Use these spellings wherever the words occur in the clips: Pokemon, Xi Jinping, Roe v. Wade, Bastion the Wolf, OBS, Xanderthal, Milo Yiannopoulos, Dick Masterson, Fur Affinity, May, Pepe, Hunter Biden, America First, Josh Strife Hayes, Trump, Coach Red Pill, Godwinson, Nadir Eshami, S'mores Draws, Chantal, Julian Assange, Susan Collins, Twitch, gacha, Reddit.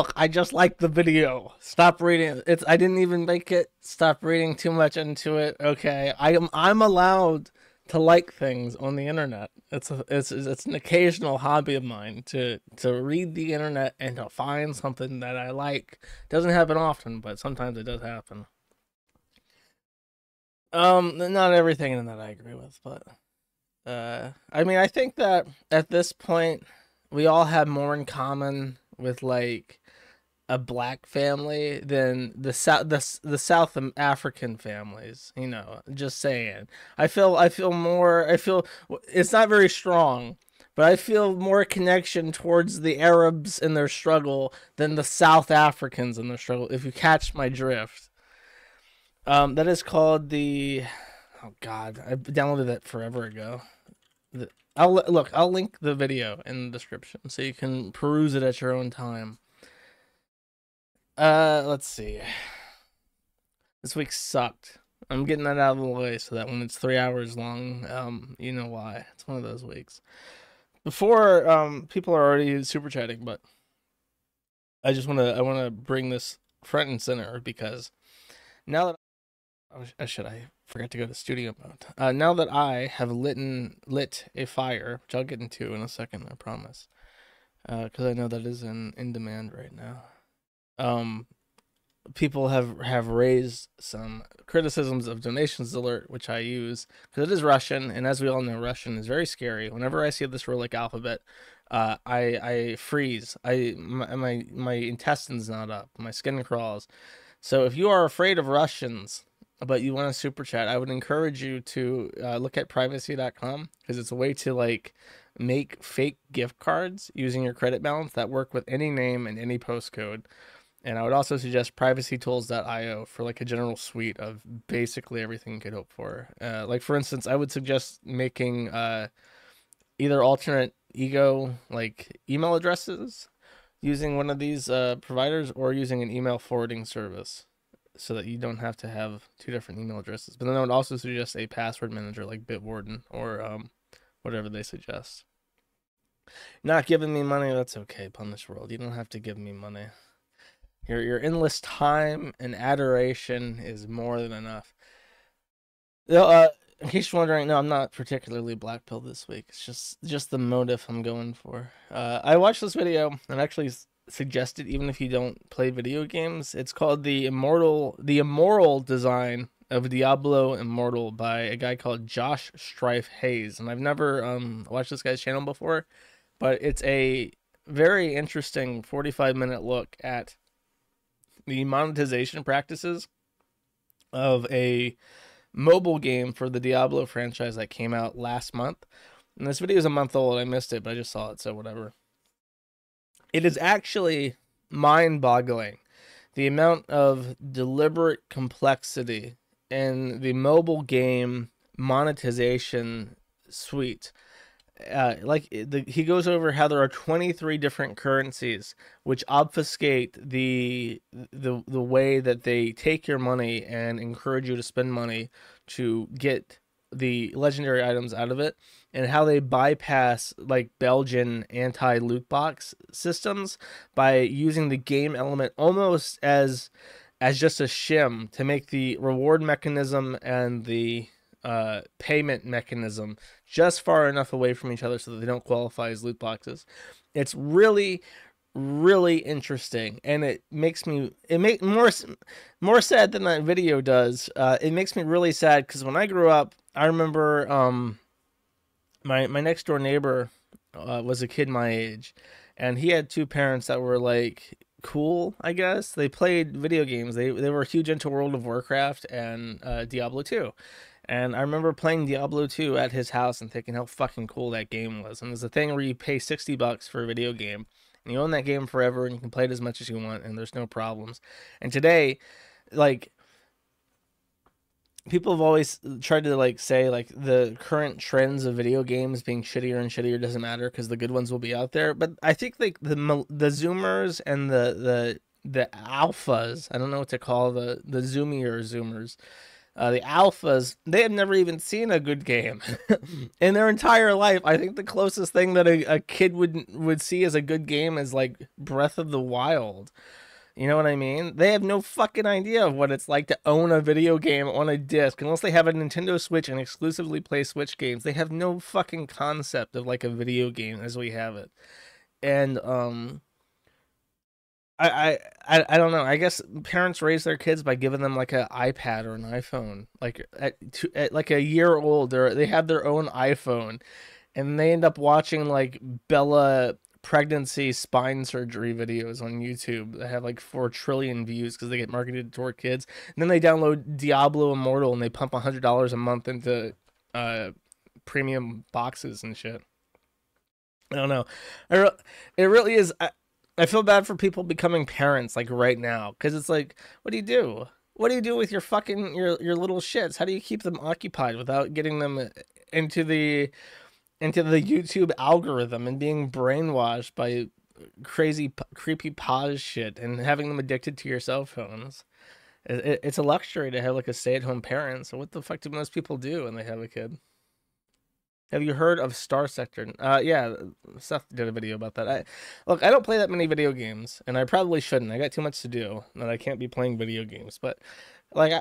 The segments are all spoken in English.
look, I just like the video. Stop reading. It's I didn't even make it. Stop reading too much into it. Okay, I'm allowed to like things on the internet. It's an occasional hobby of mine to read the internet and to find something that I like. Doesn't happen often, but sometimes it does happen. Not everything in that I agree with, but I mean, I think that at this point we all have more in common with like a black family than the South African families, you know, just saying. I feel it's not very strong, but I feel more connection towards the Arabs and their struggle than the South Africans and their struggle, if you catch my drift. That is called the, oh God, I downloaded that forever ago. I'll link the video in the description so you can peruse it at your own time. Let's see. This week sucked. I'm getting that out of the way so that when it's 3 hours long, you know why. It's one of those weeks. Before, people are already super chatting, but I just wanna bring this front and center because now that I forgot to go to studio mode. Now that I have lit a fire, which I'll get into in a second, I promise, because I know that is in demand right now. People have raised some criticisms of donations alert, which I use because it is Russian, and as we all know, Russian is very scary. Whenever I see this Cyrillic alphabet, I freeze. My intestines knot up, my skin crawls. So if you are afraid of Russians but you want to super chat, I would encourage you to look at privacy.com because it's a way to like make fake gift cards using your credit balance that work with any name and any postcode. And I would also suggest privacytools.io for like a general suite of basically everything you could hope for. Like for instance, I would suggest making either alternate ego like email addresses using one of these providers or using an email forwarding service, so that you don't have to have two different email addresses. But then I would also suggest a password manager like Bitwarden or whatever they suggest. Not giving me money, that's okay, Punish World. You don't have to give me money. Your endless time and adoration is more than enough. No, in case you're wondering, no, I'm not particularly blackpilled this week. It's just the motive I'm going for. I watched this video and actually suggested, even if you don't play video games, it's called the immoral design of Diablo Immortal by a guy called Josh Strife Hayes, and I've never watched this guy's channel before, but it's a very interesting 45-minute look at the monetization practices of a mobile game for the Diablo franchise that came out last month. And this video is a month old. I missed it, but I just saw it, so whatever. It is actually mind-boggling the amount of deliberate complexity in the mobile game monetization suite. He goes over how there are 23 different currencies which obfuscate the way that they take your money and encourage you to spend money to get the legendary items out of it, and how they bypass like Belgian anti-loot box systems by using the game element almost as just a shim to make the reward mechanism and the payment mechanism just far enough away from each other so that they don't qualify as loot boxes. It's really, really interesting, and it makes me more sad than that video does. It makes me really sad because when I grew up, I remember my next door neighbor was a kid my age, and he had two parents that were like cool, I guess. They played video games. They were huge into World of Warcraft and Diablo 2. And I remember playing Diablo 2 at his house and thinking how fucking cool that game was. And there's a thing where you pay $60 for a video game, and you own that game forever, and you can play it as much as you want, and there's no problems. And today, like, people have always tried to like say like the current trends of video games being shittier and shittier doesn't matter because the good ones will be out there. But I think like the zoomers and the alphas, I don't know what to call the zoomier zoomers, The alphas, they have never even seen a good game in their entire life. I think the closest thing that a kid would see as a good game is like Breath of the Wild. You know what I mean? They have no fucking idea of what it's like to own a video game on a disc. Unless they have a Nintendo Switch and exclusively play Switch games, they have no fucking concept of like a video game as we have it. And I don't know. I guess parents raise their kids by giving them like an iPad or an iPhone. Like at like a year old, they have their own iPhone, and they end up watching like Bella pregnancy spine surgery videos on YouTube that have like 4 trillion views because they get marketed toward kids. And then they download Diablo Immortal and they pump $100 a month into premium boxes and shit. I don't know. It really is. I feel bad for people becoming parents like right now, because it's like, what do you do? What do you do with your fucking your little shits? How do you keep them occupied without getting them into the YouTube algorithm and being brainwashed by crazy creepy pause shit and having them addicted to your cell phones? It's a luxury to have like a stay-at-home parent. So what the fuck do most people do when they have a kid? Have you heard of Star Sector? Yeah, Seth did a video about that. Look, I don't play that many video games, and I probably shouldn't. I got too much to do, and I can't be playing video games. But, like,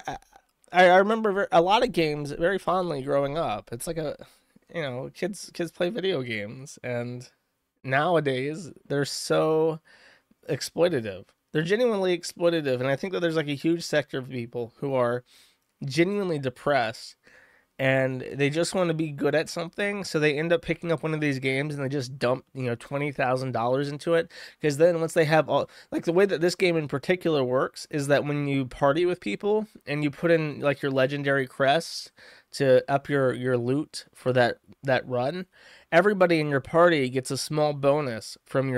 I remember a lot of games very fondly growing up. It's like you know, kids play video games, and nowadays they're so exploitative. They're genuinely exploitative, and I think that there's like a huge sector of people who are genuinely depressed. And they just want to be good at something, so they end up picking up one of these games and they just dump, you know, $20,000 into it. Because then once they have all, like the way that this game in particular works is that when you party with people and you put in like your legendary crest to up your loot for that run, everybody in your party gets a small bonus from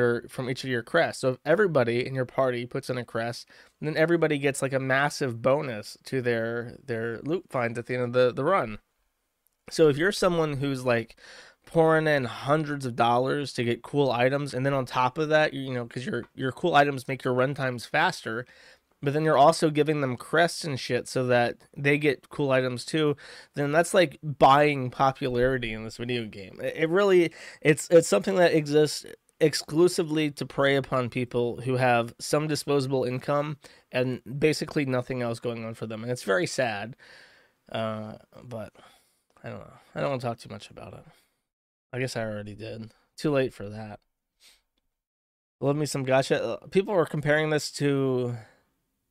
each of your crests. So if everybody in your party puts in a crest, then everybody gets like a massive bonus to their loot finds at the end of the run. So if you're someone who's like pouring in hundreds of dollars to get cool items, and then on top of that, you know, because your cool items make your run times faster, but then you're also giving them crests and shit so that they get cool items too, then that's like buying popularity in this video game. It really, it's something that exists exclusively to prey upon people who have some disposable income and basically nothing else going on for them. And it's very sad, but I don't know. I don't want to talk too much about it. I guess I already did. Too late for that. Love me some gacha. People are comparing this to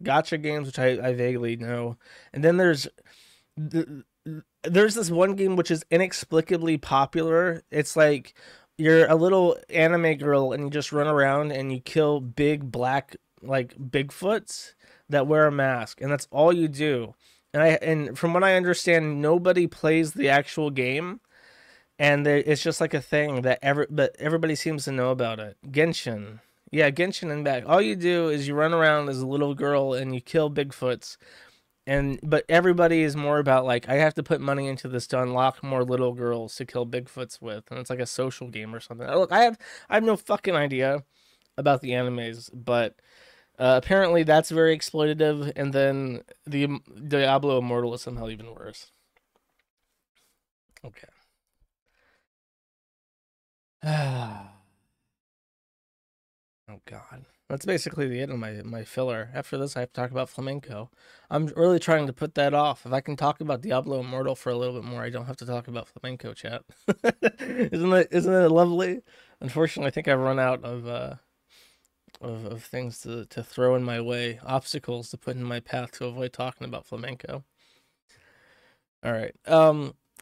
gacha games, which I vaguely know. And then there's this one game which is inexplicably popular. It's like you're a little anime girl and you just run around and you kill big black, like, Bigfoots that wear a mask. And that's all you do. And from what I understand, nobody plays the actual game, and it's just like a thing that everybody seems to know about it. Genshin, yeah, Genshin and back. All you do is you run around as a little girl and you kill Bigfoots, but everybody is more about like, I have to put money into this to unlock more little girls to kill Bigfoots with, and it's like a social game or something. Look, I have no fucking idea about the animes, but apparently that's very exploitative, and then the Diablo Immortal is somehow even worse. Okay. Oh God, that's basically the end of my filler. After this, I have to talk about Flamenco. I'm really trying to put that off. If I can talk about Diablo Immortal for a little bit more, I don't have to talk about Flamenco, chat. Isn't it lovely? Unfortunately, I think I've run out of things to throw in my way, obstacles to put in my path to avoid talking about flamenco. All right.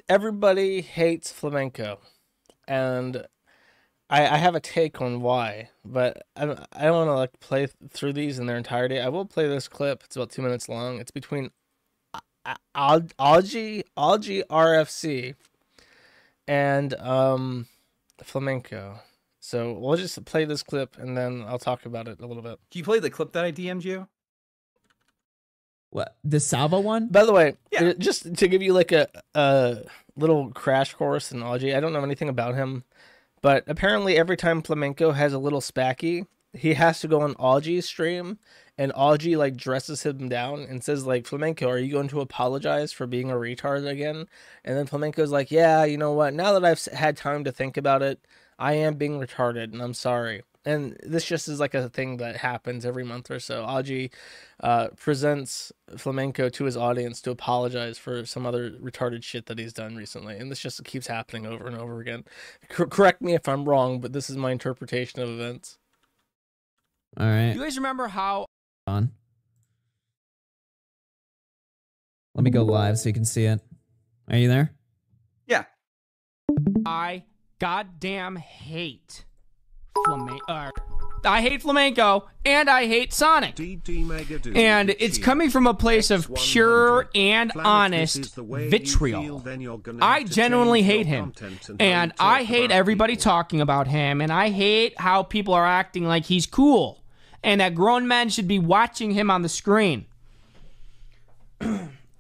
Everybody hates flamenco, and I have a take on why, but I don't want to like play through these in their entirety. I will play this clip. It's about 2 minutes long. It's between Augie RFC and flamenco. So we'll just play this clip, and then I'll talk about it a little bit. Can you play the clip that I DM'd you? What? The Sava one? By the way, yeah. Just to give you like a little crash course in Augie, I don't know anything about him, but apparently every time Flamenco has a little spacky, he has to go on Augie's stream and Augie like dresses him down and says like, Flamenco, are you going to apologize for being a retard again? And then Flamenco's like, yeah, you know what? Now that I've had time to think about it, I am being retarded and I'm sorry. And this just is like a thing that happens every month or so. Augie presents Flamenco to his audience to apologize for some other retarded shit that he's done recently. And this just keeps happening over and over again. Correct me if I'm wrong, but this is my interpretation of events. All right. You guys remember how... on. Let me go live so you can see it. Are you there? Yeah. I goddamn hate... I hate Flamenco, and I hate Sonic. And it's coming from a place of pure and honest vitriol. I genuinely hate him, and I hate everybody talking about him, and I hate how people are acting like he's cool, and that grown men should be watching him on the screen.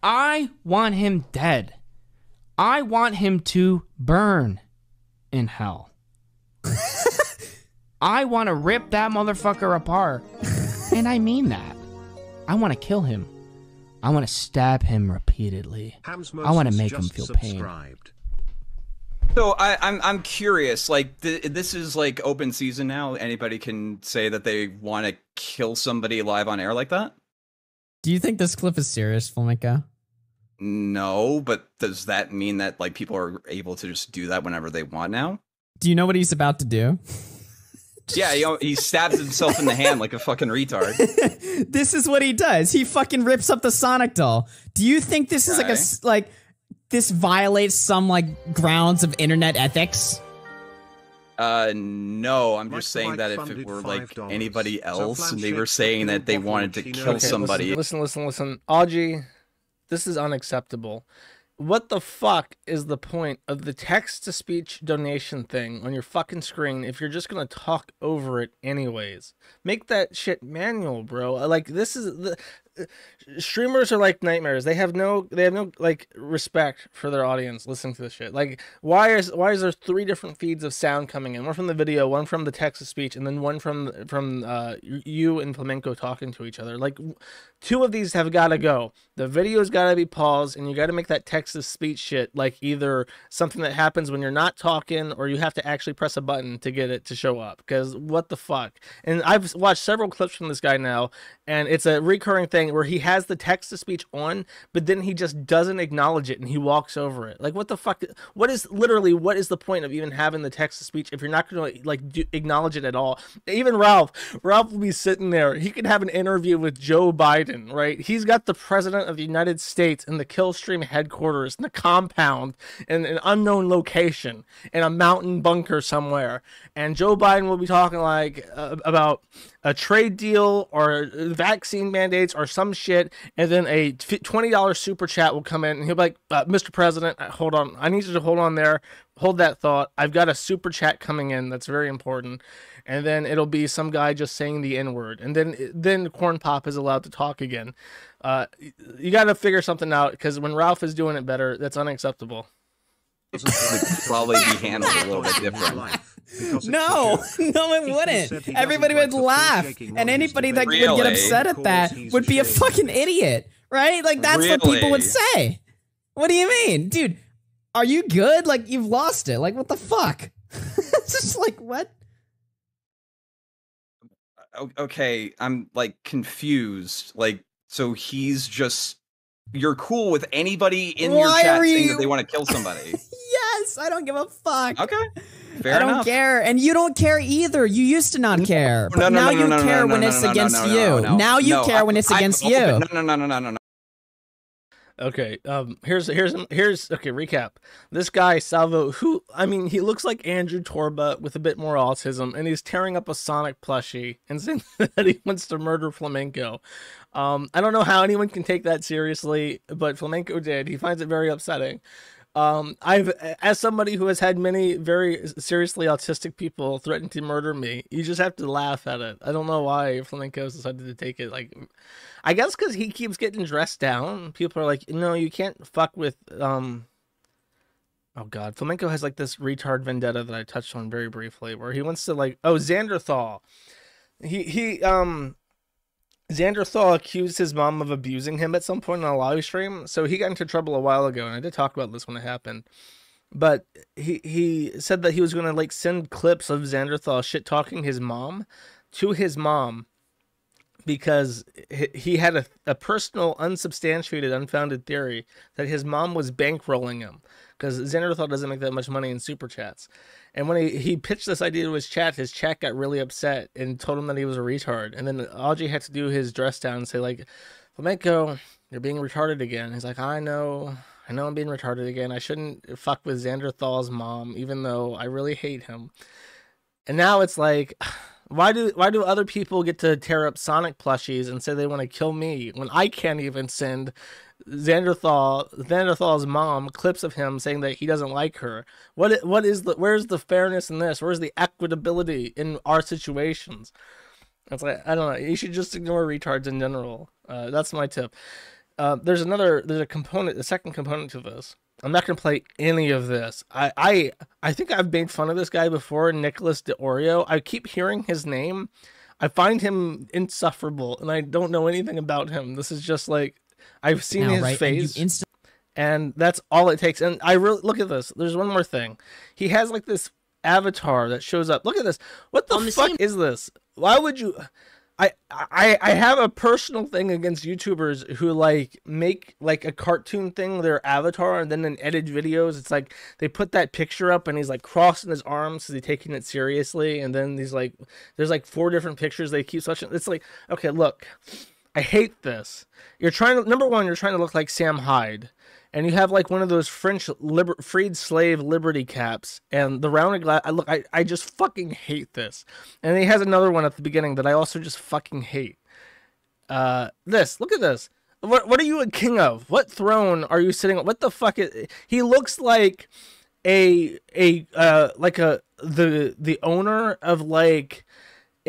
I want him dead. I want him to burn in hell. I want to rip that motherfucker apart. And I mean that. I want to kill him. I want to stab him repeatedly. I want to make him feel pain. So I'm curious, like, this is like open season now. Anybody can say that they want to kill somebody live on air like that? Do you think this clip is serious, Flamenco? No, but does that mean that like people are able to just do that whenever they want now? Do you know what he's about to do? Yeah, he stabs himself in the hand like a fucking retard. This is what he does. He fucking rips up the Sonic doll. Do you think this is like this violates some like grounds of internet ethics? No, I'm just saying that if it were like anybody else and they were saying that they wanted to kill somebody. Listen. Augie, this is unacceptable. What the fuck is the point of the text-to-speech donation thing on your fucking screen if you're just gonna talk over it anyways? Make that shit manual, bro. Like, this is the streamers are like nightmares. They have no like respect for their audience listening to this shit. Like, why is there three different feeds of sound coming in? One from the video, one from the text-to-speech, and then one from you and Flamenco talking to each other. Like, two of these have got to go. The video's got to be paused, and you got to make that text-to-speech shit like either something that happens when you're not talking, or you have to actually press a button to get it to show up. Because what the fuck? And I've watched several clips from this guy now, and it's a recurring thing where he has the text-to-speech on, but then he just doesn't acknowledge it, and he walks over it. Like, what the fuck? What is the point of even having the text-to-speech if you're not going to like acknowledge it at all? Even Ralph will be sitting there. He could have an interview with Joe Biden. Right, he's got the president of the United States in the Killstream headquarters in the compound in an unknown location in a mountain bunker somewhere, and Joe Biden will be talking like about a trade deal or vaccine mandates or some shit, and then a $20 super chat will come in, and he'll be like, Mr. President, hold on, I need you to hold on there. Hold that thought. I've got a super chat coming in that's very important. And then it'll be some guy just saying the N-word. And then Corn Pop is allowed to talk again. You got to figure something out, because when Ralph is doing it better, that's unacceptable. It would probably be handled a little bit different. No, it wouldn't. Everybody would laugh. And anybody that would get upset at that would be a fucking idiot. Right? Like, that's what people would say. What do you mean? Dude. Are you good? Like, you've lost it. Like, what the fuck? It's just like, what? Okay, I'm, like, confused. Like, so he's just... You're cool with anybody in your chat saying that they want to kill somebody. Yes, I don't give a fuck. Okay, fair enough. I don't care, and you don't care either. You used to not care, but now you care when it's against you. Now you care when it's against you. No. Okay, here's recap. This guy Salvo, who, I mean, he looks like Andrew Torba with a bit more autism, and he's tearing up a Sonic plushie and saying that he wants to murder Flamenco. I don't know how anyone can take that seriously, but Flamenco did. He finds it very upsetting. As somebody who has had many very seriously autistic people threaten to murder me, you just have to laugh at it. I don't know why Flamenco's decided to take it. Like, I guess because he keeps getting dressed down. People are like, no, you can't fuck with, oh God, Flamenco has like this retard vendetta that I touched on very briefly where he wants to like, oh, Xanderthal. He Xanderthal accused his mom of abusing him at some point on a live stream, so he got into trouble a while ago, and I did talk about this when it happened. But he said that he was going to like send clips of Xanderthal shit talking his mom to his mom because he had a personal, unsubstantiated, unfounded theory that his mom was bankrolling him because Xanderthal doesn't make that much money in super chats. And when he pitched this idea to his chat got really upset and told him that he was a retard. And then Augie had to do his dress down and say like, Flamenco, you're being retarded again. He's like, I know I'm being retarded again. I shouldn't fuck with Xanderthal's mom, even though I really hate him. And now it's like, why do other people get to tear up Sonic plushies and say they want to kill me when I can't even send Xanderthal's mom clips of him saying that he doesn't like her? Where's the fairness in this? Where's the equitability in our situations? It's like, I don't know. You should just ignore retards in general. That's my tip. There's a component, a second component to this. I'm not going to play any of this. I think I've made fun of this guy before, Nicholas DeOrio. I keep hearing his name. I find him insufferable, and I don't know anything about him. This is just like, I've seen his face, and that's all it takes. And I really, look at this. There's one more thing. He has like this avatar that shows up. Look at this. What the fuck is this? Why would you... I have a personal thing against YouTubers who like make like a cartoon thing their avatar, and then in edited videos it's like they put that picture up and he's like crossing his arms because he's taking it seriously, and then he's like there's like 4 different pictures they keep switching. It's like, okay, look, I hate this. You're trying to, number one, you're trying to look like Sam Hyde, and you have like one of those French freed slave liberty caps and the rounded glass. I just fucking hate this. And he has another one at the beginning that I also just fucking hate. This, look at this. What are you a king of? What throne are you sitting on? What the fuck is, he looks like the owner of like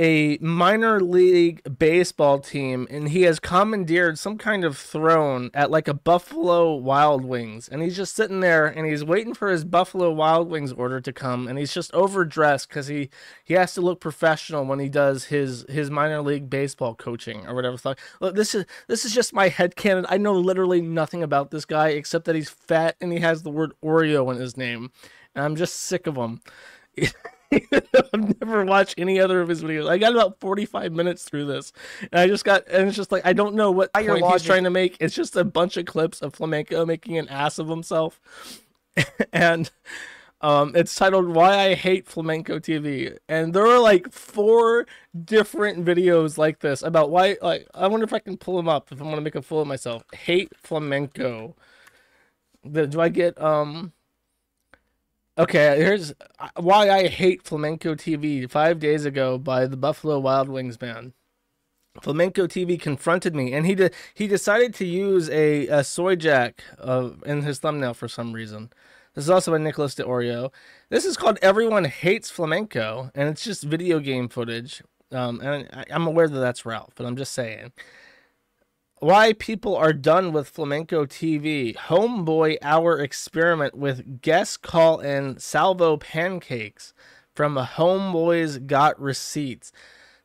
a minor league baseball team, and he has commandeered some kind of throne at like a Buffalo Wild Wings, and he's just sitting there and he's waiting for his Buffalo Wild Wings order to come, and he's just overdressed because he has to look professional when he does his minor league baseball coaching or whatever. Look, this is just my headcanon. I know literally nothing about this guy except that he's fat and he has the word Oreo in his name, and I'm just sick of him. I've never watched any other of his videos. I got about 45 minutes through this, and it's just like, I don't know what point he's trying to make. It's just a bunch of clips of Flamenco making an ass of himself, and it's titled "Why I Hate Flamenco TV," and there are like 4 different videos like this about why. Like, I wonder if I can pull them up if I want to make a fool of myself. Hate Flamenco. Do I get Okay, here's Why I Hate Flamenco TV, 5 days ago by the Buffalo Wild Wings band. Flamenco TV confronted me, and he decided to use a soy jack in his thumbnail for some reason. This is also by Nicholas DeOrio. This is called Everyone Hates Flamenco, and it's just video game footage. And I'm aware that that's Ralph, but I'm just saying. Why people are done with Flamenco TV. Homeboy hour experiment with guest call in salvo pancakes from a homeboy's got receipts.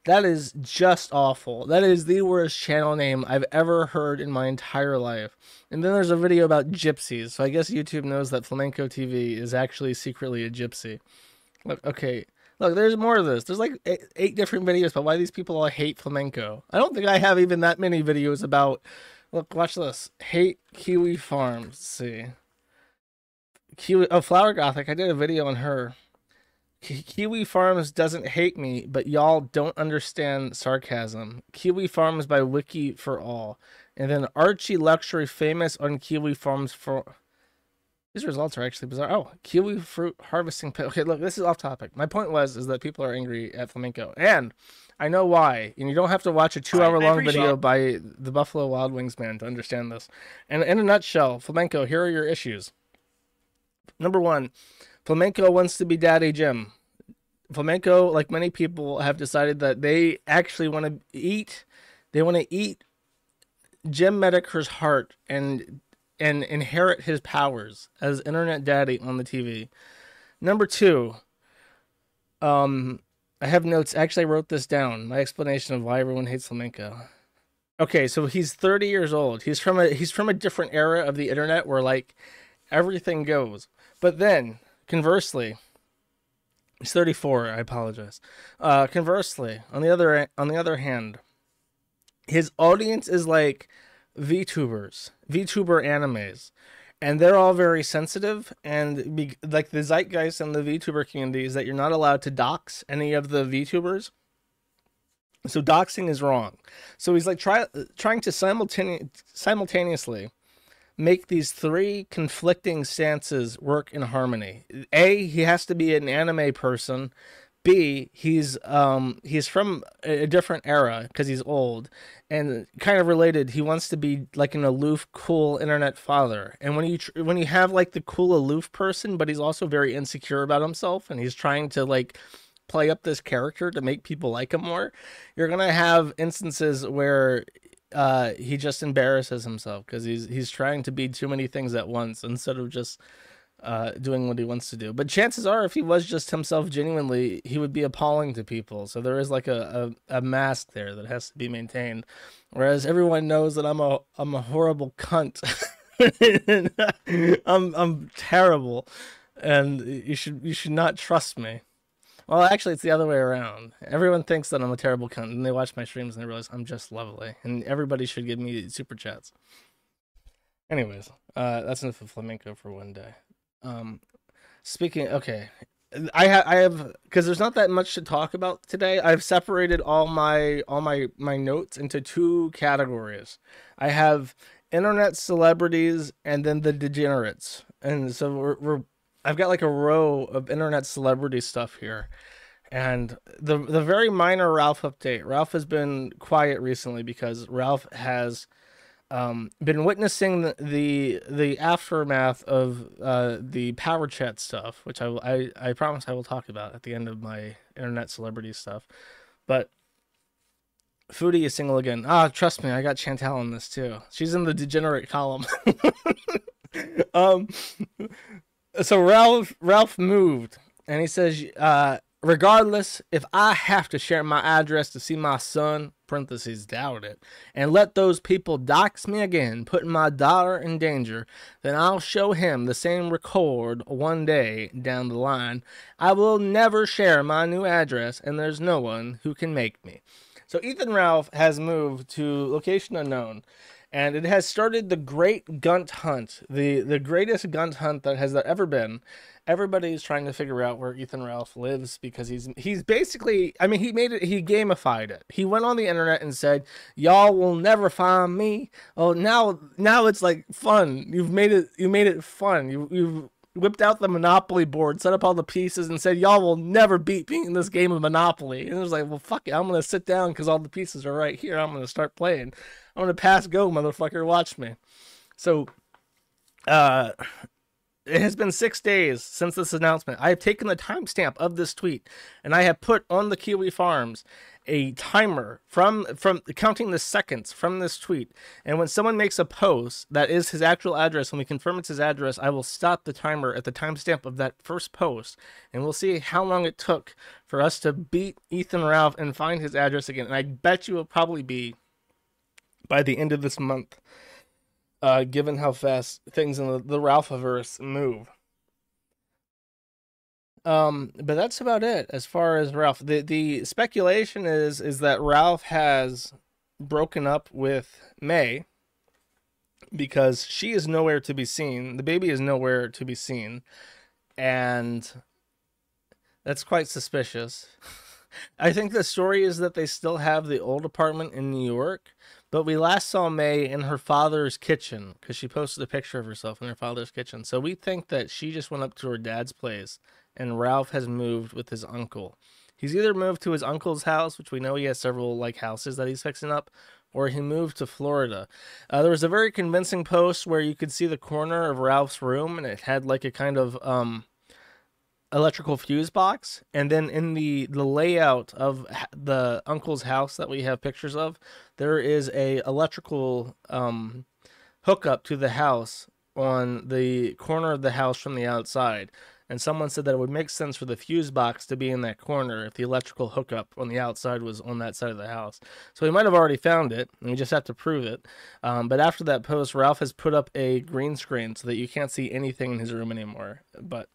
That is just awful. That is the worst channel name I've ever heard in my entire life. And then there's a video about gypsies. So I guess YouTube knows that Flamenco TV is actually secretly a gypsy. Look, okay. Look, there's more of this. There's like 8 different videos about why these people all hate Flamenco. I don't think I have even that many videos about... Look, watch this. Hate Kiwi Farms. Let's see. Kiwi... Oh, Flower Gothic. I did a video on her. Kiwi Farms doesn't hate me, but y'all don't understand sarcasm. Kiwi Farms by Wiki for All. And then Archie Luxury famous on Kiwi Farms for... These results are actually bizarre. Oh, kiwi fruit harvesting pit. Okay, look, this is off topic. My point was that people are angry at Flamenco, and I know why. And you don't have to watch a 2-hour-long video by the Buffalo Wild Wings man to understand this. And in a nutshell, Flamenco, here are your issues. Number one, Flamenco wants to be Daddy Jim. Flamenco, like many people, have decided that they actually want to eat. They want to eat Jim Medicker's heart and inherit his powers as internet daddy on the TV. Number two, I have notes. Actually, I wrote this down. My explanation of why everyone hates Flamenco. Okay, so he's 30 years old. He's from a different era of the internet where like everything goes. But then conversely, he's 34. I apologize. Conversely, on the other hand, his audience is like VTubers, VTuber animes, and they're all very sensitive. And like the zeitgeist in the VTuber community is that you're not allowed to dox any of the VTubers. So doxing is wrong. So he's like trying to simultaneously make these three conflicting stances work in harmony. A, he has to be an anime person. B, he's from a different era because he's old. And kind of related, he wants to be like an aloof, cool internet father. And when you have like the cool aloof person, but he's also very insecure about himself and he's trying to like play up this character to make people like him more, you're gonna have instances where he just embarrasses himself because he's trying to be too many things at once instead of just doing what he wants to do. But chances are, if he was just himself genuinely, he would be appalling to people. So there is like a mask there that has to be maintained. Whereas everyone knows that I'm a horrible cunt. I'm terrible, and you should not trust me. Well, actually, it's the other way around. Everyone thinks that I'm a terrible cunt, and they watch my streams, and they realize I'm just lovely, and everybody should give me super chats. Anyways, that's enough of flamenco for one day. Speaking, okay, I have because there's not that much to talk about today. I've separated all my notes into two categories. I have internet celebrities and then the degenerates, and so I've got like a row of internet celebrity stuff here. And the very minor Ralph update. Ralph has been quiet recently because Ralph has been witnessing the aftermath of the power chat stuff, which I promise I will talk about at the end of my internet celebrity stuff. But Foodie is single again. Ah, trust me, I got Chantal in this too. She's in the degenerate column. So Ralph moved, and he says, regardless, if I have to share my address to see my son, parentheses, doubt it, and let those people dox me again, putting my daughter in danger, then I'll show him the same record one day down the line. I will never share my new address, and there's no one who can make me. So Ethan Ralph has moved to location unknown. And it has started the great Gunt hunt, the greatest Gunt hunt that has ever been. Everybody is trying to figure out where Ethan Ralph lives because he's basically, I mean, he gamified it. He went on the internet and said, "Y'all will never find me." Oh, now it's like fun. You made it fun. You've whipped out the Monopoly board, set up all the pieces, and said, "Y'all will never beat me in this game of Monopoly." And it was like, well, fuck it. I'm going to sit down because all the pieces are right here. I'm going to start playing. I'm going to pass go, motherfucker. Watch me. So it has been 6 days since this announcement. I have taken the timestamp of this tweet, and I have put on the Kiwi Farms a timer from counting the seconds from this tweet. And when someone makes a post that is his actual address, when we confirm it's his address, I will stop the timer at the timestamp of that first post, and we'll see how long it took for us to beat Ethan Ralph and find his address again. And I bet you it'll probably be by the end of this month, given how fast things in the Ralphiverse move. But that's about it as far as Ralph. The speculation is that Ralph has broken up with May because she is nowhere to be seen. The baby is nowhere to be seen, and that's quite suspicious. I think the story is that they still have the old apartment in New York, but we last saw May in her father's kitchen because she posted a picture of herself in her father's kitchen. So we think that she just went up to her dad's place, and Ralph has moved with his uncle. He's either moved to his uncle's house, which we know he has several like houses that he's fixing up, or he moved to Florida. There was a very convincing post where you could see the corner of Ralph's room, and it had like a kind of electrical fuse box, and then in the layout of the uncle's house that we have pictures of, there is a electrical hookup to the house on the corner of the house from the outside. and someone said that it would make sense for the fuse box to be in that corner if the electrical hookup on the outside was on that side of the house. So we might have already found it, and we just have to prove it. But after that post, Ralph has put up a green screen so that you can't see anything in his room anymore. But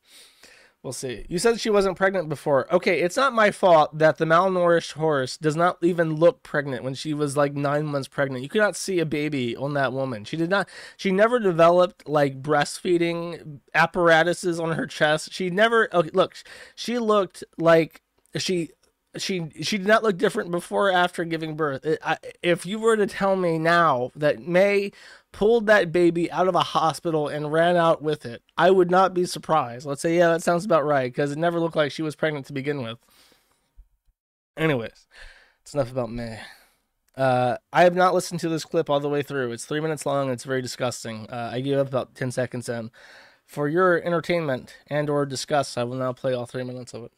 we'll see. You said she wasn't pregnant before. Okay, it's not my fault that the malnourished horse does not even look pregnant when she was like 9 months pregnant. You could not see a baby on that woman. She did not. She never developed like breastfeeding apparatuses on her chest. She never. Okay, look, she looked like she did not look different before or after giving birth. If you were to tell me now that May pulled that baby out of a hospital and ran out with it, I would not be surprised. Let's say, yeah, that sounds about right, because it never looked like she was pregnant to begin with. Anyways, it's enough about May. I have not listened to this clip all the way through. It's 3 minutes long and it's very disgusting. I gave up about 10 seconds in. For your entertainment and or disgust, I will now play all 3 minutes of it.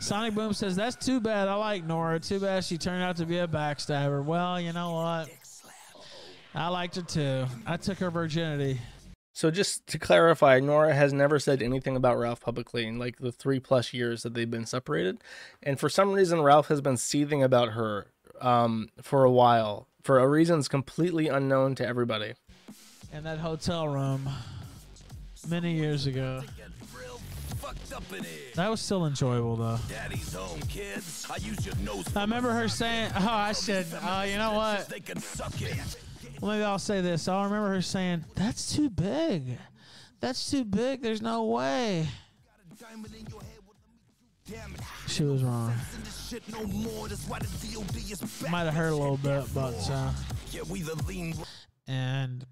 Sonic Boom says, that's too bad. I like Nora. Too bad she turned out to be a backstabber. Well, you know what? I liked her too. I took her virginity. So just to clarify, Nora has never said anything about Ralph publicly in like the 3+ years that they've been separated. And for some reason, Ralph has been seething about her for a while, for a reason that's completely unknown to everybody. In that hotel room many years ago. That was still enjoyable though. Daddy's home, kids. I remember her saying, oh, I said, you know what? Maybe I'll say this. I remember her saying, that's too big. That's too big. There's no way. She was wrong. Might have heard a little bit, but and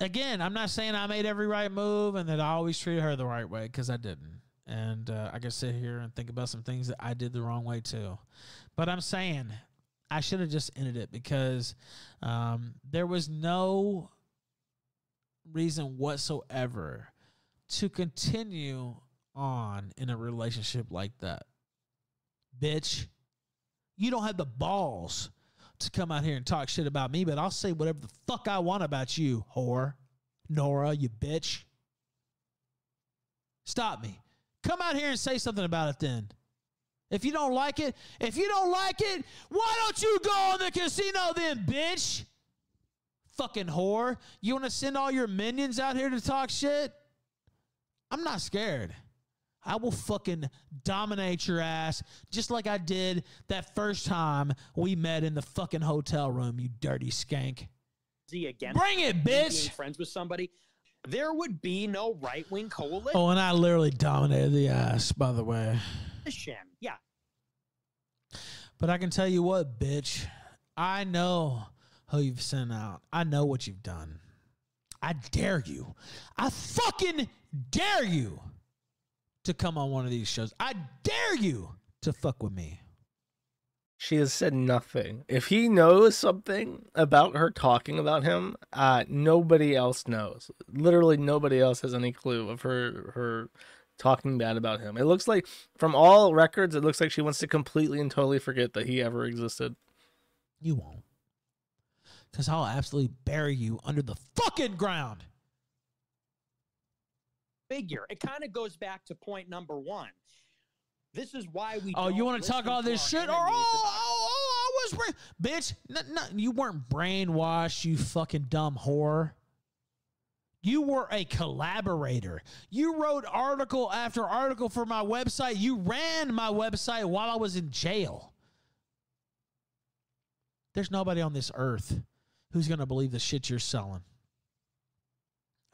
again, I'm not saying I made every right move and that I always treated her the right way, because I didn't. And I can sit here and think about some things that I did the wrong way too. But I'm saying I should have just ended it, because there was no reason whatsoever to continue on in a relationship like that. Bitch, you don't have the balls to come out here and talk shit about me, but I'll say whatever the fuck I want about you, whore. Nora, you bitch. Stop me. Come out here and say something about it then. If you don't like it, why don't you go on the casino then, bitch? Fucking whore. You want to send all your minions out here to talk shit? I'm not scared. I will fucking dominate your ass just like I did that first time we met in the fucking hotel room, you dirty skank. Again, bring it, bitch. Being friends with somebody, there would be no right-wing coalition. Oh, and I literally dominated the ass, by the way. Yeah. But I can tell you what, bitch. I know who you've sent out. I know what you've done. I dare you. I fucking dare you to come on one of these shows. I dare you to fuck with me. She has said nothing. If he knows something about her talking about him, nobody else knows. Literally nobody else has any clue of her talking bad about him. It looks like, from all records, it looks like she wants to completely and totally forget that he ever existed. You won't. Because I'll absolutely bury you under the fucking ground. Figure. It kind of goes back to point number one. This is why we. Oh, you want to talk all this shit? Or I was, bitch. No, you weren't brainwashed, you fucking dumb whore. You were a collaborator. You wrote article after article for my website. You ran my website while I was in jail. There's nobody on this earth who's gonna believe the shit you're selling.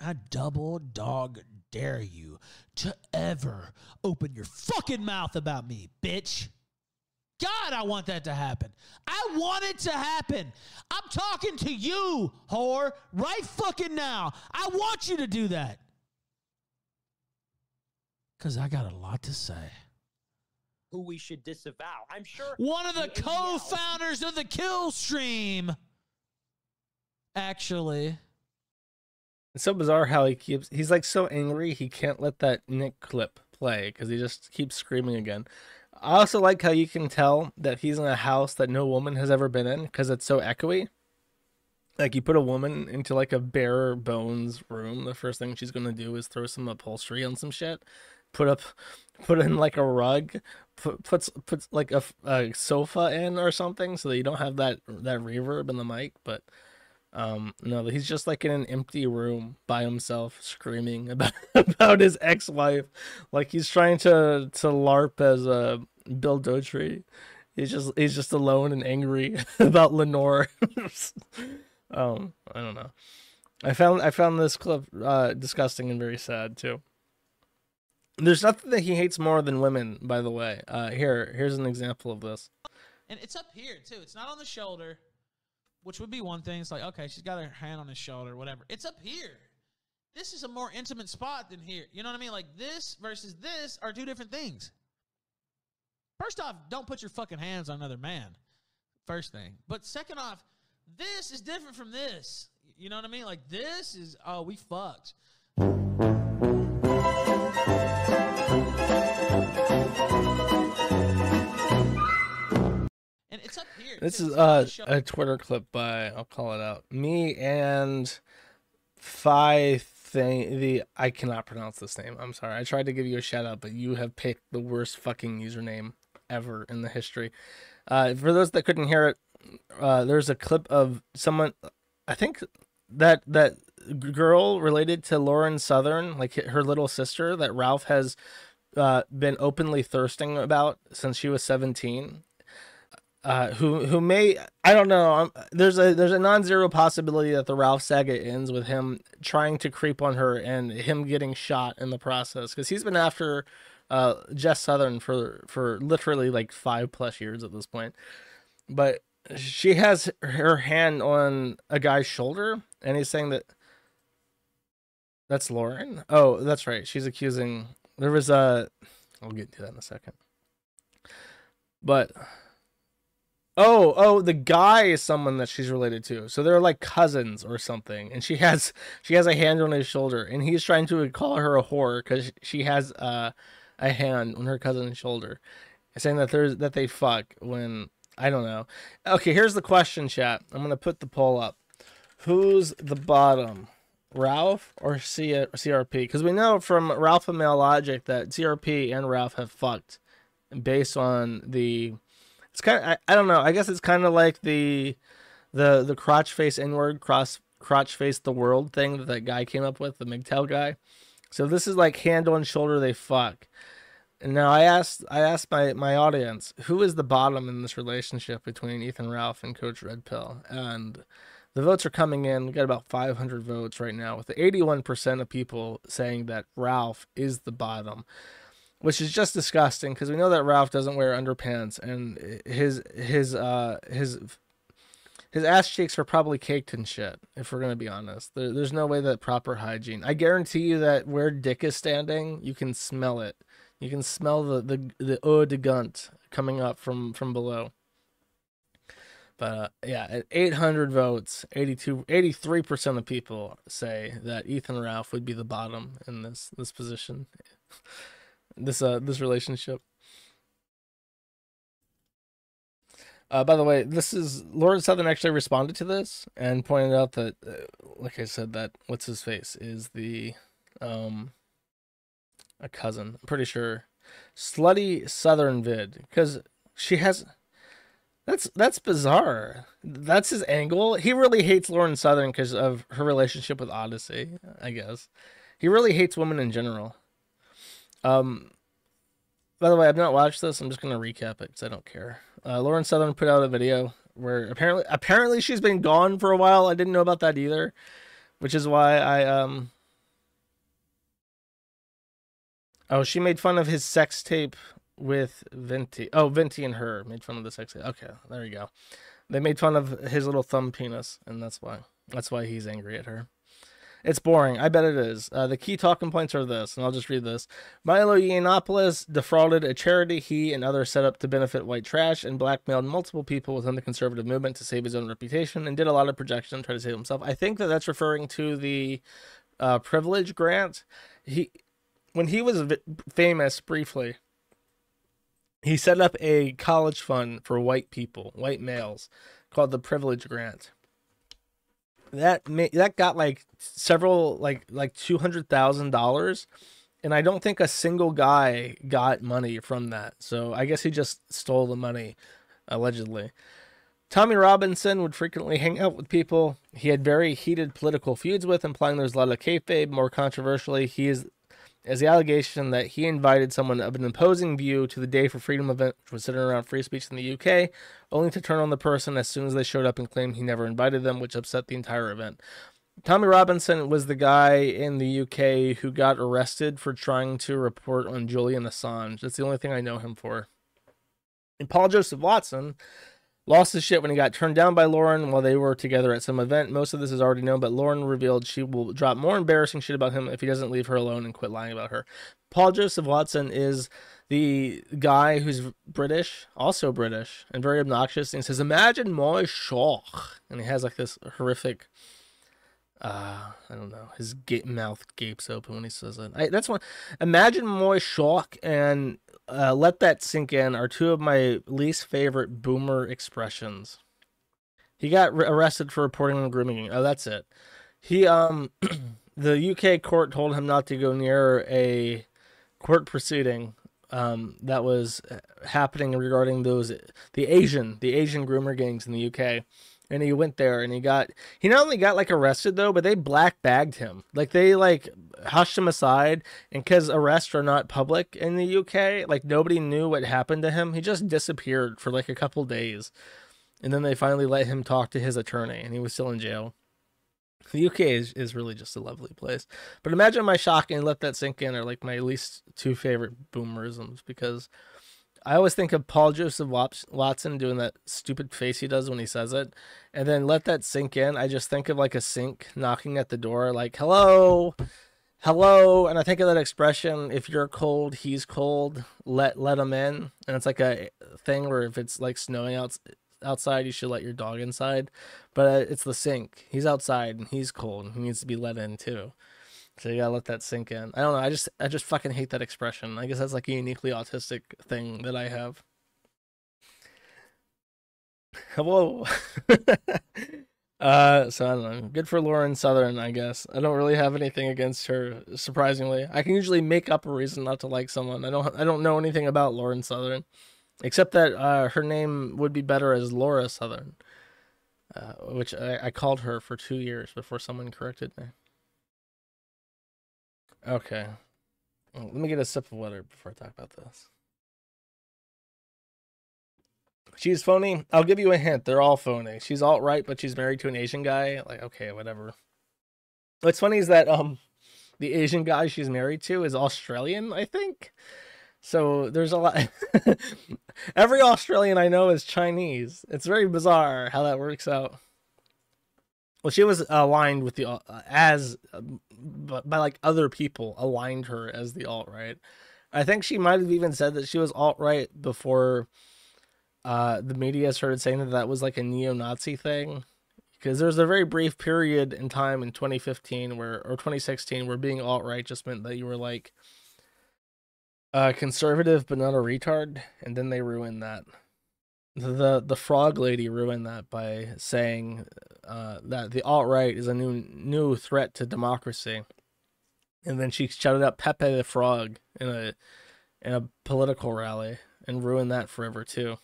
I double dog dare you to ever open your fucking mouth about me, bitch. God, I want that to happen. I want it to happen. I'm talking to you, whore, right fucking now. I want you to do that. Because I got a lot to say. Who we should disavow. I'm sure. One of the co-founders of the Kill Stream. Actually. It's so bizarre how he's like so angry he can't let that Nick clip play because he just keeps screaming again. I also like how you can tell that he's in a house that no woman has ever been in because it's so echoey. Like, you put a woman into, like, a bare bones room, the first thing she's going to do is throw some upholstery on some shit, put in, like, a rug, puts like, a sofa in or something so that you don't have that reverb in the mic, but, no, he's just, like, in an empty room by himself screaming about his ex-wife. Like, he's trying to LARP as Bill Dotry. He's just alone and angry about Lenore. I don't know. I found this clip disgusting and very sad too. There's nothing that he hates more than women, by the way. Here's an example of this. And it's up here too. It's not on the shoulder, which would be one thing. It's like, okay, she's got her hand on his shoulder, whatever. It's up here. This is a more intimate spot than here. You know what I mean? Like, this versus this are two different things. First off, don't put your fucking hands on another man. First thing. But second off, this is different from this. You know what I mean? Like, this is, oh, we fucked. And it's up here. This is a Twitter clip by, I'll call it out, me and Phi thing, I cannot pronounce this name. I'm sorry. I tried to give you a shout out, but you have picked the worst fucking username ever in the history. For those that couldn't hear it, there's a clip of someone, I think that girl related to Lauren Southern, like her little sister that Ralph has been openly thirsting about since she was 17, who may, I don't know. There's a non-zero possibility that the Ralph saga ends with him trying to creep on her and him getting shot in the process, because he's been after Jess Southern for literally like 5+ years at this point. But she has her hand on a guy's shoulder, and he's saying that's Lauren. Oh, that's right. She's accusing. There was a. I'll get to that in a second. But oh, the guy is someone that she's related to, so they're like cousins or something. And she has a hand on his shoulder, and he's trying to call her a whore because she has a hand on her cousin's shoulder, saying that they fuck when. I don't know. Okay, here's the question, chat. I'm going to put the poll up. Who's the bottom, Ralph or CRP? Because we know from Ralph and Male Logic that CRP and Ralph have fucked based on the... It's kind of, I don't know. I guess it's kind of like the crotch face inward, crotch face the world thing that guy came up with, the MGTOW guy. So this is like hand on shoulder, they fuck. Now I asked my audience, who is the bottom in this relationship between Ethan Ralph and Coach Red Pill? And the votes are coming in. We got about 500 votes right now, with 81% of people saying that Ralph is the bottom, which is just disgusting because we know that Ralph doesn't wear underpants, and his ass cheeks are probably caked in shit, if we're going to be honest. There's no way that proper hygiene. I guarantee you that where dick is standing, you can smell it. You can smell the eau de gunt coming up from below. But yeah, at 800 votes, 83% of people say that Ethan Ralph would be the bottom in this position, this relationship. By the way, this is Lauren Southern actually responded to this and pointed out that, like I said, that what's his face is the a cousin, I'm pretty sure. Slutty Southern vid, because she has... That's bizarre. That's his angle. He really hates Lauren Southern because of her relationship with Odyssey, I guess. He really hates women in general. By the way, I've not watched this. I'm just going to recap it because I don't care. Lauren Southern put out a video where apparently she's been gone for a while. I didn't know about that either, which is why I... Oh, she made fun of his sex tape with Venti. Oh, Venti and her made fun of the sex tape. Okay, there you go. They made fun of his little thumb penis, and that's why he's angry at her. It's boring. I bet it is. The key talking points are this, and I'll just read this. Milo Yiannopoulos defrauded a charity he and others set up to benefit white trash and blackmailed multiple people within the conservative movement to save his own reputation and did a lot of projection and tried to save himself. I think that that's referring to the privilege grant. When he was famous briefly, he set up a college fund for white people, white males, called the Privilege Grant. that got like several like $200,000, and I don't think a single guy got money from that. So I guess he just stole the money, allegedly. Tommy Robinson would frequently hang out with people he had very heated political feuds with, implying there's a lot of kayfabe. More controversially, he is the allegation that he invited someone of an opposing view to the Day for Freedom event, which was centered around free speech in the UK, only to turn on the person as soon as they showed up and claimed he never invited them, which upset the entire event. Tommy Robinson was the guy in the UK who got arrested for trying to report on Julian Assange. That's the only thing I know him for. And Paul Joseph Watson lost his shit when he got turned down by Lauren while they were together at some event. Most of this is already known, but Lauren revealed she will drop more embarrassing shit about him if he doesn't leave her alone and quit lying about her. Paul Joseph Watson is the guy who's British, also British, and very obnoxious, and says, "Imagine my shock." And he has like this horrific, I don't know, his mouth gapes open when he says it. That's one. "Imagine my shock" and "let that sink in" are two of my least favorite boomer expressions. He got arrested for reporting on grooming. Oh, that's it. He, the UK court told him not to go near a court proceeding that was happening regarding the Asian groomer gangs in the UK. And he went there, and he not only got like arrested though, but they black bagged him. Like they like hushed him aside, and because arrests are not public in the UK, like nobody knew what happened to him. He just disappeared for like a couple days, and then they finally let him talk to his attorney, and he was still in jail. The UK is really just a lovely place. But "imagine my shock" and "let that sink in" are like my least two favorite boomerisms, because I always think of Paul Joseph Watson doing that stupid face he does when he says it. And then "let that sink in," I just think of like a sink knocking at the door, like, "Hello, hello." And I think of that expression, "If you're cold, he's cold, let him in." And it's like a thing where if it's like snowing outside, you should let your dog inside. But it's the sink. He's outside and he's cold. He needs to be let in too. So you gotta let that sink in. I don't know. I just fucking hate that expression. I guess that's like a uniquely autistic thing that I have. Whoa. So I don't know. Good for Lauren Southern, I guess. I don't really have anything against her, surprisingly. I can usually make up a reason not to like someone. I don't know anything about Lauren Southern, except that her name would be better as Laura Southern, which I called her for 2 years before someone corrected me. Okay, let me get a sip of water before I talk about this. She's phony. I'll give you a hint. They're all phony. She's alt-right, but she's married to an Asian guy. Like, okay, whatever. What's funny is that the Asian guy she's married to is Australian, I think. So there's a lot. Every Australian I know is Chinese. It's very bizarre how that works out. Well, she was aligned with the by like other people aligned her as the alt-right. I think she might have even said that she was alt-right before the media started saying that that was like a neo-Nazi thing, because there was a very brief period in time in 2015 or 2016 where being alt-right just meant that you were like conservative but not a retard, and then they ruined that. The frog lady ruined that by saying that the alt-right is a new threat to democracy, and then she shouted out Pepe the Frog in a political rally and ruined that forever too.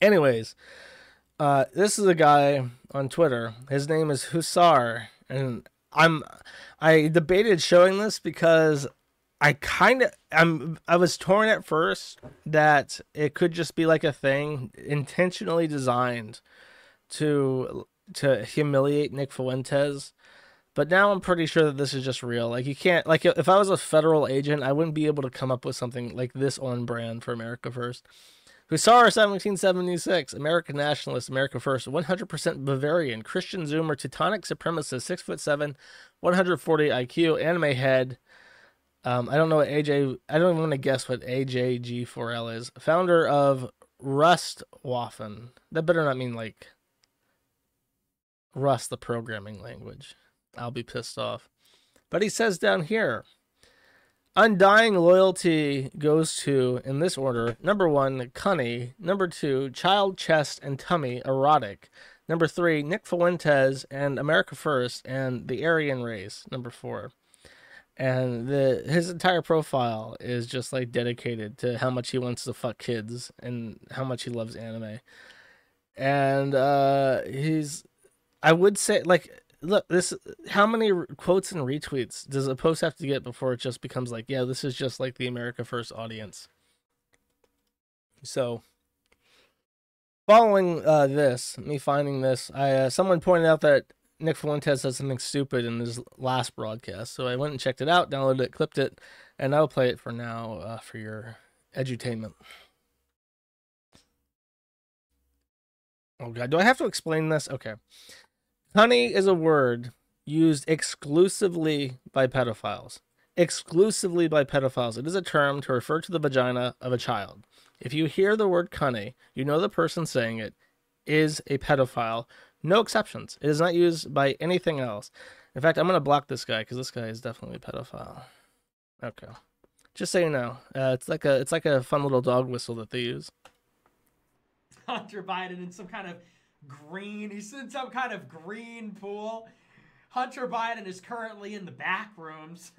Anyways, this is a guy on Twitter. His name is Hussar, and I debated showing this because I was torn at first that it could just be like a thing intentionally designed to humiliate Nick Fuentes, but now I'm pretty sure that this is just real. Like, you can't, like, if I was a federal agent, I wouldn't be able to come up with something like this on brand for America First. Hussar 1776, American nationalist, America First, 100% Bavarian, Christian Zoomer, Teutonic supremacist, 6'7", 140 IQ, anime head. I don't know what AJ, I don't even want to guess what AJG4L is. Founder of Rustwaffen. That better not mean like Rust, the programming language. I'll be pissed off. But he says down here, undying loyalty goes to, in this order, number 1, Cunny, number 2, Child Chest and Tummy, Erotic, Number 3, Nick Fuentes and America First and the Aryan race. Number 4. And his entire profile is just like dedicated to how much he wants to fuck kids and how much he loves anime. And I would say, like, look, this, how many quotes and retweets does a post have to get before it just becomes like, yeah, this is just like the America First audience? So following this, me finding this, someone pointed out that Nick Fuentes said something stupid in his last broadcast, so I went and checked it out, downloaded it, clipped it, and I'll play it for now for your edutainment. Oh god, do I have to explain this? Okay. Honey is a word used exclusively by pedophiles. Exclusively by pedophiles. It is a term to refer to the vagina of a child. If you hear the word cunny, you know the person saying it is a pedophile. No exceptions. It is not used by anything else. In fact, I'm going to block this guy because this guy is definitely a pedophile. Okay. Just so you know, it's like a fun little dog whistle that they use. Hunter Biden in some kind of green. He's in some kind of green pool. Hunter Biden is currently in the back rooms.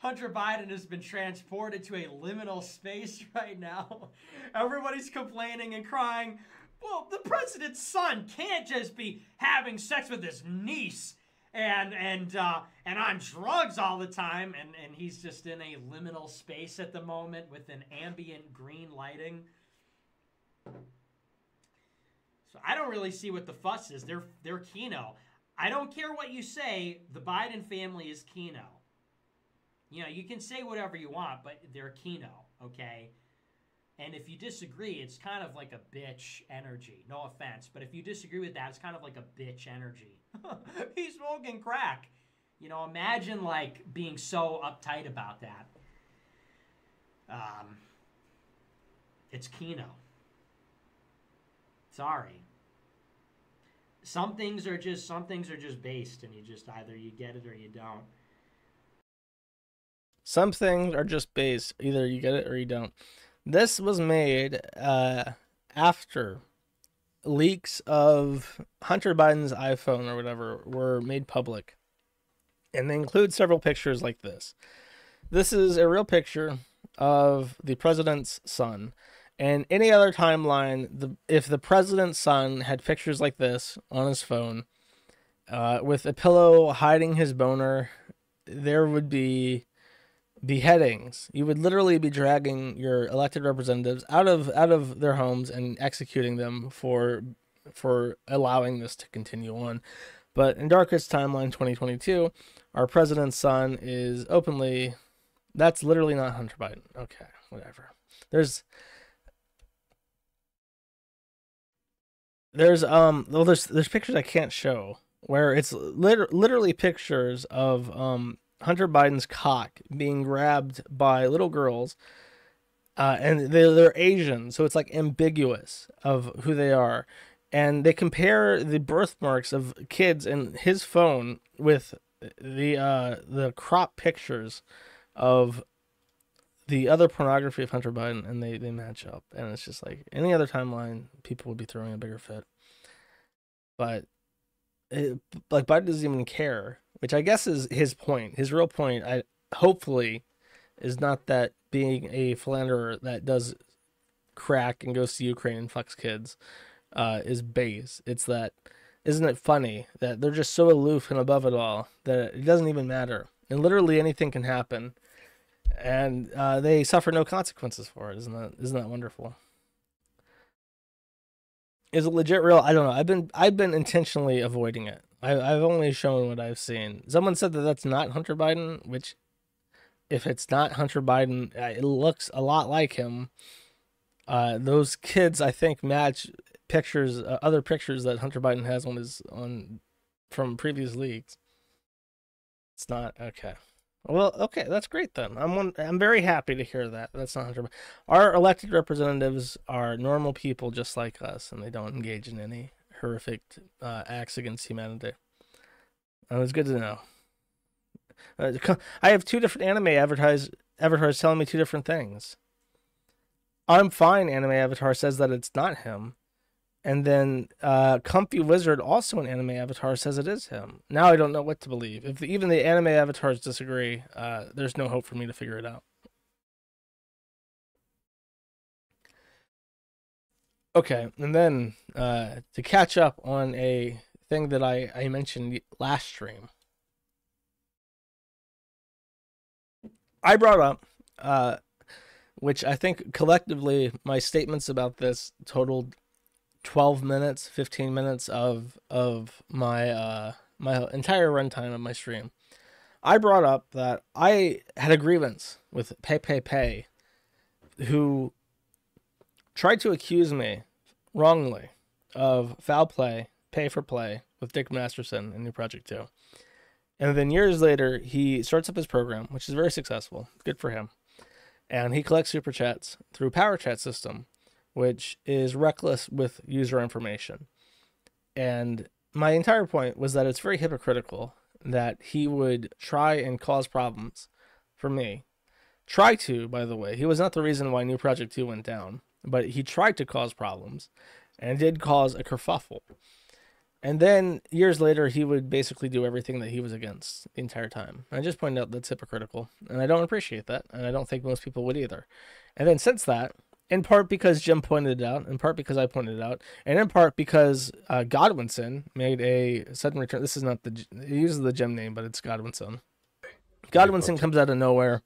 Hunter Biden has been transported to a liminal space right now. Everybody's complaining and crying. Well, the president's son can't just be having sex with his niece and on drugs all the time. And he's just in a liminal space at the moment with an ambient green lighting. So I don't really see what the fuss is. They're Kino. I don't care what you say. The Biden family is Kino. You know, you can say whatever you want, but they're Kino, okay? And if you disagree, it's kind of like a bitch energy. No offense, but if you disagree with that, it's kind of like a bitch energy. He's smoking crack. You know, imagine like being so uptight about that. It's Kino. Sorry. Some things are just based, and you just either you get it or you don't. Some things are just based. Either you get it or you don't. This was made after leaks of Hunter Biden's iPhone or whatever were made public. And they include several pictures like this. This is a real picture of the president's son. And any other timeline, if the president's son had pictures like this on his phone with a pillow hiding his boner, there would be beheadings. You would literally be dragging your elected representatives out of their homes and executing them for allowing this to continue on. But in Darkest Timeline 2022, our president's son is openly, that's literally not Hunter Biden. Okay, whatever. There's pictures I can't show where it's literally pictures of Hunter Biden's cock being grabbed by little girls, and they're Asian, so it's like ambiguous of who they are. And they compare the birthmarks of kids in his phone with the crop pictures of the other pornography of Hunter Biden, and they match up. And it's just like any other timeline, people would be throwing a bigger fit. But like Biden doesn't even care. Which I guess is his point. His real point, I hopefully, is not that being a philanderer that does crack and goes to Ukraine and fucks kids is base. It's that, isn't it funny that they're just so aloof and above it all that it doesn't even matter. And literally anything can happen. And they suffer no consequences for it. Isn't that wonderful? Is it legit real? I don't know. I've been intentionally avoiding it. I've only shown what I've seen. Someone said that that's not Hunter Biden, which if it's not Hunter Biden, it looks a lot like him. Those kids, I think, match pictures, other pictures that Hunter Biden has from previous leaks. It's not okay. Well, okay, that's great then. I'm very happy to hear that. That's not Hunter Biden. Our elected representatives are normal people just like us, and they don't engage in any horrific acts against humanity. It was good to know. I have 2 different anime avatars telling me 2 different things. I'm fine. Anime avatar says that it's not him. And then Comfy Wizard, also an anime avatar, says it is him. Now I don't know what to believe. If even the anime avatars disagree, there's no hope for me to figure it out. Okay, and then to catch up on a thing that I mentioned last stream, I brought up, which I think collectively my statements about this totaled 12 minutes, 15 minutes of my my entire runtime of my stream. I brought up that I had a grievance with PPP, who tried to accuse me wrongly of foul play, pay for play with Dick Masterson in New Project 2. And then years later, he starts up his program, which is very successful. Good for him. And he collects super chats through Power Chat system, which is reckless with user information. And my entire point was that it's very hypocritical that he would try and cause problems for me. Try to, by the way. He was not the reason why New Project 2 went down, but he tried to cause problems and did cause a kerfuffle. And then years later, he would basically do everything that he was against the entire time. And I just pointed out that's hypocritical, and I don't appreciate that, and I don't think most people would either. And then since that, in part because Jim pointed it out, in part because I pointed it out, and in part because Godwinson made a sudden return. This is not the... He uses the Jim name, but it's Godwinson. Godwinson comes out of nowhere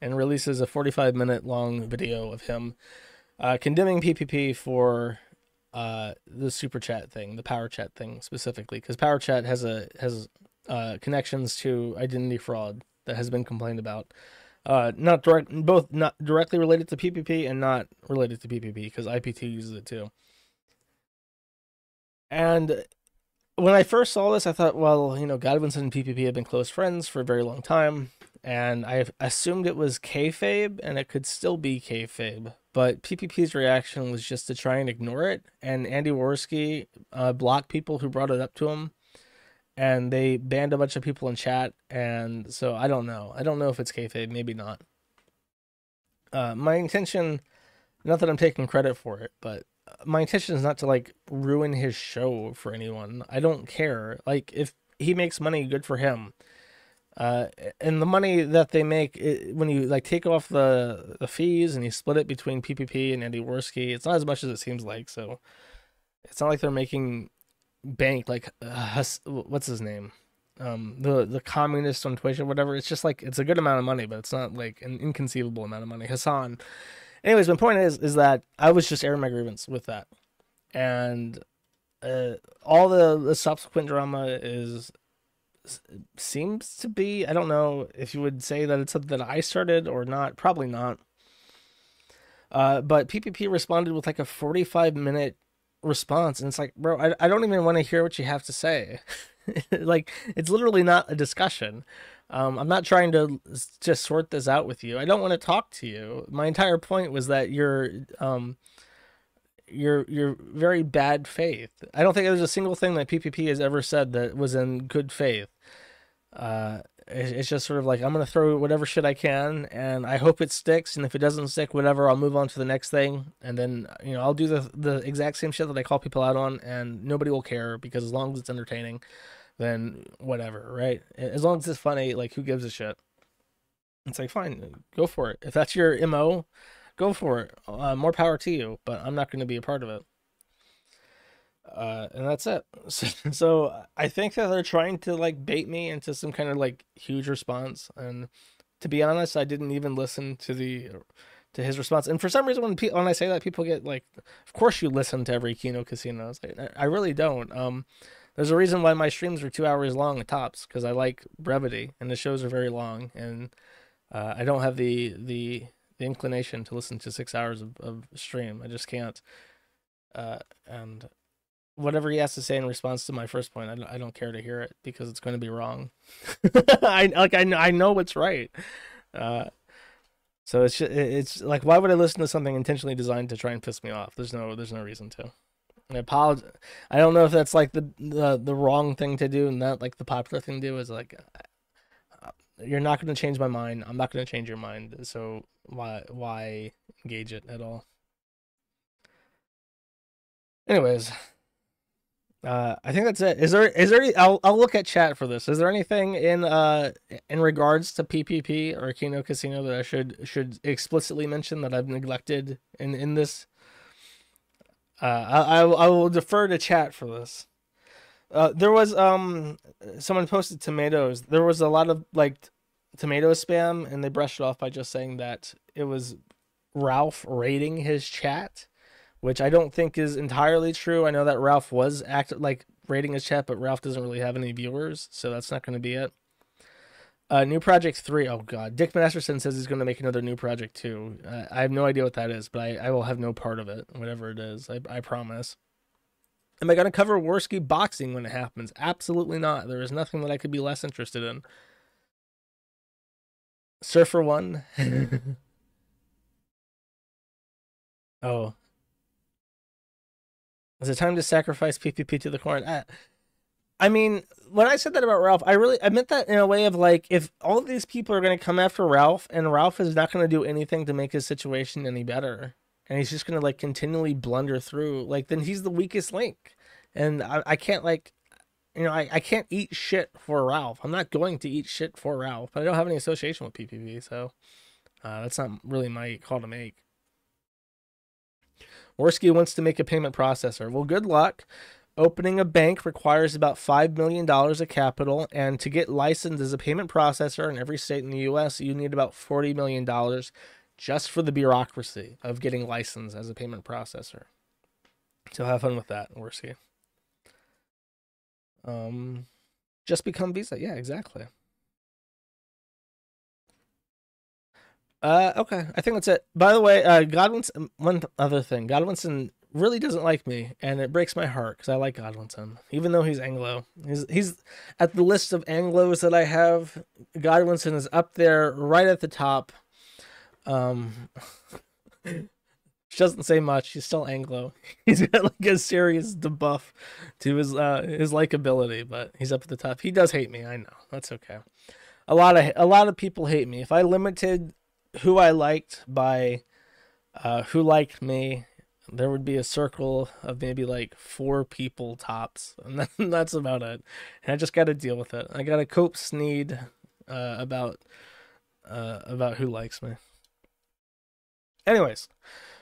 and releases a 45-minute long video of him condemning PPP for the super chat thing, the Power Chat thing specifically, because Power Chat has connections to identity fraud that has been complained about. Both not directly related to PPP and not related to PPP, because IPT uses it too. And when I first saw this, I thought, well, you know, Godwinson and PPP have been close friends for a very long time, and I assumed it was kayfabe, and it could still be kayfabe. But PPP's reaction was just to try and ignore it, and Andy Worski blocked people who brought it up to him, and they banned a bunch of people in chat, and so I don't know. I don't know if it's kayfabe, maybe not. My intention, not that I'm taking credit for it, but my intention is not to, like, ruin his show for anyone. I don't care. Like, if he makes money, good for him. And the money that they make, when you like take off the fees and you split it between PPP and Andy Worski, it's not as much as it seems like. So it's not like they're making bank like what's his name, the communist on Twitch or whatever. It's just like it's a good amount of money, but it's not like an inconceivable amount of money. Hassan. Anyways, my point is that I was just airing my grievance with that, and all the subsequent drama seems to be, I don't know if you would say that it's something that I started or not, probably not. But PPP responded with like a 45-minute response, and it's like, bro, I don't even want to hear what you have to say. Like, it's literally not a discussion. I'm not trying to just sort this out with you. I don't want to talk to you. My entire point was that you're very bad faith. I don't think there's a single thing that PPP has ever said that was in good faith. It's just sort of like, I'm going to throw whatever shit I can, and I hope it sticks, and if it doesn't stick, whatever, I'll move on to the next thing, and then, you know, I'll do the exact same shit that I call people out on, and nobody will care, because as long as it's entertaining, then whatever, right? As long as it's funny, like, who gives a shit? It's like, fine, go for it. If that's your MO, go for it. More power to you, but I'm not going to be a part of it. And that's it. So I think that they're trying to, like, bait me into some kind of, like, huge response. And to be honest, I didn't even listen to his response. And for some reason, when I say that, people get, like, of course you listen to every Kino Casino. I really don't. There's a reason why my streams are 2 hours long at tops, because I like brevity, and the shows are very long, and I don't have the inclination to listen to 6 hours of stream. I just can't. And whatever he has to say in response to my first point, I don't care to hear it, because it's going to be wrong. I know what's right. So it's like, why would I listen to something intentionally designed to try and piss me off? There's no reason to. I apologize. I don't know if that's like the wrong thing to do, and not like the popular thing to do is like, you're not going to change my mind. I'm not going to change your mind. So why engage it at all? Anyways, I think that's it. Is there any, I'll look at chat for this. Is there anything in regards to PPP or Kino Casino that I should explicitly mention that I've neglected in this? I will defer to chat for this. There was someone posted tomatoes. There was a lot of like tomato spam, and they brushed it off by just saying that it was Ralph raiding his chat, which I don't think is entirely true. I know that Ralph was raiding his chat, but Ralph doesn't really have any viewers, so that's not going to be it. New Project 3. Oh, God. Dick Masterson says he's going to make another New Project 2. I have no idea what that is, but I will have no part of it, whatever it is. I promise. Am I going to cover Worski boxing when it happens? Absolutely not. There is nothing that I could be less interested in. Surfer 1. Oh. Is it time to sacrifice PPP to the corn? I mean, when I said that about Ralph, I meant that in a way of like, if all of these people are going to come after Ralph, and Ralph is not going to do anything to make his situation any better, and he's just going to like continually blunder through, like, then he's the weakest link. And I can't, like, you know, I can't eat shit for Ralph. I'm not going to eat shit for Ralph, but I don't have any association with PPP, so that's not really my call to make. Worski wants to make a payment processor. Well, good luck. Opening a bank requires about $5 million of capital, and to get licensed as a payment processor in every state in the U.S., you need about $40 million just for the bureaucracy of getting licensed as a payment processor. So have fun with that, Worski. Just become Visa. Yeah, exactly. Okay, I think that's it. By the way, Godwinson, one other thing. Godwinson really doesn't like me, and it breaks my heart because I like Godwinson, even though he's Anglo. He's at the list of Anglos that I have. Godwinson is up there, right at the top. She doesn't say much. He's still Anglo. He's got like a serious debuff to his likability, but he's up at the top. He does hate me. I know. That's okay. A lot of people hate me. If I limited who I liked by who liked me, there would be a circle of maybe like 4 people tops, and that's about it. And I just got to deal with it. I got to cope, Sneed, about who likes me. Anyways,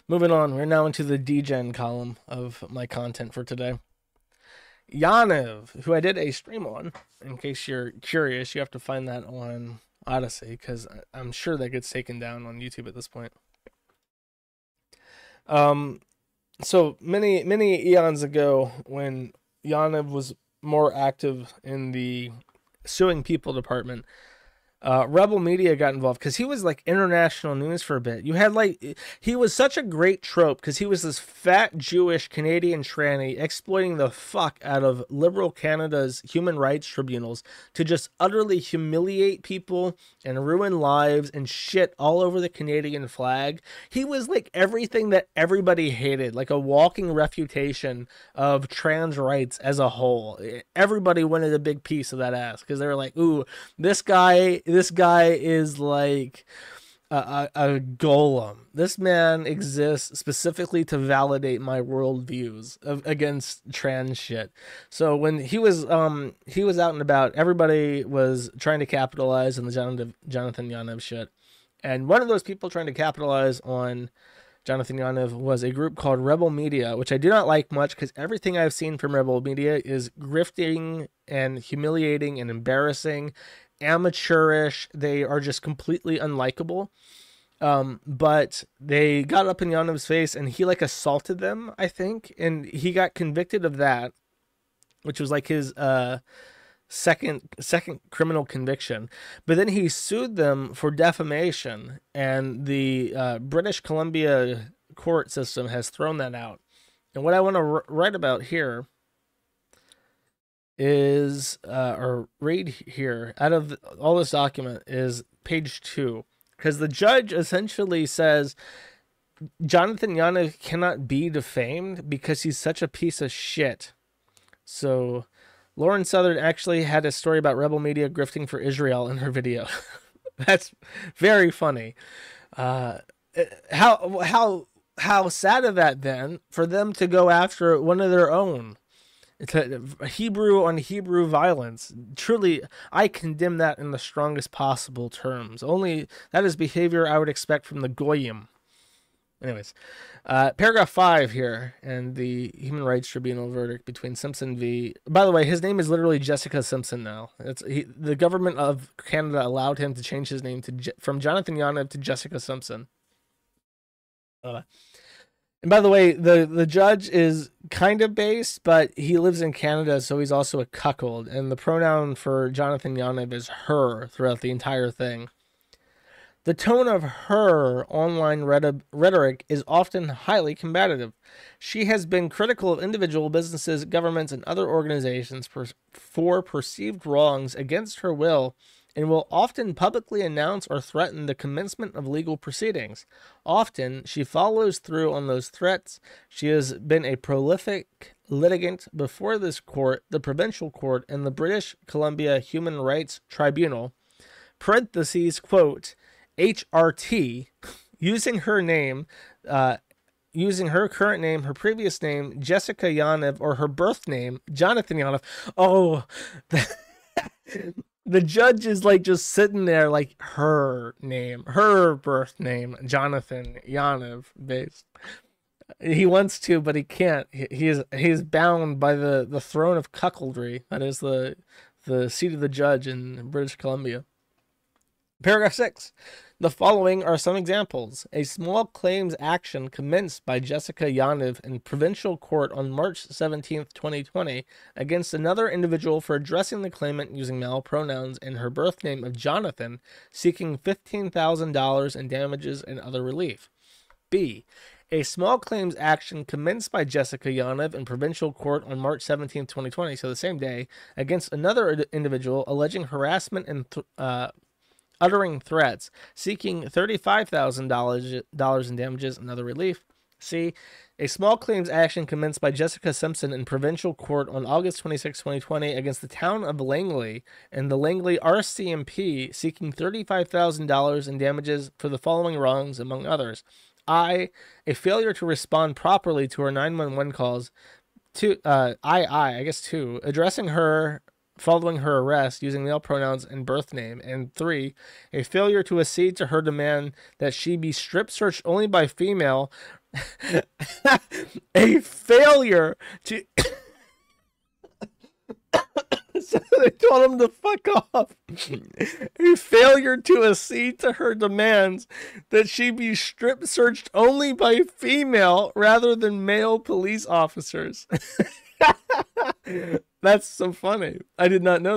moving on. We're now into the degen column of my content for today. Yaniv, who I did a stream on, in case you're curious, you have to find that on Odyssey, because I'm sure that gets taken down on YouTube at this point. So many eons ago, when Yaniv was more active in the suing people department, Rebel Media got involved because he was like international news for a bit. You had like, he was such a great trope because he was this fat Jewish Canadian tranny exploiting the fuck out of liberal Canada's human rights tribunals to just utterly humiliate people and ruin lives and shit all over the Canadian flag. He was like everything that everybody hated, like a walking refutation of trans rights as a whole. Everybody wanted a big piece of that ass because they were like, ooh, this guy is like a golem. This man exists specifically to validate my worldviews against trans shit. So when he was out and about, everybody was trying to capitalize on the Jonathan Yaniv shit. And one of those people trying to capitalize on Jonathan Yaniv was a group called Rebel Media, which I do not like much because everything I've seen from Rebel Media is grifting and humiliating and embarrassing, amateurish. They are just completely unlikable. But they got up in Yaniv's face and he like assaulted them, I think, and he got convicted of that, which was like his second criminal conviction. But then he sued them for defamation, and the British Columbia court system has thrown that out. And what I want to write about here is, or read here, out of all this document is page 2, because the judge essentially says Jonathan Yaniv cannot be defamed because he's such a piece of shit. So Lauren Southern actually had a story about Rebel Media grifting for Israel in her video. That's very funny. How how sad of that then for them to go after one of their own. It's a Hebrew on Hebrew violence. Truly, I condemn that in the strongest possible terms. Only that is behavior I would expect from the Goyim. Anyways, paragraph 5 here, and the Human Rights Tribunal verdict between Simpson v. By the way, his name is literally Jessica Simpson now. The government of Canada allowed him to change his name to from Jonathan Yaniv to Jessica Simpson. And by the way, the judge is kind of based, but he lives in Canada, so he's also a cuckold. And the pronoun for Jonathan Yaniv is her throughout the entire thing. The tone of her online rhetoric is often highly combative. She has been critical of individual businesses, governments, and other organizations for perceived wrongs against her will, and will often publicly announce or threaten the commencement of legal proceedings. Often, she follows through on those threats. She has been a prolific litigant before this court, the provincial court, and the British Columbia Human Rights Tribunal, parentheses, quote, HRT, using her current name, her previous name, Jessica Yaniv, or her birth name, Jonathan Yaniv. Oh, the judge is like just sitting there like her name, her birth name, Jonathan Yaniv based. He wants to, but he can't. He is bound by the throne of cuckoldry. That is the seat of the judge in British Columbia. Paragraph 6. The following are some examples. A small claims action commenced by Jessica Yaniv in provincial court on March 17, 2020, against another individual for addressing the claimant using male pronouns and her birth name of Jonathan, seeking $15,000 in damages and other relief. B. A small claims action commenced by Jessica Yaniv in provincial court on March 17, 2020, so the same day, against another individual alleging harassment and uttering threats, seeking $35,000 in damages and other relief. C. A small claims action commenced by Jessica Simpson in provincial court on August 26, 2020 against the town of Langley and the Langley RCMP, seeking $35,000 in damages for the following wrongs, among others. I. A failure to respond properly to her 911 calls. Two, addressing her following her arrest using male pronouns and birth name, and 3, a failure to accede to her demand that she be strip searched only by female, a failure to, so they told him to fuck off, a failure to accede to her demands that she be strip searched only by female rather than male police officers. That's so funny. I did not know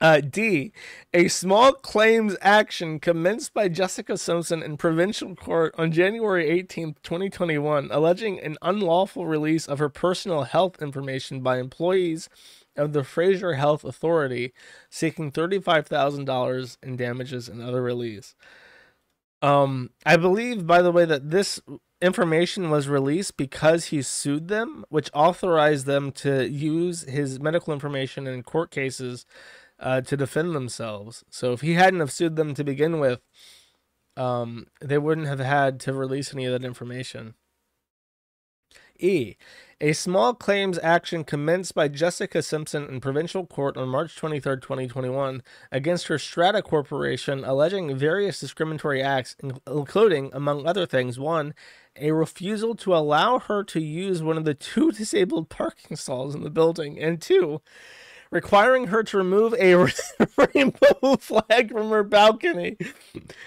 that. D. A small claims action commenced by Jessica Simpson in provincial court on January 18, 2021, alleging an unlawful release of her personal health information by employees of the Fraser Health Authority, seeking $35,000 in damages and other release. I believe, by the way, that this information was released because he sued them, which authorized them to use his medical information in court cases to defend themselves. So if he hadn't have sued them to begin with, they wouldn't have had to release any of that information. E. A small claims action commenced by Jessica Simpson in provincial court on March 23, 2021, against her Strata Corporation, alleging various discriminatory acts, including, among other things, 1. A refusal to allow her to use one of the 2 disabled parking stalls in the building, and 2. Requiring her to remove a rainbow flag from her balcony.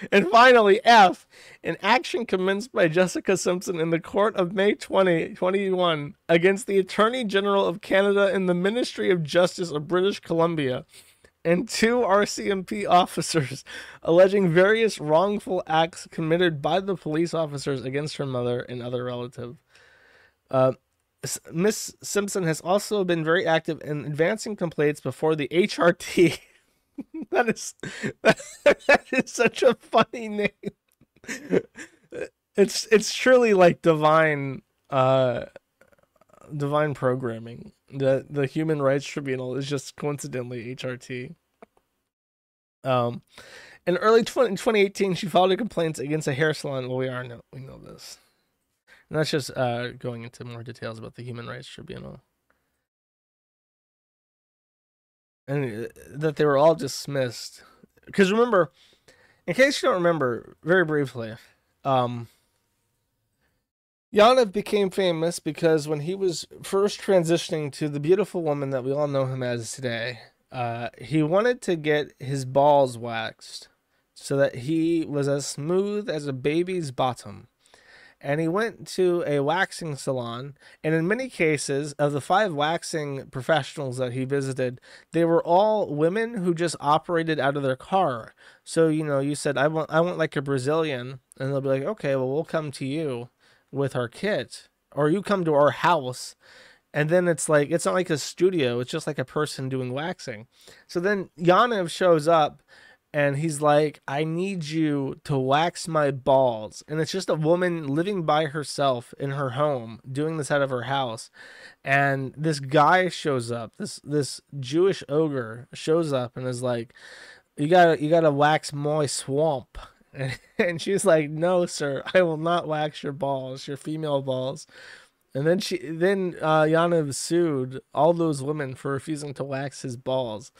And finally, F. An action commenced by Jessica Simpson in the court of May 2021 against the Attorney General of Canada and the Ministry of Justice of British Columbia, and 2 RCMP officers, alleging various wrongful acts committed by the police officers against her mother and other relative. Miss Simpson has also been very active in advancing complaints before the HRT. that is such a funny name. It's truly like divine programming. The Human Rights Tribunal is just coincidentally HRT. In early 2018, she filed complaints against a hair salon. Well, we know this. And that's just going into more details about the Human Rights Tribunal. And that they were all dismissed. Because remember, in case you don't remember, very briefly, Yaniv became famous because when he was first transitioning to the beautiful woman that we all know him as today, he wanted to get his balls waxed so that he was as smooth as a baby's bottom. And he went to a waxing salon, and in many cases, of the 5 waxing professionals that he visited, they were all women who just operated out of their car. So, you know, you said, I want like a Brazilian, and they'll be like, okay, well, we'll come to you with our kit, or you come to our house. And then it's like, it's not like a studio, it's just like a person doing waxing. So then Yaniv shows up, and he's like, I need you to wax my balls. And it's just a woman living by herself in her home, doing this out of her house. And this guy shows up, this Jewish ogre shows up and is like, you gotta wax my swamp. And she's like, no, sir, I will not wax your balls, your female balls. And then Yaniv sued all those women for refusing to wax his balls,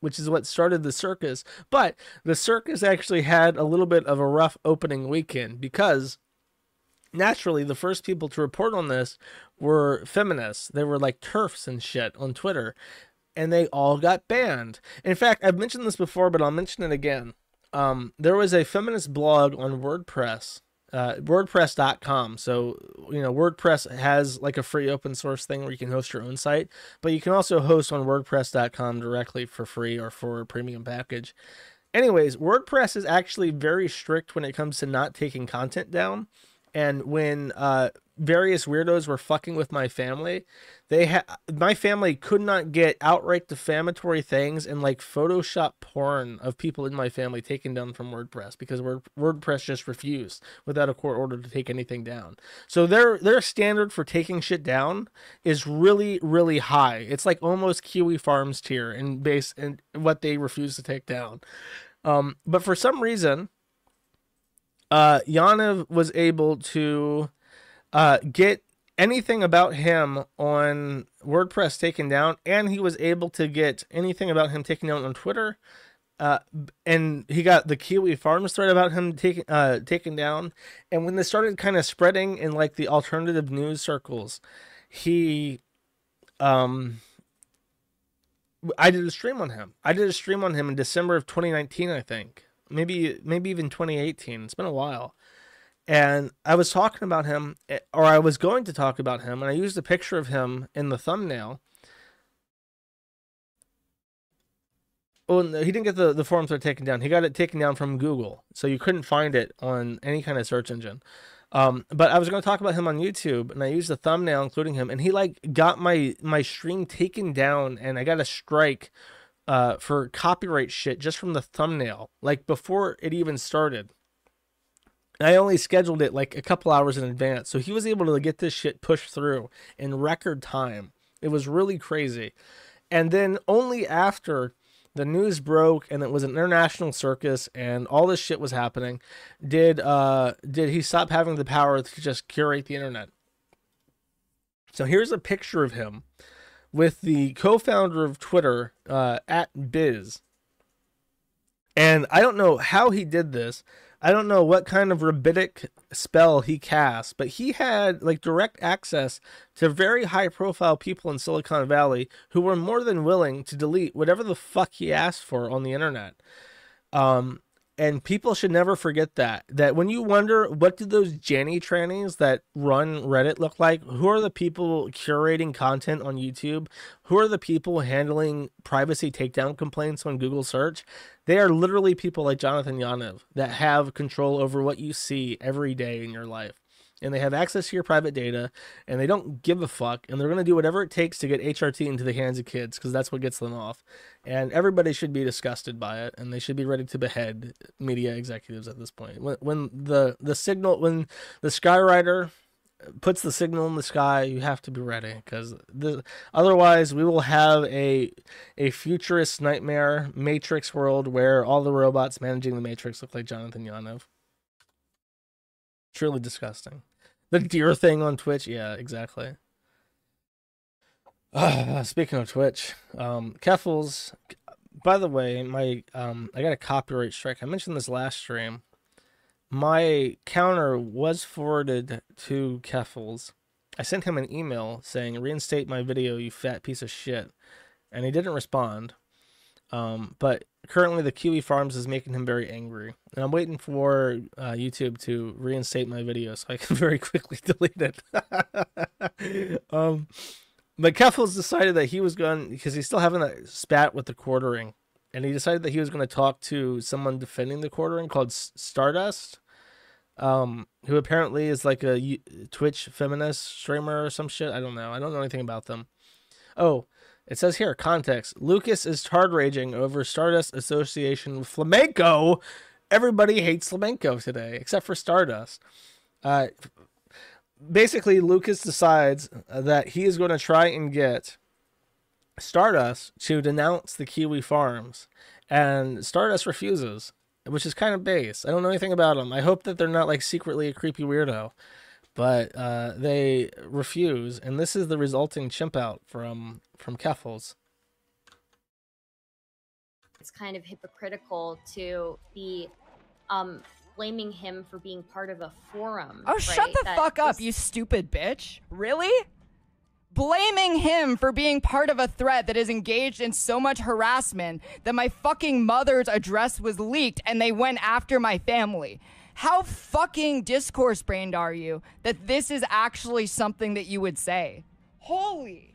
which is what started the circus. But the circus actually had a little bit of a rough opening weekend because, naturally, the first people to report on this were feminists. They were like TERFs and shit on Twitter, and they all got banned. In fact, I've mentioned this before, but I'll mention it again. There was a feminist blog on WordPress, WordPress.com. So, you know, WordPress has like a free open source thing where you can host your own site, but you can also host on WordPress.com directly for free or for a premium package. Anyways, WordPress is actually very strict when it comes to not taking content down. And when various weirdos were fucking with my family, my family could not get outright defamatory things and like Photoshop porn of people in my family taken down from WordPress because WordPress just refused without a court order to take anything down. So their standard for taking shit down is really, really high. It's like almost Kiwi Farms tier in what they refuse to take down. But for some reason, Yaniv was able to get anything about him on WordPress taken down, and he was able to get anything about him taken down on Twitter, and he got the Kiwi Farms thread about him taken down. And when this started kind of spreading in like the alternative news circles, I did a stream on him. I did a stream on him in December of 2019, I think. Maybe even 2018. It's been a while. And I was talking about him, or I was going to talk about him, and I used a picture of him in the thumbnail. Oh, no, he didn't get the forum thread taken down. He got it taken down from Google, so you couldn't find it on any kind of search engine. But I was going to talk about him on YouTube, and I used the thumbnail including him, and he like got my stream taken down, and I got a strike for copyright shit just from the thumbnail, like before it even started. And I only scheduled it like a couple hours in advance, so he was able to get this shit pushed through in record time. It was really crazy. And then only after the news broke and it was an international circus and all this shit was happening did he stop having the power to just curate the internet. So here's a picture of him with the co-founder of Twitter, @Biz. And I don't know how he did this. I don't know what kind of rabbinic spell he cast, but he had like direct access to very high profile people in Silicon Valley who were more than willing to delete whatever the fuck he asked for on the internet. And people should never forget that when you wonder what do those Janny trannies that run Reddit look like, who are the people curating content on YouTube, who are the people handling privacy takedown complaints on Google search, they are literally people like Jonathan Yaniv that have control over what you see every day in your life. And they have access to your private data, and they don't give a fuck, and they're going to do whatever it takes to get HRT into the hands of kids, because that's what gets them off. And everybody should be disgusted by it, and they should be ready to behead media executives at this point. When the signal, when the Skyrider puts the signal in the sky, you have to be ready, because otherwise we will have a futurist nightmare Matrix world where all the robots managing the Matrix look like Jonathan Yaniv. Truly disgusting. The deer thing on Twitch, yeah, exactly. Speaking of Twitch, Keffals, by the way, my I got a copyright strike. I mentioned this last stream. My counter was forwarded to Keffals. I sent him an email saying, reinstate my video, you fat piece of shit. And he didn't respond. But currently the Kiwi Farms is making him very angry. And I'm waiting for YouTube to reinstate my video so I can very quickly delete it. But Keffals decided that he was going, because he's still having a spat with the quartering. And he decided that he was going to talk to someone defending the quartering called Stardust. Who apparently is like a Twitch feminist streamer or some shit. I don't know. I don't know anything about them. Oh, it says here, context. Lucas is tard raging over Stardust association with Flamenco. Everybody hates Flamenco today, except for Stardust. Basically, Lucas decides that he is going to try and get Stardust to denounce the Kiwi Farms. And Stardust refuses, which is kind of base. I don't know anything about them. I hope that they're not like secretly a creepy weirdo, but they refuse. And this is the resulting chimp out from Keffals. It's kind of hypocritical to be blaming him for being part of a forum. Oh, right? Shut the fuck up, you stupid bitch. Really? Blaming him for being part of a thread that is engaged in so much harassment that my fucking mother's address was leaked and they went after my family. How fucking discourse brained are you that this is actually something that you would say? Holy.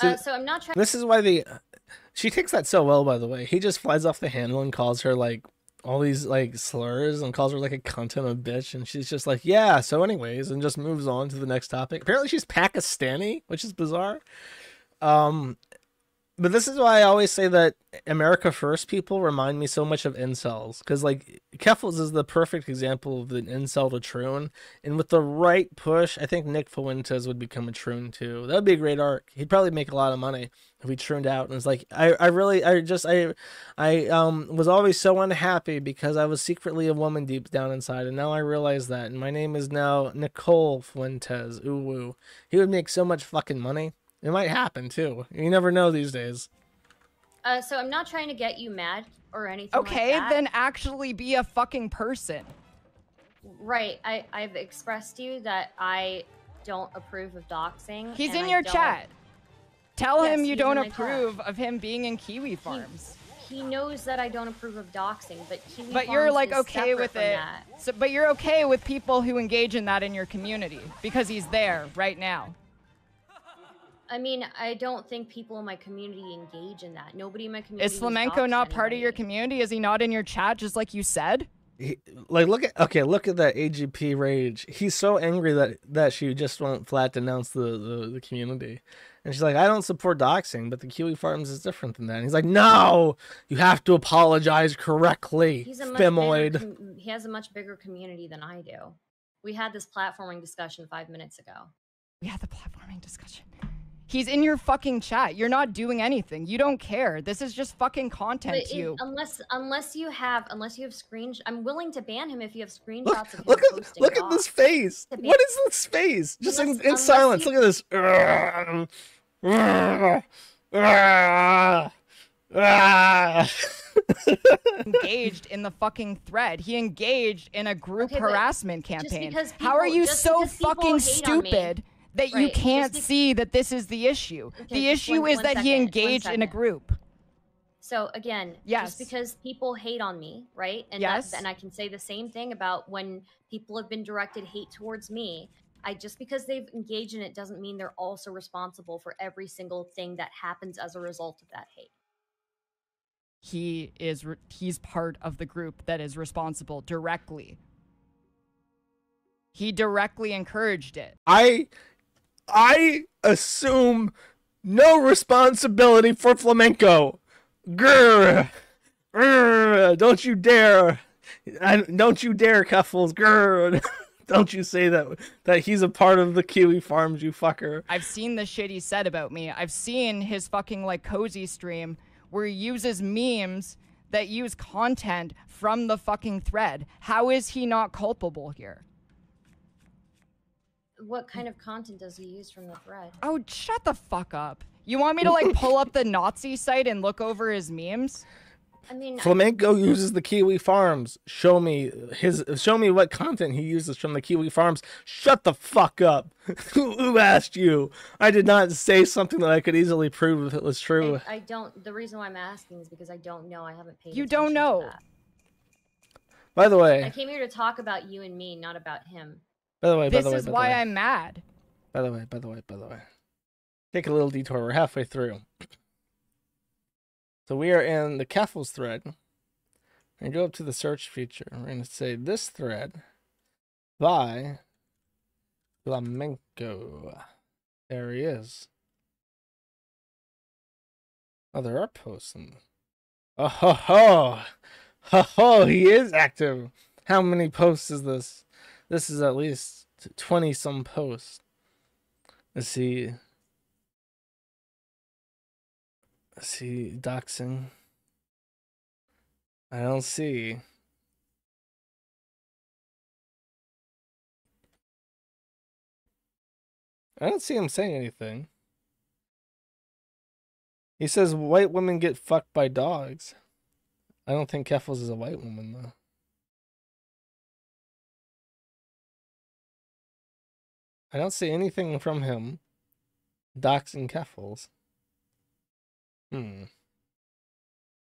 So I'm not trying. This is why she takes that so well, by the way. He just flies off the handle and calls her like all these like slurs and calls her like a cunt and a bitch, and she's just like, yeah, so anyways, and just moves on to the next topic. Apparently she's Pakistani, which is bizarre. But this is why I always say that America First people remind me so much of incels, because like Keffals is the perfect example of an incel to troon, and with the right push, I think Nick Fuentes would become a troon too. That would be a great arc. He'd probably make a lot of money if he trooned out and was like, I was always so unhappy because I was secretly a woman deep down inside, and now I realize that, and my name is now Nicole Fuentes. Ooh woo. He would make so much fucking money. It might happen too. You never know these days. So I'm not trying to get you mad or anything. Okay, like that. Then actually be a fucking person. Right. I've expressed to you that I don't approve of doxing. He's in your chat. Tell him you don't approve of him being in Kiwi Farms. He knows that I don't approve of doxing, but Kiwi Farms you're like okay with it. So, but you're okay with people who engage in that in your community because he's there right now. I mean, I don't think people in my community engage in that. Nobody in my community. Is Flamenco not part of your community? Is he not in your chat, just like you said? Look at that AGP rage. He's so angry that she just won't flat denounce the community. And she's like, I don't support doxing, but the Kiwi Farms is different than that. And he's like, no, you have to apologize correctly, Femoid. He has a much bigger community than I do. We had this platforming discussion 5 minutes ago. Yeah, the platforming discussion. He's in your fucking chat. You're not doing anything. You don't care. This is just fucking content to you. Unless you have screenshots. I'm willing to ban him if you have screenshots of him posting. Look at this face. What is this face? Just in silence. Look at this. Engaged in the fucking thread. He engaged in a group harassment campaign. How are you so fucking stupid that you can't see that this is the issue? Okay, the issue is that he engaged in a group. So again, yes, just because people hate on me, right? And yes, and I can say the same thing about when people have been directed hate towards me. Just because they've engaged in it doesn't mean they're also responsible for every single thing that happens as a result of that hate. He's part of the group that is responsible directly. He directly encouraged it. I assume no responsibility for Flamenco. Grr, grr, don't you dare, Keffals. Grr, Don't you say that he's a part of the Kiwi Farms, you fucker. I've seen the shit he said about me. I've seen his fucking, like, cozy stream where he uses memes that use content from the fucking thread. How is he not culpable here? What kind of content does he use from the thread? Oh, shut the fuck up. You want me to, like, pull up the Nazi site and look over his memes? I mean, Flamenco uses the Kiwi Farms. Show me what content he uses from the Kiwi Farms. Shut the fuck up. Who asked you? I did not say something that I could easily prove if it was true. I don't. The reason why I'm asking is because I don't know. I haven't paid. You don't know. To that. By the way, I came here to talk about you and me, not about him. By the way, this is why I'm mad. By the way. Take a little detour. We're halfway through. So we are in the Keffals thread, and go up to the search feature. We're going to say this thread by Flamenco. There he is. Oh, there are posts. Oh ho ho, ho ho! He is active. How many posts is this? This is at least 20 some posts. Let's see. See doxing. I don't see. I don't see him saying anything. He says white women get fucked by dogs. I don't think Keffals is a white woman though. I don't see anything from him doxing Keffals.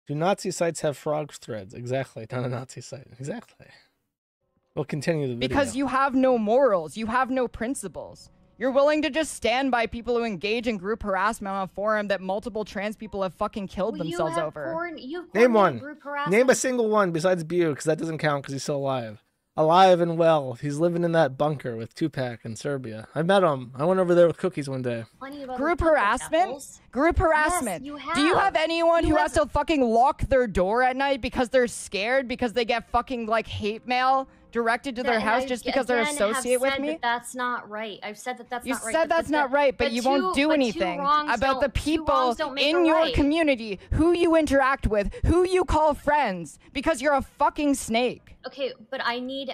Do Nazi sites have frog threads? Exactly. Not a Nazi site. Exactly. We'll continue the video. Because you have no morals. You have no principles. You're willing to just stand by people who engage in group harassment on a forum that multiple trans people have fucking killed themselves over. Name one. Name a single one besides Bew, because that doesn't count because he's still alive. Alive and well. He's living in that bunker with Tupac in Serbia. I met him. I went over there with cookies one day. Group harassment? Group harassment. Yes, you have. Do you have anyone who has to fucking lock their door at night because they're scared because they get fucking like hate mail directed to their house just because they're associated with me? That's not right. I've said that that's not right. You said that's not right, but you won't do anything about the people in your community who you interact with, who you call friends, because you're a fucking snake. Okay, but I need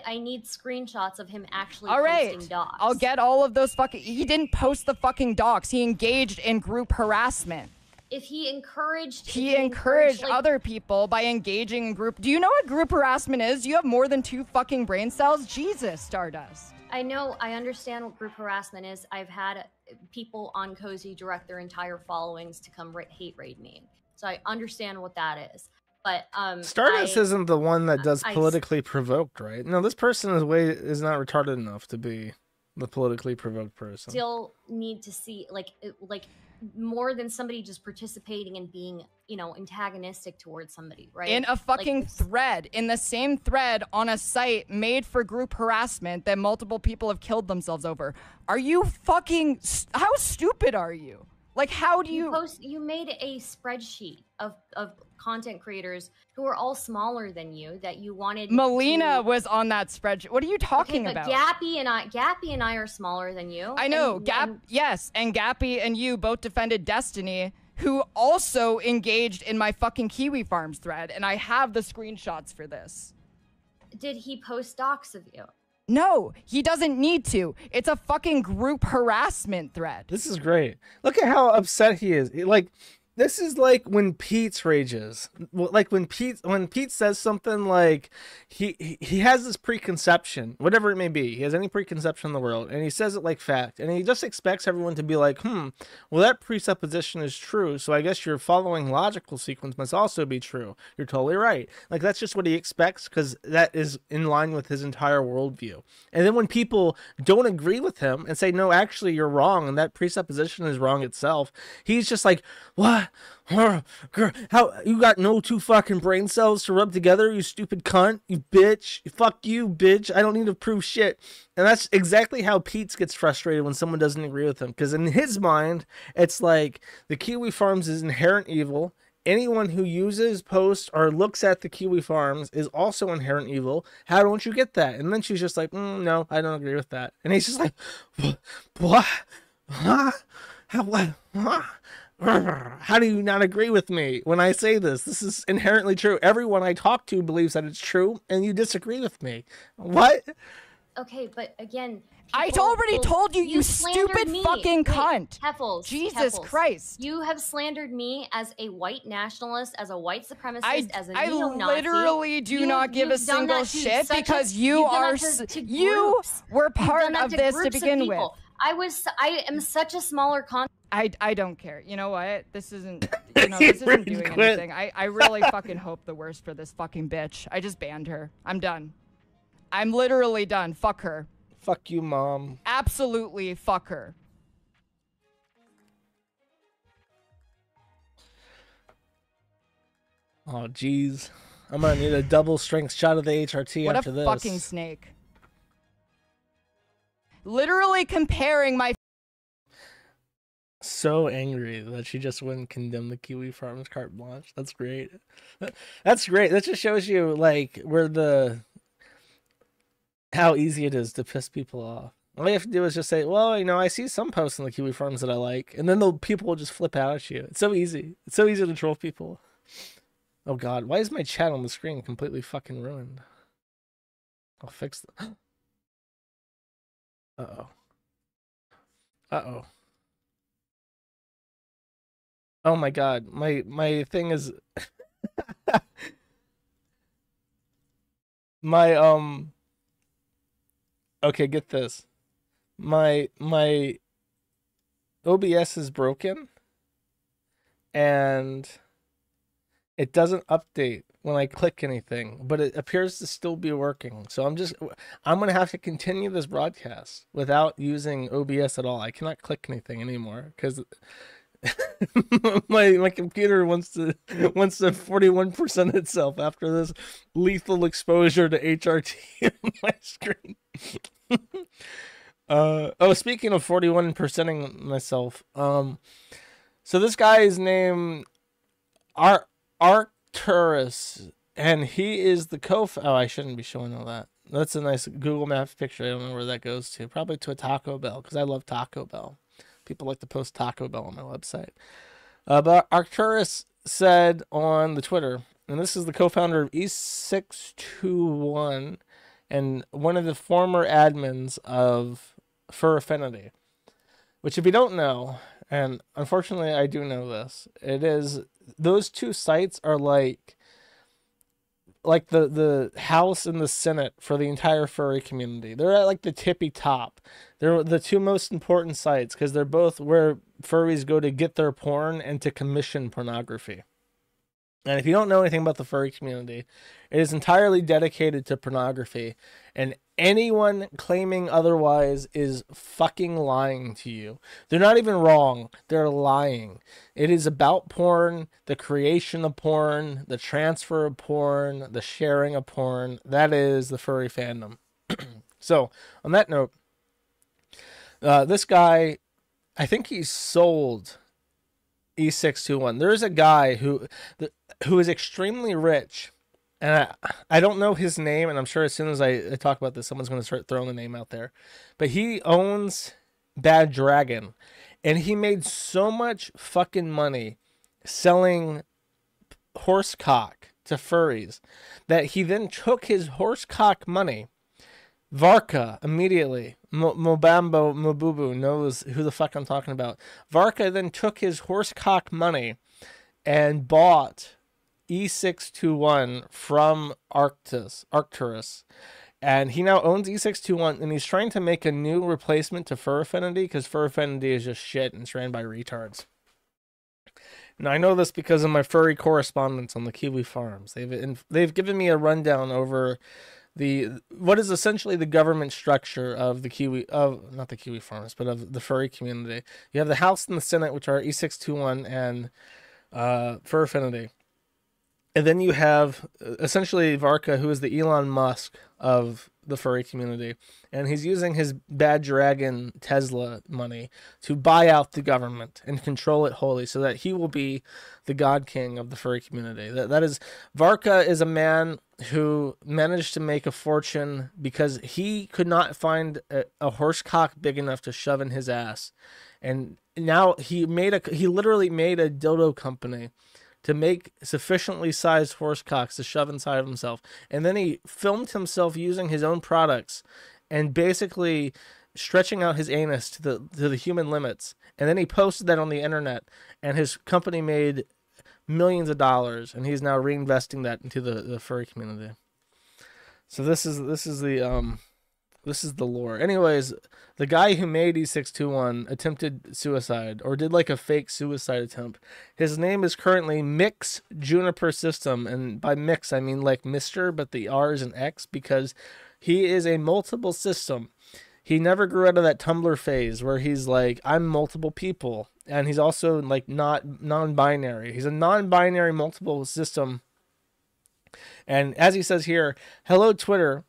screenshots of him actually posting docs. I'll get all of those fucking... He didn't post the fucking docs. He engaged in group harassment. If he encouraged... He encouraged like... other people by engaging in group... Do you know what group harassment is? You have more than 2 fucking brain cells? Jesus, Stardust. I know. I understand what group harassment is. I've had people on Cozy direct their entire followings to come hate raid me. So I understand what that is. But Stardust isn't the one that does politically provoked, right? No, this person is not retarded enough to be the politically provoked person. Still need to see like more than somebody just participating and being, you know, antagonistic towards somebody, right? In a fucking thread, in the same thread on a site made for group harassment that multiple people have killed themselves over. Are you fucking how stupid are you? Like, how do you post? You made a spreadsheet of content creators who are all smaller than you that you wanted. Melina was on that spreadsheet. What are you talking about? Gappy and I are smaller than you. I know. And Gappy and you both defended Destiny, who also engaged in my fucking Kiwi Farms thread, and I have the screenshots for this. Did he post docs of you? No, he doesn't need to. It's a fucking group harassment thread. This is great. Look at how upset he is. Like, this is like when Pete's rages. Like when Pete says something like he has this preconception, whatever it may be. He has any preconception in the world, and he says it like fact, and he just expects everyone to be like, well, that presupposition is true, so I guess your following logical sequence must also be true. You're totally right. Like, that's just what he expects because that is in line with his entire worldview. And then when people don't agree with him and say, no, actually, you're wrong, and that presupposition is wrong itself, he's just like, what? Girl, how you got no 2 fucking brain cells to rub together, you stupid cunt, you bitch, fuck you, bitch, I don't need to prove shit. And that's exactly how Pete gets frustrated when someone doesn't agree with him, because in his mind it's like the Kiwi Farms is inherent evil Anyone who uses, posts, or looks at the Kiwi Farms is also inherent evil. How don't you get that? And then she's just like, no, I don't agree with that. And he's just like, what? Huh? How do you not agree with me when I say this? This is inherently true. Everyone I talk to believes that it's true, and you disagree with me. What? Okay, but again... I already told you, you stupid fucking cunt. Keffals, Jesus Christ. You have slandered me as a white nationalist, as a white supremacist, as a neo-Nazi. I literally do not give a single shit because you are... You were part of this to begin with. I am such a smaller con... I don't care. You know what? This isn't... You know, this isn't doing anything. I really fucking hope the worst for this fucking bitch. I just banned her. I'm done. I'm literally done. Fuck her. Fuck you, mom. Absolutely fuck her. Oh, jeez. I'm gonna need a double-strength shot of the HRT after this. What a fucking snake. Literally comparing my... So angry that she just wouldn't condemn the Kiwi Farms carte blanche. That's great. That's great. That just shows you, like, where the... how easy it is to piss people off. All you have to do is just say, well, you know, I see some posts in the Kiwi Farms that I like, and then the people will just flip out at you. It's so easy. It's so easy to troll people. Oh, God. Why is my chat on the screen completely fucking ruined? I'll fix that. Uh-oh. Uh-oh. Oh, my God. My thing is... Okay, get this. My OBS is broken, and it doesn't update when I click anything, but it appears to still be working. So I'm going to have to continue this broadcast without using OBS at all. I cannot click anything anymore because my computer wants to 41% itself after this lethal exposure to HRT on my screen. Oh, speaking of 41%ing myself, so this guy is named Arcturus, and he is the oh, I shouldn't be showing all that. That's a nice Google Maps picture. I don't know where that goes to. Probably to a Taco Bell, because I love Taco Bell. People like to post Taco Bell on my website. But Arcturus said on the Twitter, and this is the co-founder of E621 and one of the former admins of Fur Affinity, which if you don't know, and unfortunately I do know this, it is, those two sites are like the House and the Senate for the entire furry community. They're at like the tippy top. They're the two most important sites because they're both where furries go to get their porn and to commission pornography. And if you don't know anything about the furry community, it is entirely dedicated to pornography, and anyone claiming otherwise is fucking lying to you. They're not even wrong. They're lying. It is about porn, the creation of porn, the transfer of porn, the sharing of porn. That is the furry fandom. So, on that note, this guy, I think he sold E621. There is a guy who is extremely rich, and I don't know his name, and I'm sure as soon as I talk about this, someone's going to start throwing the name out there. But he owns Bad Dragon, and he made so much fucking money selling horse cock to furries that he then took his horse cock money. Varka immediately. Mobambo Mabubu knows who the fuck I'm talking about. Varka then took his horsecock money and bought E621 from Arcturus. And he now owns E621, and he's trying to make a new replacement to Fur Affinity because Fur Affinity is just shit and it's ran by retards. Now, I know this because of my furry correspondence on the Kiwi Farms. They've given me a rundown over what is essentially the government structure of the Kiwi, of not the Kiwi Farms, but of the furry community. You have the House and the Senate, which are E621 and Fur Affinity. And then you have essentially Varka, who is the Elon Musk of the furry community. And he's using his bad dragon Tesla money to buy out the government and control it wholly so that he will be the god king of the furry community. That is, Varka is a man who managed to make a fortune because he could not find a horse cock big enough to shove in his ass. And now he literally made a dildo company to make sufficiently sized horse cocks to shove inside of himself. And then he filmed himself using his own products and basically stretching out his anus to the human limits. And then he posted that on the internet, and his company made millions of dollars, and he's now reinvesting that into the furry community. So this is the lore. Anyways, the guy who made E621 attempted suicide, or did like a fake suicide attempt. His name is currently Mix Juniper System, and by Mix I mean like Mr., but the R is an X, because he is a multiple system. He never grew out of that Tumblr phase where he's like, I'm multiple people, and he's also like not non-binary. He's a non-binary multiple system. And as he says here, hello Twitter.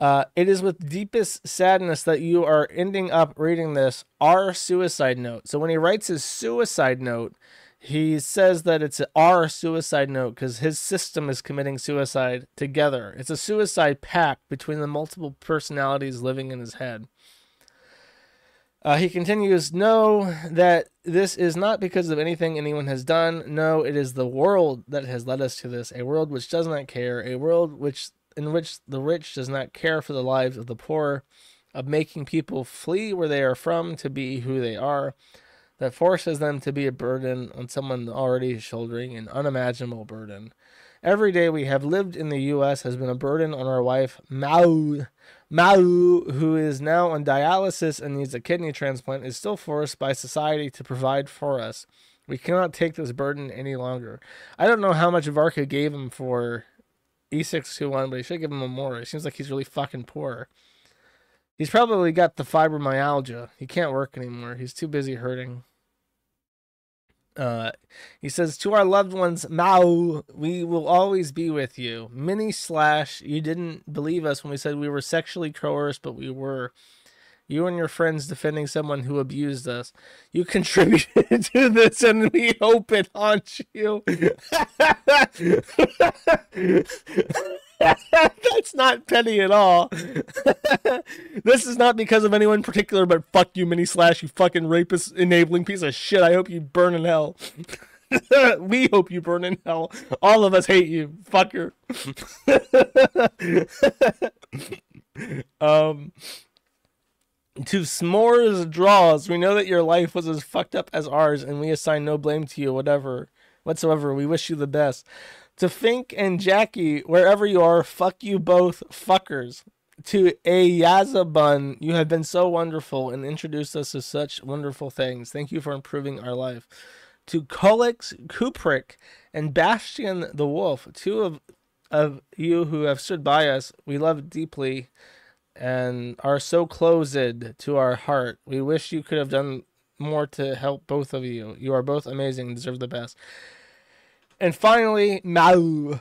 It is with deepest sadness that you are ending up reading this, our suicide note. So when he writes his suicide note, he says that it's our suicide note because his system is committing suicide together. It's a suicide pact between the multiple personalities living in his head. He continues, know that this is not because of anything anyone has done. No, it is the world that has led us to this, a world which does not care, a world which... in which the rich does not care for the lives of the poor, of making people flee where they are from to be who they are, that forces them to be a burden on someone already shouldering an unimaginable burden. Every day we have lived in the U.S. has been a burden on our wife, Mao, who is now on dialysis and needs a kidney transplant, is still forced by society to provide for us. We cannot take this burden any longer. I don't know how much Varka gave him for E621, but he should give him more. It seems like he's really fucking poor. He's probably got the fibromyalgia. He can't work anymore. He's too busy hurting. He says, to our loved ones, Mao, we will always be with you. / you didn't believe us when we said we were sexually coerced, but we were. You and your friends defending someone who abused us. You contributed to this, and we hope it haunts you. That's not petty at all. This is not because of anyone in particular, but fuck you, / you fucking rapist enabling piece of shit. I hope you burn in hell. We hope you burn in hell. All of us hate you, fucker. To s'mores draws, we know that your life was as fucked up as ours, and we assign no blame to you, whatsoever. We wish you the best. To Fink and Jackie, wherever you are, fuck you both, fuckers. To a Yazabun, you have been so wonderful and introduced us to such wonderful things. Thank you for improving our life. To Kolix, Kuprick, and Bastion the Wolf, two of you who have stood by us, we love deeply and are so closed to our heart. We wish you could have done more to help both of you. You are both amazing and deserve the best. And finally, Mao,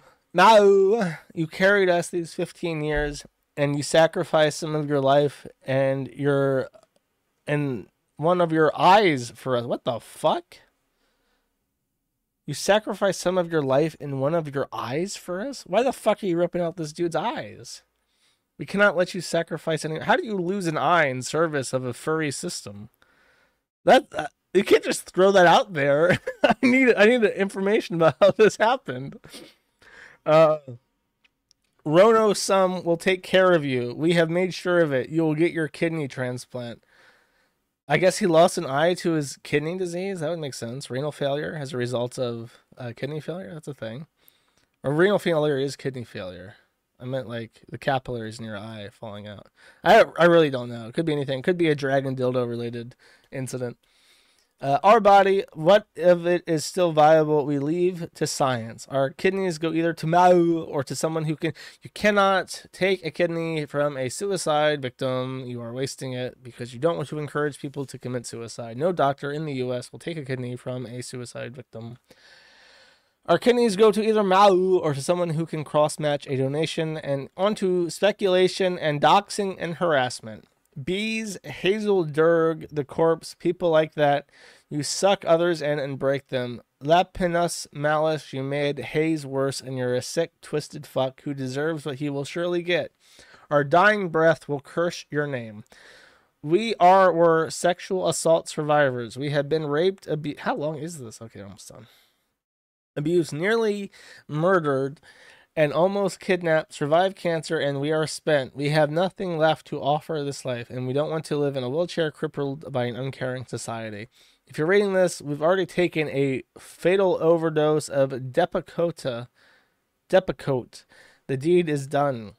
you carried us these 15 years, and you sacrificed some of your life and one of your eyes for us. What the fuck? You sacrificed some of your life and one of your eyes for us? Why the fuck are you ripping out this dude's eyes? We cannot let you sacrifice any. How do you lose an eye in service of a furry system? That you can't just throw that out there. I need information about how this happened. Rono Sum will take care of you. We have made sure of it. You will get your kidney transplant. I guess he lost an eye to his kidney disease. That would make sense. Renal failure as a result of kidney failure. That's a thing. Or renal failure is kidney failure. I meant like the capillaries in your eye falling out. I really don't know. It could be anything. It could be a dragon dildo related incident. Our body, what if it is still viable, we leave to science. Our kidneys go either to Mao or to someone who can. You cannot take a kidney from a suicide victim. You are wasting it because you don't want to encourage people to commit suicide. No doctor in the U.S. will take a kidney from a suicide victim. Our kidneys go to either Mao or to someone who can cross-match a donation, and onto speculation and doxing and harassment. Bees, Hazel Derg, the corpse, people like that. You suck others in and break them. Lapinus malice, you made Hayes worse, and you're a sick, twisted fuck who deserves what he will surely get. Our dying breath will curse your name. We were sexual assault survivors. We have been raped, abused. How long is this? Okay, I'm almost done. Abused, nearly murdered, and almost kidnapped, survived cancer, and we are spent. We have nothing left to offer this life, and we don't want to live in a wheelchair crippled by an uncaring society. If you're reading this, we've already taken a fatal overdose of Depakote. The deed is done.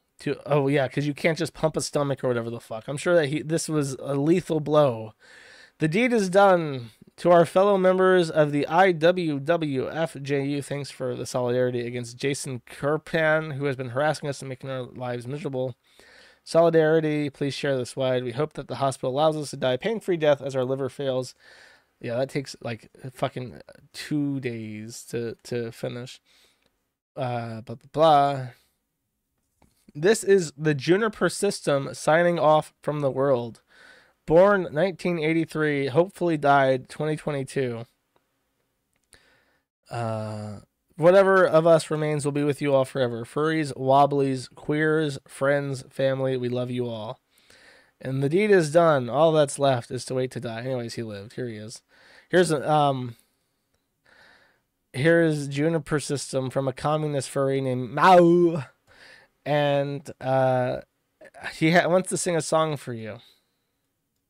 Oh yeah, because you can't just pump a stomach or whatever the fuck. I'm sure that this was a lethal blow. The deed is done to our fellow members of the IWWFJU. Thanks for the solidarity against Jason Kirpan, who has been harassing us and making our lives miserable. Solidarity, please share this wide. We hope that the hospital allows us to die a pain-free death as our liver fails. Yeah, that takes like fucking 2 days to finish. Blah, blah, blah. This is the Juniper System signing off from the world. Born 1983, hopefully died 2022. Whatever of us remains will be with you all forever. Furries, wobblies, queers, friends, family, we love you all. And the deed is done. All that's left is to wait to die. Anyways, he lived. Here he is. Here's a here's Juniper System from a communist furry named Mao. And he wants to sing a song for you.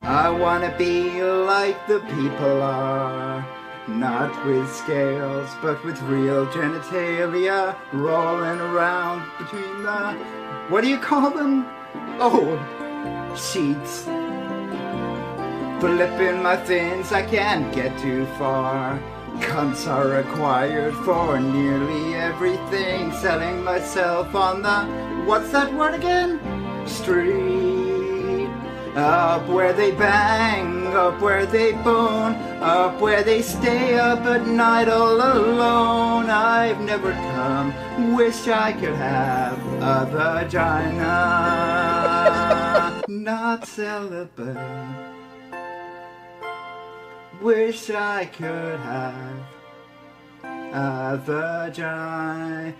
I want to be like the people are, not with scales, but with real genitalia, rolling around between the, what do you call them? Oh, sheets. Flipping my fins, I can't get too far. Cunts are required for nearly everything. Selling myself on the, what's that word again? Street. Up where they bang, up where they bone, up where they stay up at night all alone. I've never come, wish I could have a vagina. Not celibate. Wish I could have a vagina.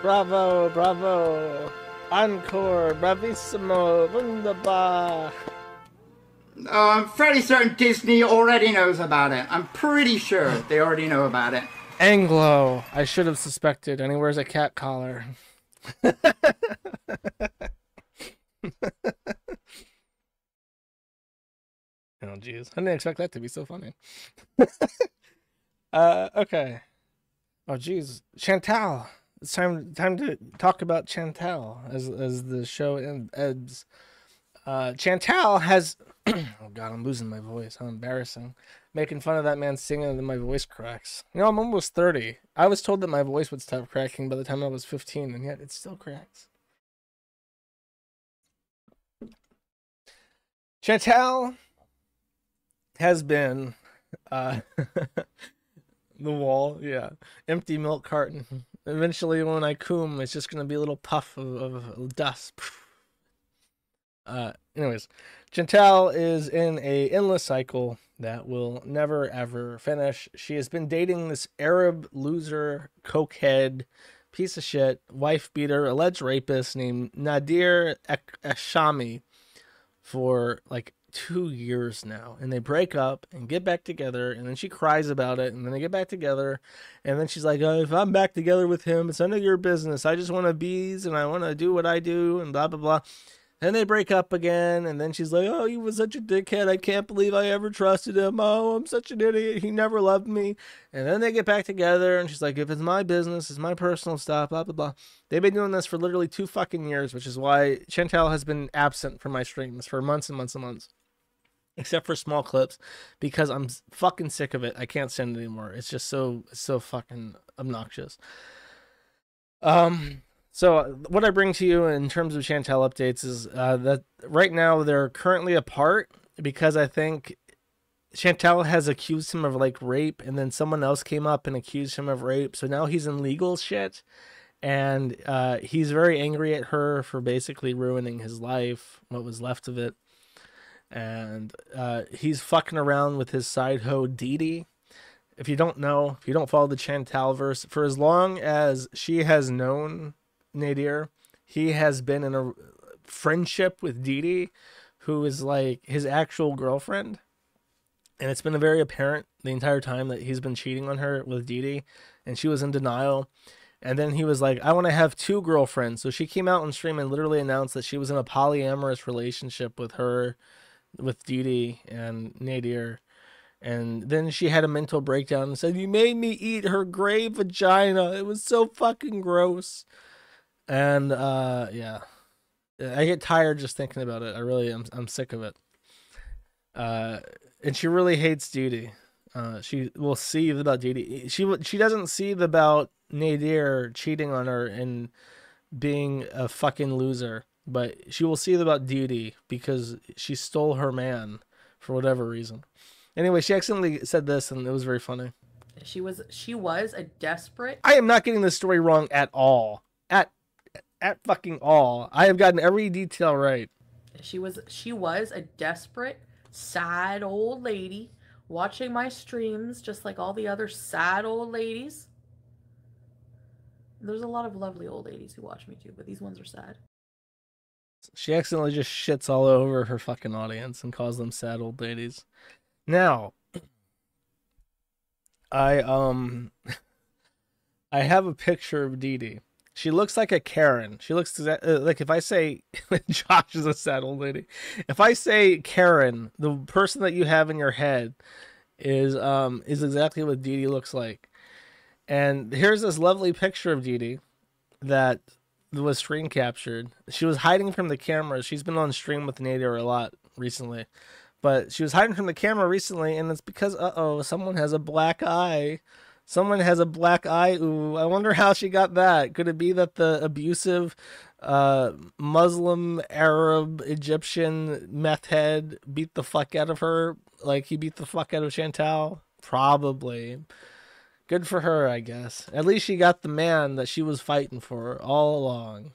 Bravo, bravo, encore, bravissimo, wunderbar. Oh, I'm pretty certain Disney already knows about it. I'm pretty sure they already know about it. Anglo, I should have suspected, and he wears a cat collar. Oh, jeez. I didn't expect that to be so funny. Okay. Oh, jeez. Chantal. It's time to talk about Chantal as the show ends. Chantal has... oh god, I'm losing my voice. How embarrassing. Making fun of that man singing and then my voice cracks. You know, I'm almost 30. I was told that my voice would stop cracking by the time I was 15, and yet it still cracks. Chantal has been the wall, yeah. Empty milk carton. Eventually when I coom, it's just gonna be a little puff of dust. Anyways, Chantal is in a endless cycle that will never, ever finish. She has been dating this Arab loser, cokehead, piece of shit, wife beater, alleged rapist named Nadir Eshami for like 2 years now. And they break up and get back together. And then she cries about it. And then they get back together. And then she's like, oh, if I'm back together with him, it's none of your business. I just want to bees and I want to do what I do and blah, blah, blah. Then they break up again, and then she's like, oh, he was such a dickhead. I can't believe I ever trusted him. Oh, I'm such an idiot. He never loved me. And then they get back together, and she's like, if it's my business, it's my personal stuff, blah, blah, blah. They've been doing this for literally 2 fucking years, which is why Chantal has been absent from my streams for months and months and months. except for small clips, because I'm fucking sick of it. I can't send it anymore. It's just so, it's so fucking obnoxious. So what I bring to you in terms of Chantal updates is that right now they're currently apart because I think Chantal has accused him of like rape, and then someone else came up and accused him of rape. So now he's in legal shit, and he's very angry at her for basically ruining his life, what was left of it. And he's fucking around with his side hoe Dee Dee. If you don't know, if you don't follow the Chantalverse, for as long as she has known Nadir, he has been in a friendship with Dee Dee, who is like his actual girlfriend. And it's been very apparent the entire time that he's been cheating on her with Dee Dee, and she was in denial. And then he was like, I want to have two girlfriends. So she came out on stream and literally announced that she was in a polyamorous relationship with her, with Dee Dee and Nadir. And then she had a mental breakdown and said, you made me eat her gray vagina. It was so fucking gross. And, yeah, I get tired just thinking about it. I really am. I'm sick of it. And she really hates Dee Dee. She will see about Dee Dee. She doesn't see about Nadir cheating on her and being a fucking loser. But she will see about Dee Dee because she stole her man for whatever reason. Anyway, she accidentally said this, and it was very funny. She was a desperate. I am not getting this story wrong at all. At fucking all. I have gotten every detail right. She was a desperate, sad old lady watching my streams, just like all the other sad old ladies. There's a lot of lovely old ladies who watch me too, but these ones are sad. She accidentally just shits all over her fucking audience and calls them sad old ladies. Now, I have a picture of Dee Dee. She looks like a Karen. She looks like, if I say Josh is a sad old lady, if I say Karen, the person that you have in your head is exactly what Dee Dee looks like. And here's this lovely picture of Dee Dee that was screen captured. She was hiding from the camera. She's been on stream with Nadir a lot recently. But she was hiding from the camera recently, and it's because, uh-oh, someone has a black eye. Someone has a black eye. Ooh, I wonder how she got that. Could it be that the abusive Muslim, Arab, Egyptian meth head beat the fuck out of her? Like, he beat the fuck out of Chantal? Probably. Good for her, I guess. At least she got the man that she was fighting for all along.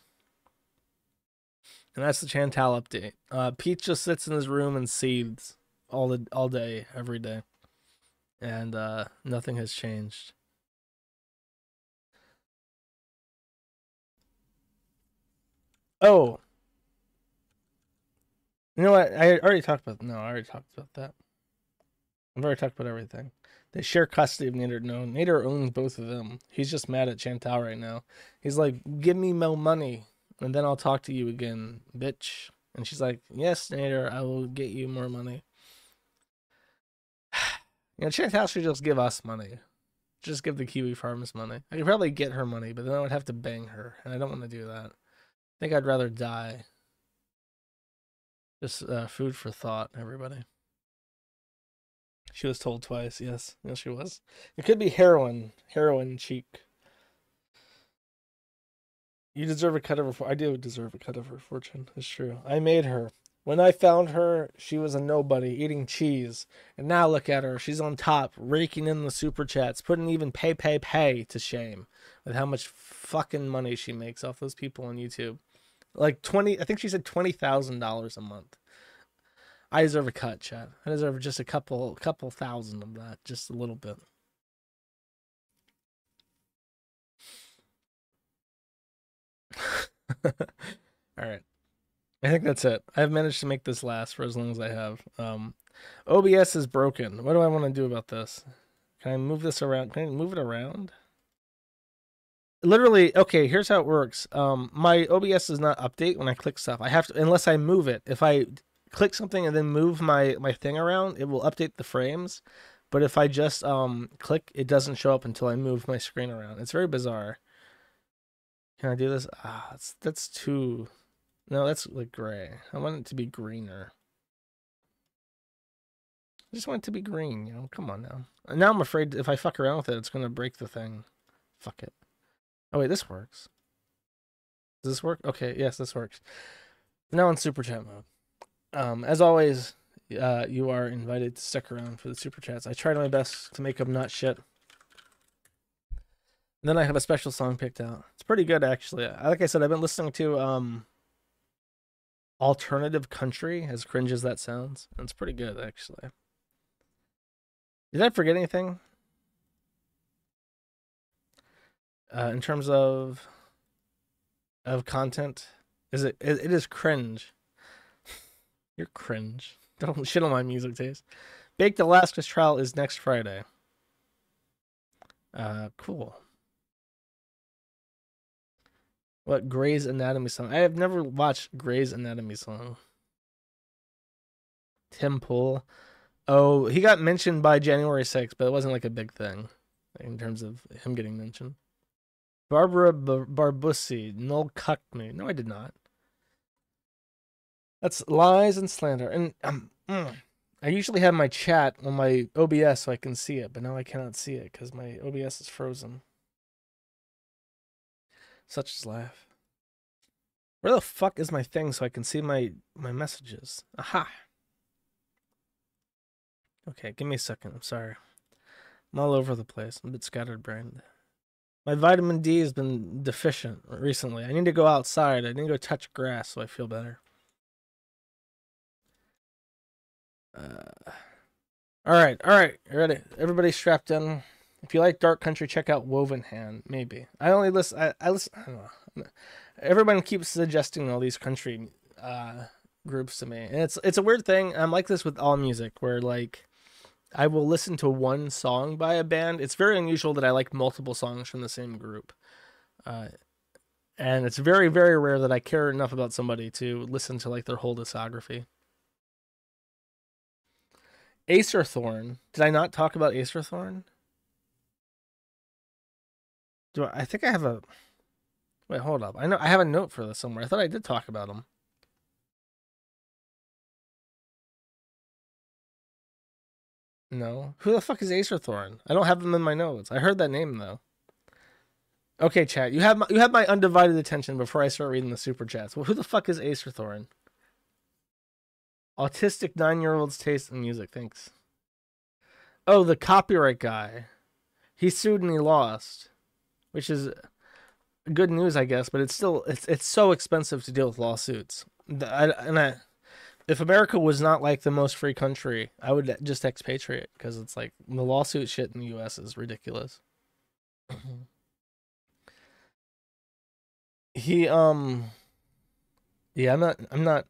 And that's the Chantal update. Pete just sits in his room and seethes all day, every day. And nothing has changed. Oh. You know what? I already talked about that. I've already talked about everything. They share custody of Nader. No, Nader owns both of them. He's just mad at Chantal right now. He's like, give me more money. And then I'll talk to you again, bitch. And she's like, yes, Nader, I will get you more money. You know, Chantal should just give us money. Just give the Kiwi Farms money. I could probably get her money, but then I would have to bang her. And I don't want to do that. I think I'd rather die. Just food for thought, everybody. She was told twice, yes. Yes, she was. It could be heroin. Heroin cheek. You deserve a cut of her. I do deserve a cut of her fortune. It's true. I made her. When I found her, she was a nobody eating cheese. And now look at her. She's on top, raking in the super chats, putting even pay to shame with how much fucking money she makes off those people on YouTube. Like I think she said $20,000 a month. I deserve a cut, chat. I deserve just a couple thousand of that, just a little bit. All right, I think that's it. I've managed to make this last for as long as I have. OBS is broken. What do I want to do about this? Can I move this around? Can I move it around? Literally, okay, here's how it works. My OBS does not update when I click stuff. I have to, unless I move it. If I click something and then move my thing around, it will update the frames. But if I just click, it doesn't show up until I move my screen around. It's very bizarre. Can I do this? Ah, that's too... No, that's like gray. I want it to be greener. I just want it to be green, you know? Come on now. And now I'm afraid if I fuck around with it, it's going to break the thing. Fuck it. Oh, wait, this works. Does this work? Okay, yes, this works. Now in Super Chat mode. As always, you are invited to stick around for the Super Chats. I tried my best to make them not shit. And then I have a special song picked out. It's pretty good, actually. Like I said, I've been listening to Alternative Country, as cringe as that sounds. And it's pretty good, actually. Did I forget anything? In terms of content, it is cringe. You're cringe. Don't shit on my music taste. Baked Alaska's Trial is next Friday. Cool. What Grey's Anatomy song? I have never watched Grey's Anatomy song. Tim Pool. Oh, he got mentioned by January 6th, but it wasn't like a big thing in terms of him getting mentioned. Barbara Barbusi, Noel cucked me. No, I did not. That's lies and slander. And I usually have my chat on my OBS so I can see it, but now I cannot see it because my OBS is frozen. Such is life. Where the fuck is my thing so I can see my messages? Aha. Okay, give me a second. I'm sorry. I'm all over the place. I'm a bit scattered-brained. My vitamin D has been deficient recently. I need to go outside. I need to go touch grass so I feel better. All right. You ready? Everybody strapped in. If you like Dark Country, check out Woven Hand. Maybe I only listen. I listen. I don't know. Everyone keeps suggesting all these country groups to me, and it's a weird thing. I'm like this with all music, where like I will listen to one song by a band. It's very unusual that I like multiple songs from the same group, and it's very, very rare that I care enough about somebody to listen to like their whole discography. Acerthorn. Did I not talk about Acerthorn? I think I have a... Wait, hold up. I know I have a note for this somewhere. I thought I did talk about them. No. Who the fuck is Acerthorn? I don't have them in my notes. I heard that name, though. Okay, chat. You have my undivided attention before I start reading the super chats. Well, who the fuck is Acerthorn? Autistic 9-year-old's taste in music. Thanks. Oh, the copyright guy. He sued and he lost. Which is good news, I guess, but it's still it's so expensive to deal with lawsuits. If America was not like the most free country, I would just expatriate because it's like the lawsuit shit in the U.S. is ridiculous. Yeah, I'm not.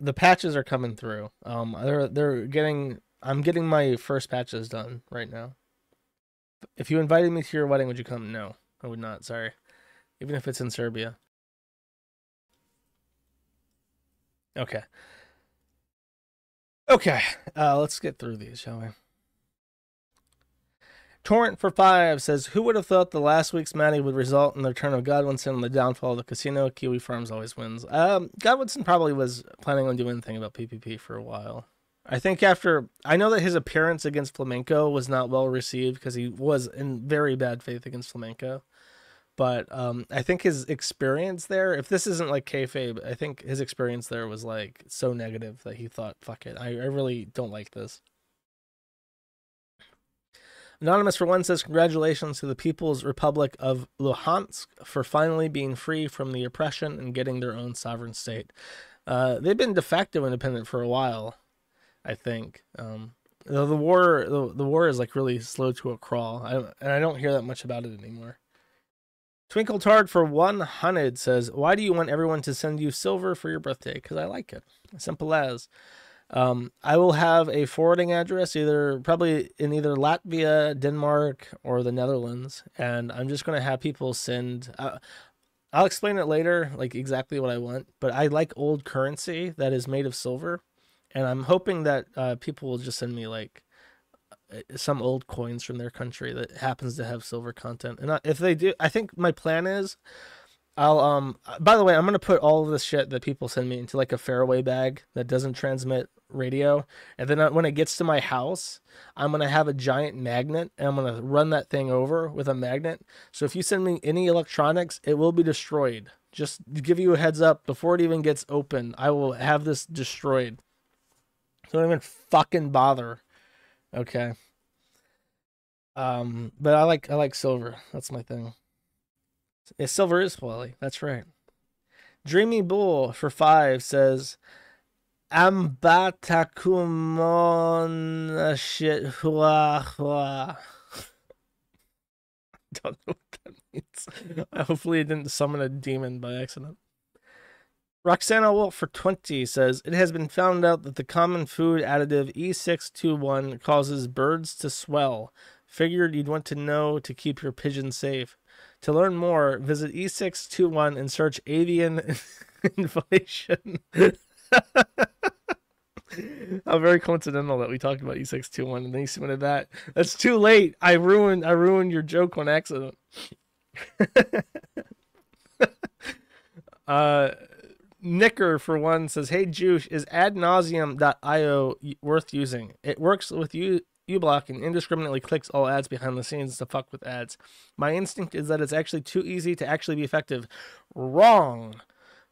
The patches are coming through. They're getting. I'm getting my first patches done right now. If you invited me to your wedding, would you come? No, I would not. Sorry. Even if it's in Serbia. Okay. Okay. Let's get through these, shall we? Torrent for 5 says, who would have thought the last week's Maddie would result in the return of Godwinson and the downfall of the casino? Kiwi Farms always wins. Godwinson probably was planning on doing anything about PPP for a while. I think after... I know that his appearance against Flamenco was not well received because he was in very bad faith against Flamenco. But I think his experience there, if this isn't like kayfabe, I think his experience there was like so negative that he thought, fuck it, I really don't like this. Anonymous for 1 says, congratulations to the People's Republic of Luhansk for finally being free from the oppression and getting their own sovereign state. They've been de facto independent for a while. I think the war is like really slow to a crawl, and I don't hear that much about it anymore. Twinkle Tard for 100 says, "Why do you want everyone to send you silver for your birthday? Because I like it. Simple as." I will have a forwarding address probably in either Latvia, Denmark, or the Netherlands, and I'm just gonna have people send. I'll explain it later, like exactly what I want. But I like old currency that is made of silver. And I'm hoping that people will just send me like some old coins from their country that happens to have silver content. And if they do, I think my plan is I'll by the way, I'm going to put all of this shit that people send me into like a fairway bag that doesn't transmit radio. And then when it gets to my house, I'm going to have a giant magnet, and I'm going to run that thing over with a magnet. So if you send me any electronics, it will be destroyed. Just to give you a heads up, before it even gets open, I will have this destroyed. So don't even fucking bother. Okay. But I like silver. That's my thing. Yeah, silver is quality. That's right. Dreamy Bull for 5 says, Ambatakumon shit hua hua. Don't know what that means. Hopefully it didn't summon a demon by accident. Roxana Wolf for 20 says, it has been found out that the common food additive E621 causes birds to swell. Figured you'd want to know to keep your pigeon safe. To learn more, visit E621 and search avian inflation. How very coincidental that we talked about E621 and then you submitted that. That's too late. I ruined your joke on accident. Nicker for 1 says, hey Juice, is adnauseum.io worth using? It works with you. uBlock and indiscriminately clicks all ads behind the scenes to fuck with ads. My instinct is that it's actually too easy to actually be effective. Wrong.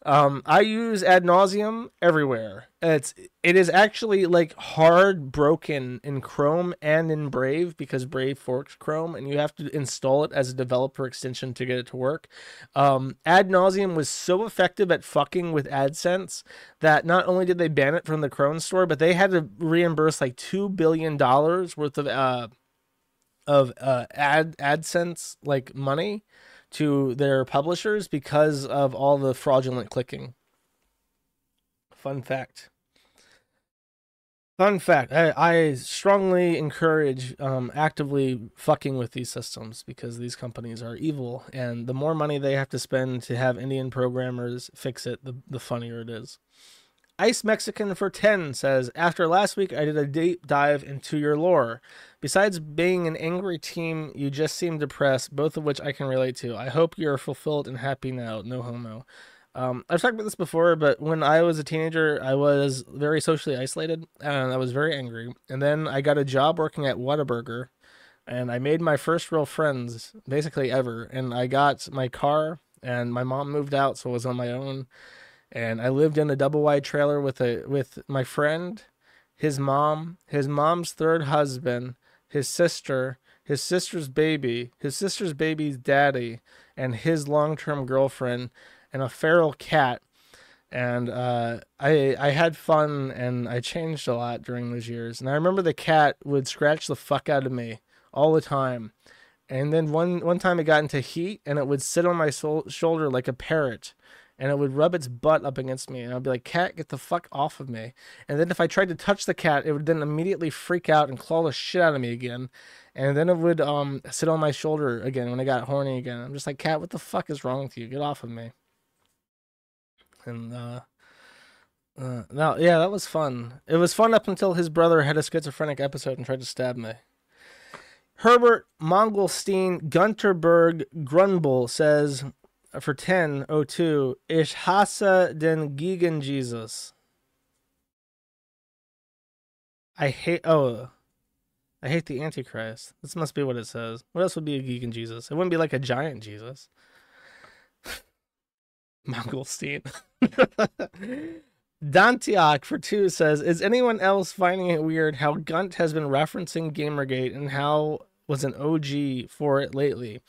I use ad nauseum everywhere. It is actually like hard broken in Chrome and in Brave, because Brave forks Chrome and you have to install it as a developer extension to get it to work. Ad nauseum was so effective at fucking with AdSense that not only did they ban it from the Chrome store, but they had to reimburse like $2 billion worth of AdSense like money to their publishers because of all the fraudulent clicking. Fun fact. Fun fact. I strongly encourage actively fucking with these systems because these companies are evil, and the more money they have to spend to have Indian programmers fix it, the funnier it is. Ice Mexican for 10 says, after last week, I did a deep dive into your lore. Besides being an angry team, you just seem depressed, both of which I can relate to. I hope you're fulfilled and happy now. No homo. I've talked about this before, but when I was a teenager, I was very socially isolated, and I was very angry. And then I got a job working at Whataburger, and I made my first real friends, basically ever. And I got my car, and my mom moved out, so I was on my own. And I lived in a double-wide trailer with my friend, his mom, his mom's third husband, his sister, his sister's baby, his sister's baby's daddy, and his long-term girlfriend, and a feral cat. And I had fun, and I changed a lot during those years. And I remember the cat would scratch the fuck out of me all the time. And then one time it got into heat, and it would sit on my shoulder like a parrot. And it would rub its butt up against me. And I'd be like, cat, get the fuck off of me. And then if I tried to touch the cat, it would then immediately freak out and claw the shit out of me again. And then it would sit on my shoulder again when I got horny again. I'm just like, cat, what the fuck is wrong with you? Get off of me. And no, yeah, that was fun. It was fun up until his brother had a schizophrenic episode and tried to stab me. Herbert Mongolstein Gunterberg Grunbull says... for 10:02, ich hasse den Gegen Jesus. I hate the Antichrist. This must be what it says. What else would be a Gegen Jesus? It wouldn't be like a giant Jesus. Mongolstein. Dantiak for 2 says, is anyone else finding it weird how Gunt has been referencing Gamergate and how was an OG for it lately?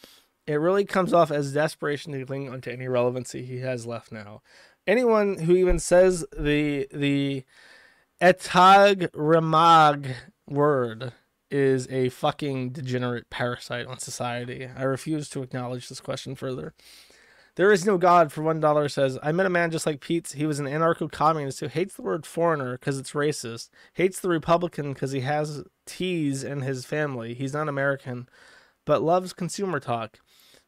It really comes off as desperation to cling onto any relevancy he has left now. Anyone who even says the etag remag word is a fucking degenerate parasite on society. I refuse to acknowledge this question further. There is no God for $1 says, I met a man just like Pete's. He was an anarcho-communist who hates the word foreigner because it's racist, hates the Republican because he has T's in his family. He's not American, but loves consumer talk.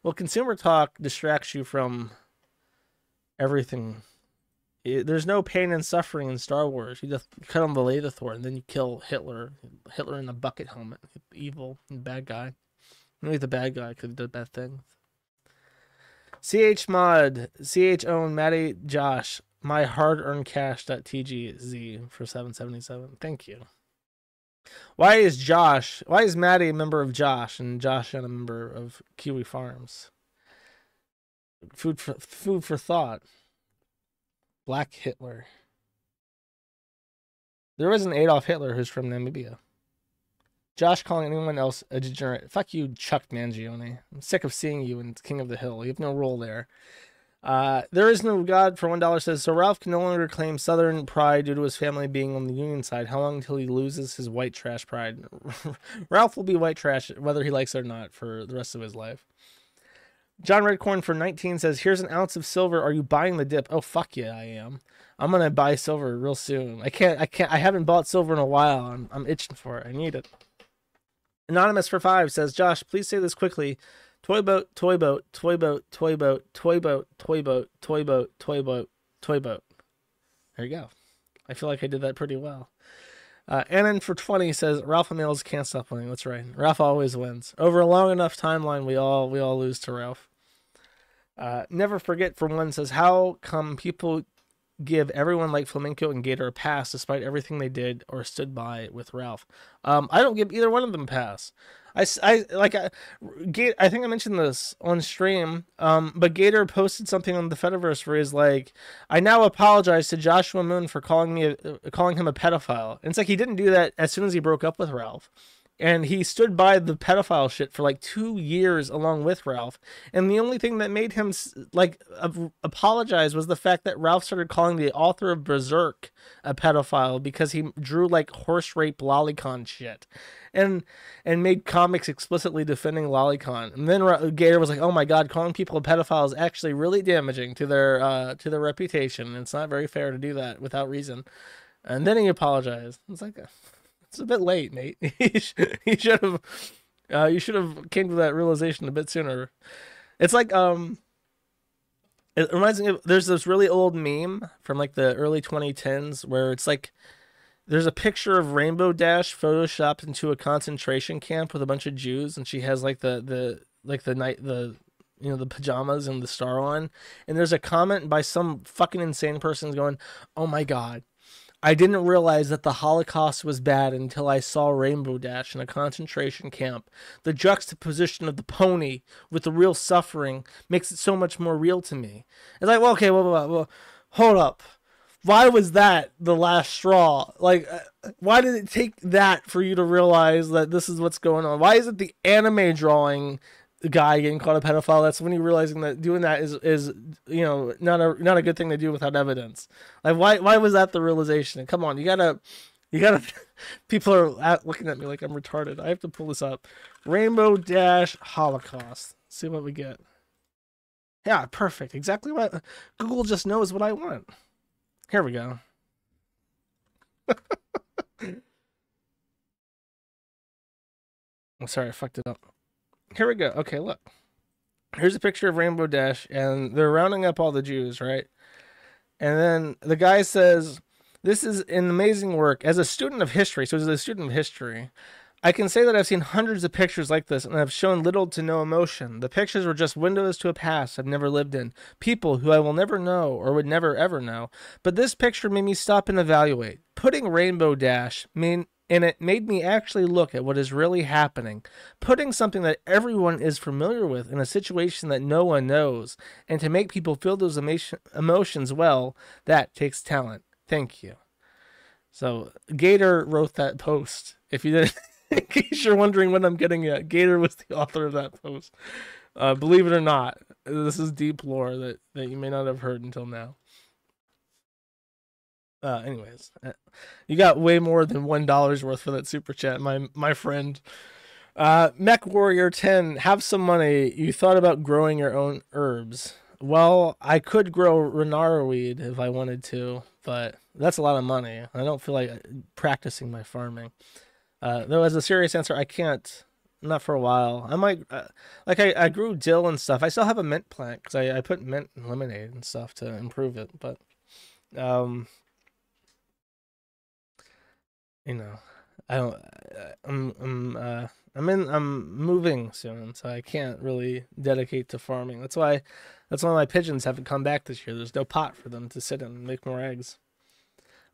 Well, consumer talk distracts you from everything. There's no pain and suffering in Star Wars. You just cut on the Ladathor, and then you kill Hitler. Hitler in a bucket helmet. Evil and bad guy. Maybe the bad guy could have done bad things. CH Mod, CH Own, Matty Josh. my hard-earned cash.tgz for 777. Thank you. Why is Maddie a member of Josh and Josh and a member of Kiwi Farms? Food for thought. Black Hitler. There is an Adolf Hitler who's from Namibia. Josh calling anyone else a degenerate. Fuck you, Chuck Mangione. I'm sick of seeing you in King of the Hill. You have no role there. There is no God for $1 says, so Ralph can no longer claim Southern pride due to his family being on the Union side. How long until he loses his white trash pride? Ralph will be white trash whether he likes it or not for the rest of his life. John Redcorn for 19 says, here's an ounce of silver. Are you buying the dip? Oh, fuck yeah, I am. I'm going to buy silver real soon. I haven't bought silver in a while. I'm itching for it. I need it. Anonymous for 5 says, Josh, please say this quickly. Toy boat, toy boat, toy boat, toy boat, toy boat, toy boat, toy boat, toy boat, toy boat. There you go. I feel like I did that pretty well. Annan for 20 says Ralph and Mills can't stop winning. That's right. Ralph always wins. Over a long enough timeline, we all lose to Ralph. Never forget for 1 says, how come people give everyone like Flamenco and Gator a pass despite everything they did or stood by with Ralph? I don't give either one of them a pass. I think I mentioned this on stream, but Gator posted something on the Fediverse where he's like, I now apologize to Joshua Moon for calling him a pedophile. And it's like, he didn't do that as soon as he broke up with Ralph. And he stood by the pedophile shit for like 2 years along with Ralph. And the only thing that made him like apologize was the fact that Ralph started calling the author of Berserk a pedophile because he drew like horse rape lolicon shit and made comics explicitly defending lolicon. And then Gator was like, oh my God, calling people a pedophile is actually really damaging to their reputation. And it's not very fair to do that without reason. And then he apologized. It's like, it's a bit late, mate. You should have came to that realization a bit sooner. It's like it reminds me of, there's this really old meme from like the early 2010s where it's like there's a picture of Rainbow Dash photoshopped into a concentration camp with a bunch of Jews, and she has like the pajamas and the star on, and there's a comment by some fucking insane person going, "Oh my God, I didn't realize that the Holocaust was bad until I saw Rainbow Dash in a concentration camp. The juxtaposition of the pony with the real suffering makes it so much more real to me." It's like, well, okay, well, hold up. Why was that the last straw? Like, why did it take that for you to realize that this is what's going on? Why is it the anime drawing guy getting called a pedophile? That's when you're realizing that doing that is you know, not a good thing to do without evidence. Like, why was that the realization? And come on, you gotta people are looking at me like I'm retarded. I have to pull this up. Rainbow Dash Holocaust. Let's see what we get. Yeah, perfect. Exactly what Google just knows what I want. Here we go. I'm sorry, I fucked it up. Here we go. Okay, look. Here's a picture of Rainbow Dash, and they're rounding up all the Jews, right? And then the guy says, "This is an amazing work. As a student of history," so he's a student of history, "I can say that I've seen hundreds of pictures like this and have shown little to no emotion. The pictures were just windows to a past I've never lived in, people who I will never know or would never ever know. But this picture made me stop and evaluate. Putting Rainbow Dash and it made me actually look at what is really happening. Putting something that everyone is familiar with in a situation that no one knows, and to make people feel those emotions, well, that takes talent. Thank you." So Gator wrote that post. If you didn't, in case you're wondering what I'm getting at, Gator was the author of that post. Believe it or not, this is deep lore that you may not have heard until now. Anyways, you got way more than $1 worth for that super chat, my friend. Mech Warrior 10, have some money. You thought about growing your own herbs. Well, I could grow Renara weed if I wanted to, but that's a lot of money. I don't feel like practicing my farming. Though as a serious answer, I can't. Not for a while. I might, like I grew dill and stuff. I still have a mint plant because I put mint in lemonade and stuff to improve it, but you know, I don't. I'm moving soon, so I can't really dedicate to farming. That's why my pigeons haven't come back this year. There's no pot for them to sit in and make more eggs.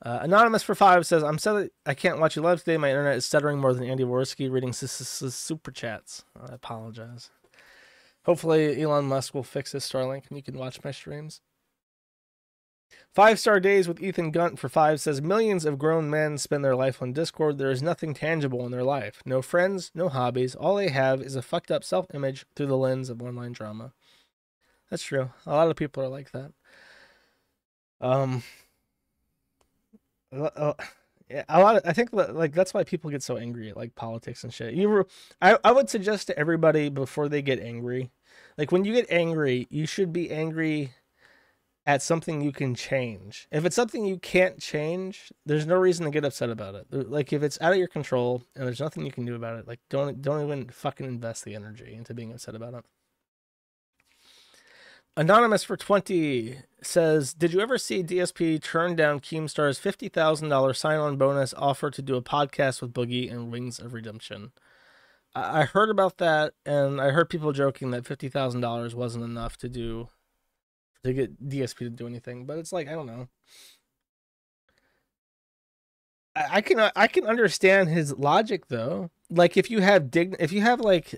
Anonymous for 5 says, I'm sad I can't watch you live today. My internet is stuttering more than Andy Worski reading super chats. I apologize. Hopefully Elon Musk will fix his Starlink and you can watch my streams. 5-Star Days with Ethan Gunt for 5 says, millions of grown men spend their life on Discord. There is nothing tangible in their life. No friends, no hobbies. All they have is a fucked up self-image through the lens of online drama. That's true. A lot of people are like that. Yeah, a lot of, I think like that's why people get so angry at like politics and shit. I would suggest to everybody before they get angry, like when you get angry, you should be angry at something you can change. If it's something you can't change, there's no reason to get upset about it. Like if it's out of your control and there's nothing you can do about it, like don't even fucking invest the energy into being upset about it. Anonymous for 20 says, did you ever see DSP turn down Keemstar's $50,000 sign-on bonus offer to do a podcast with Boogie and Wings of Redemption? I heard about that, and I heard people joking that $50,000 wasn't enough to get DSP to do anything. But it's like, I don't know. I can understand his logic though. Like if you have like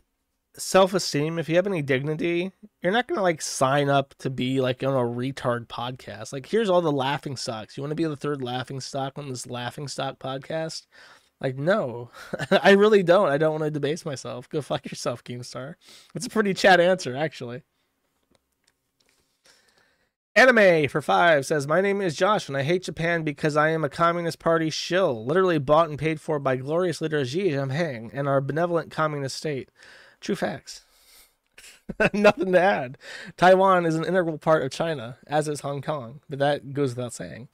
self-esteem, if you have any dignity, you're not gonna like sign up to be like on a retard podcast. Like, here's all the laughing stocks, you want to be the third laughing stock on this laughing stock podcast? Like, no. I really don't. I don't want to debase myself. Go fuck yourself, Keemstar. It's a pretty chat answer, actually. Anime for 5 says, my name is Josh and I hate Japan because I am a Communist Party shill, literally bought and paid for by glorious leader Xi Jinping and our benevolent communist state. True facts. Nothing to add. Taiwan is an integral part of China, as is Hong Kong, but that goes without saying.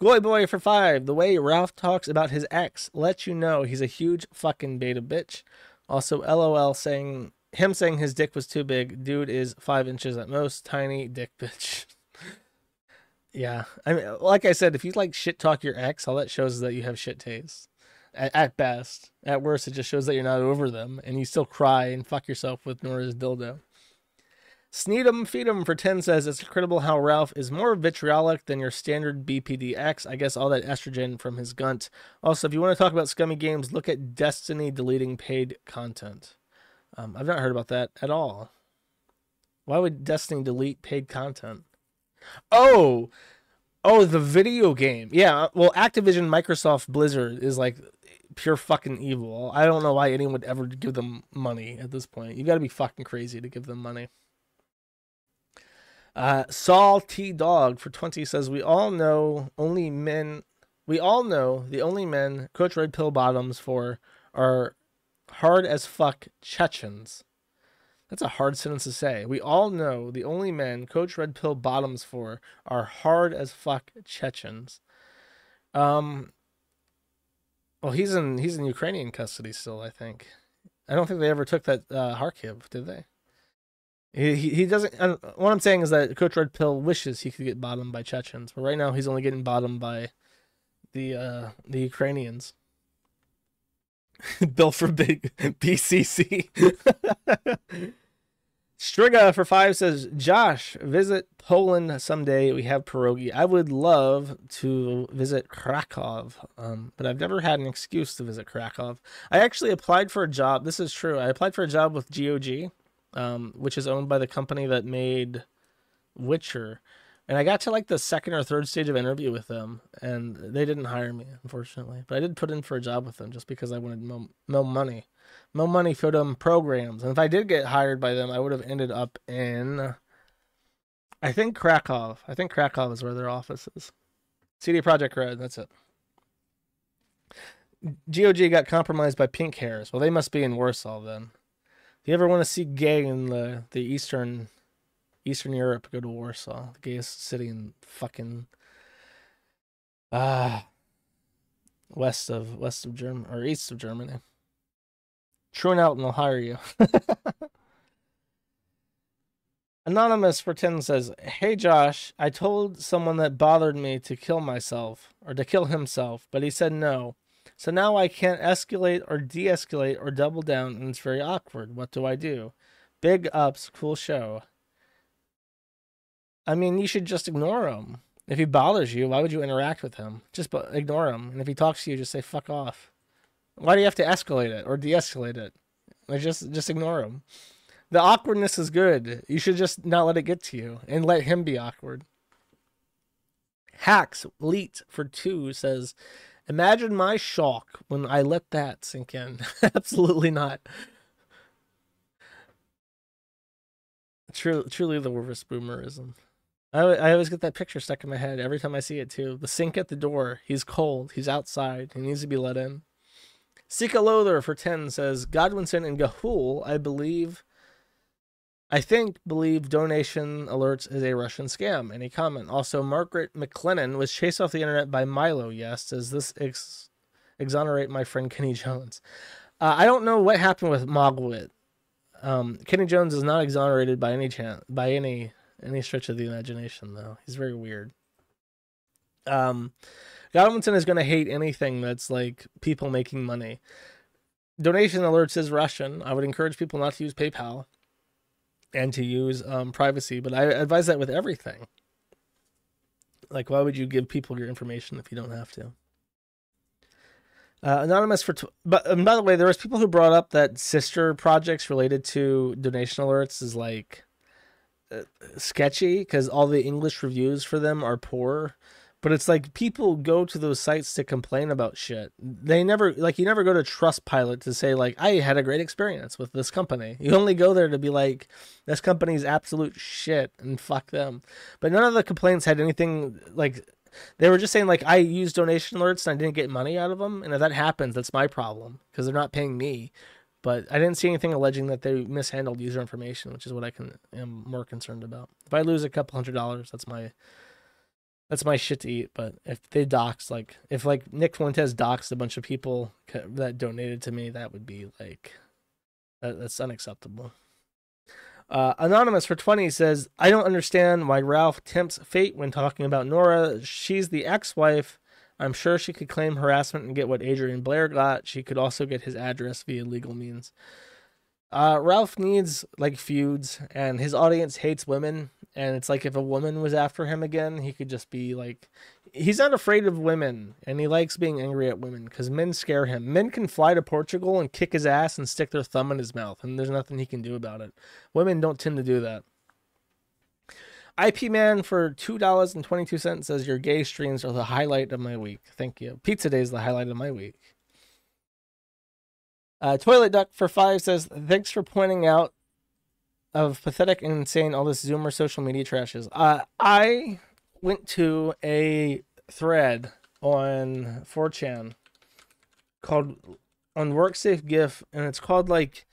Gloy Boy for 5. The way Ralph talks about his ex lets you know he's a huge fucking beta bitch. Also, LOL saying him saying his dick was too big. Dude is 5 inches at most. Tiny dick bitch. Yeah, I mean, like I said, if you like shit talk your ex, all that shows is that you have shit taste. At best. At worst, it just shows that you're not over them and you still cry and fuck yourself with Nora's dildo. Sneedum Feedum for 10 says, it's incredible how Ralph is more vitriolic than your standard BPDX. I guess all that estrogen from his gunt. Also, if you want to talk about scummy games, look at Destiny deleting paid content. I've not heard about that at all. Why would Destiny delete paid content? Oh, the video game. Yeah, well, Activision, Microsoft, Blizzard is like pure fucking evil. I don't know why anyone would ever give them money at this point. You got to be fucking crazy to give them money. Saul T Dog for 20 says, we all know the only men Coach Red Pill bottoms for are hard as fuck Chechens. That's a hard sentence to say. We all know the only men Coach Red Pill bottoms for are hard as fuck Chechens. Well, he's in Ukrainian custody still, I think. I don't think they ever took that Kharkiv, did they? He doesn't. What I'm saying is that Coach Red Pill wishes he could get bottomed by Chechens, but right now he's only getting bottomed by the Ukrainians. Bill for big BCC. Striga for 5 says, Josh, visit Poland someday. We have pierogi. I would love to visit Krakow, but I've never had an excuse to visit Krakow. I actually applied for a job. This is true. I applied for a job with GOG, which is owned by the company that made Witcher. And I got to like the second or third stage of interview with them, and they didn't hire me, unfortunately. But I did put in for a job with them just because I wanted more money for them programs. And if I did get hired by them, I would have ended up in, I think, Krakow. I think Krakow is where their office is. CD Projekt Red, that's it. GOG got compromised by pink hairs. Well, they must be in Warsaw then. If you ever want to see gay in the Eastern Europe, go to Warsaw, the gayest city in fucking west of Germany or east of Germany. Tune out and they'll hire you. Anonymous for 10 says, "Hey Josh, I told someone that bothered me to kill himself, but he said no. So now I can't escalate or de-escalate or double down, and it's very awkward. What do I do? Big ups, cool show. I mean, you should just ignore him. If he bothers you, why would you interact with him? Just ignore him. And if he talks to you, just say, fuck off. Why do you have to escalate it or de-escalate it? Like, just ignore him. The awkwardness is good. You should just not let it get to you and let him be awkward. Hacks Leet for 2 says, imagine my shock when I let that sink in. Absolutely not. Truly the worst boomerism. I always get that picture stuck in my head every time I see it too. The sink at the door. He's cold. He's outside. He needs to be let in. Sika Loather for 10 says, Godwinson and Gahul, I think, believe donation alerts is a Russian scam. Any comment? Also, Margaret McLennan was chased off the internet by Milo. Yes, does this exonerate my friend Kenny Jones? I don't know what happened with Mogwit. Kenny Jones is not exonerated by any chance, by any stretch of the imagination, though. He's very weird. Godwinson is going to hate anything that's like people making money. Donation alerts is Russian. I would encourage people not to use PayPal. And to use privacy, but I advise that with everything. Like, why would you give people your information if you don't have to? Anonymous for, by the way, there was people who brought up that sister projects related to donation alerts is like sketchy because all the English reviews for them are poor. But it's like people go to those sites to complain about shit. They never, like, you never go to Trustpilot to say, like, I had a great experience with this company. You only go there to be like, this company's absolute shit and fuck them. But none of the complaints had anything, like, they were just saying, like, I used donation alerts and I didn't get money out of them. And if that happens, that's my problem because they're not paying me. But I didn't see anything alleging that they mishandled user information, which is what am more concerned about. If I lose a couple $100s, that's my shit to eat. But if they doxed, like, if like Nick Fuentes doxed a bunch of people that donated to me, that would be like, that's unacceptable. Anonymous for 20 says, I don't understand why Ralph tempts fate when talking about Nora. She's the ex-wife. I'm sure she could claim harassment and get what Adrian Blair got. She could also get his address via legal means. Ralph needs like feuds, and his audience hates women. And it's like if a woman was after him again, he could just be like, he's not afraid of women, and he likes being angry at women because men scare him. Men can fly to Portugal and kick his ass and stick their thumb in his mouth, and there's nothing he can do about it. Women don't tend to do that. IP Man for $2.22 says, your gay streams are the highlight of my week. Thank you. Pizza Day is the highlight of my week. Toilet Duck for 5 says, thanks for pointing out of pathetic and insane all this Zoomer social media trash is. I went to a thread on 4chan called on Work Safe GIF, and it's called like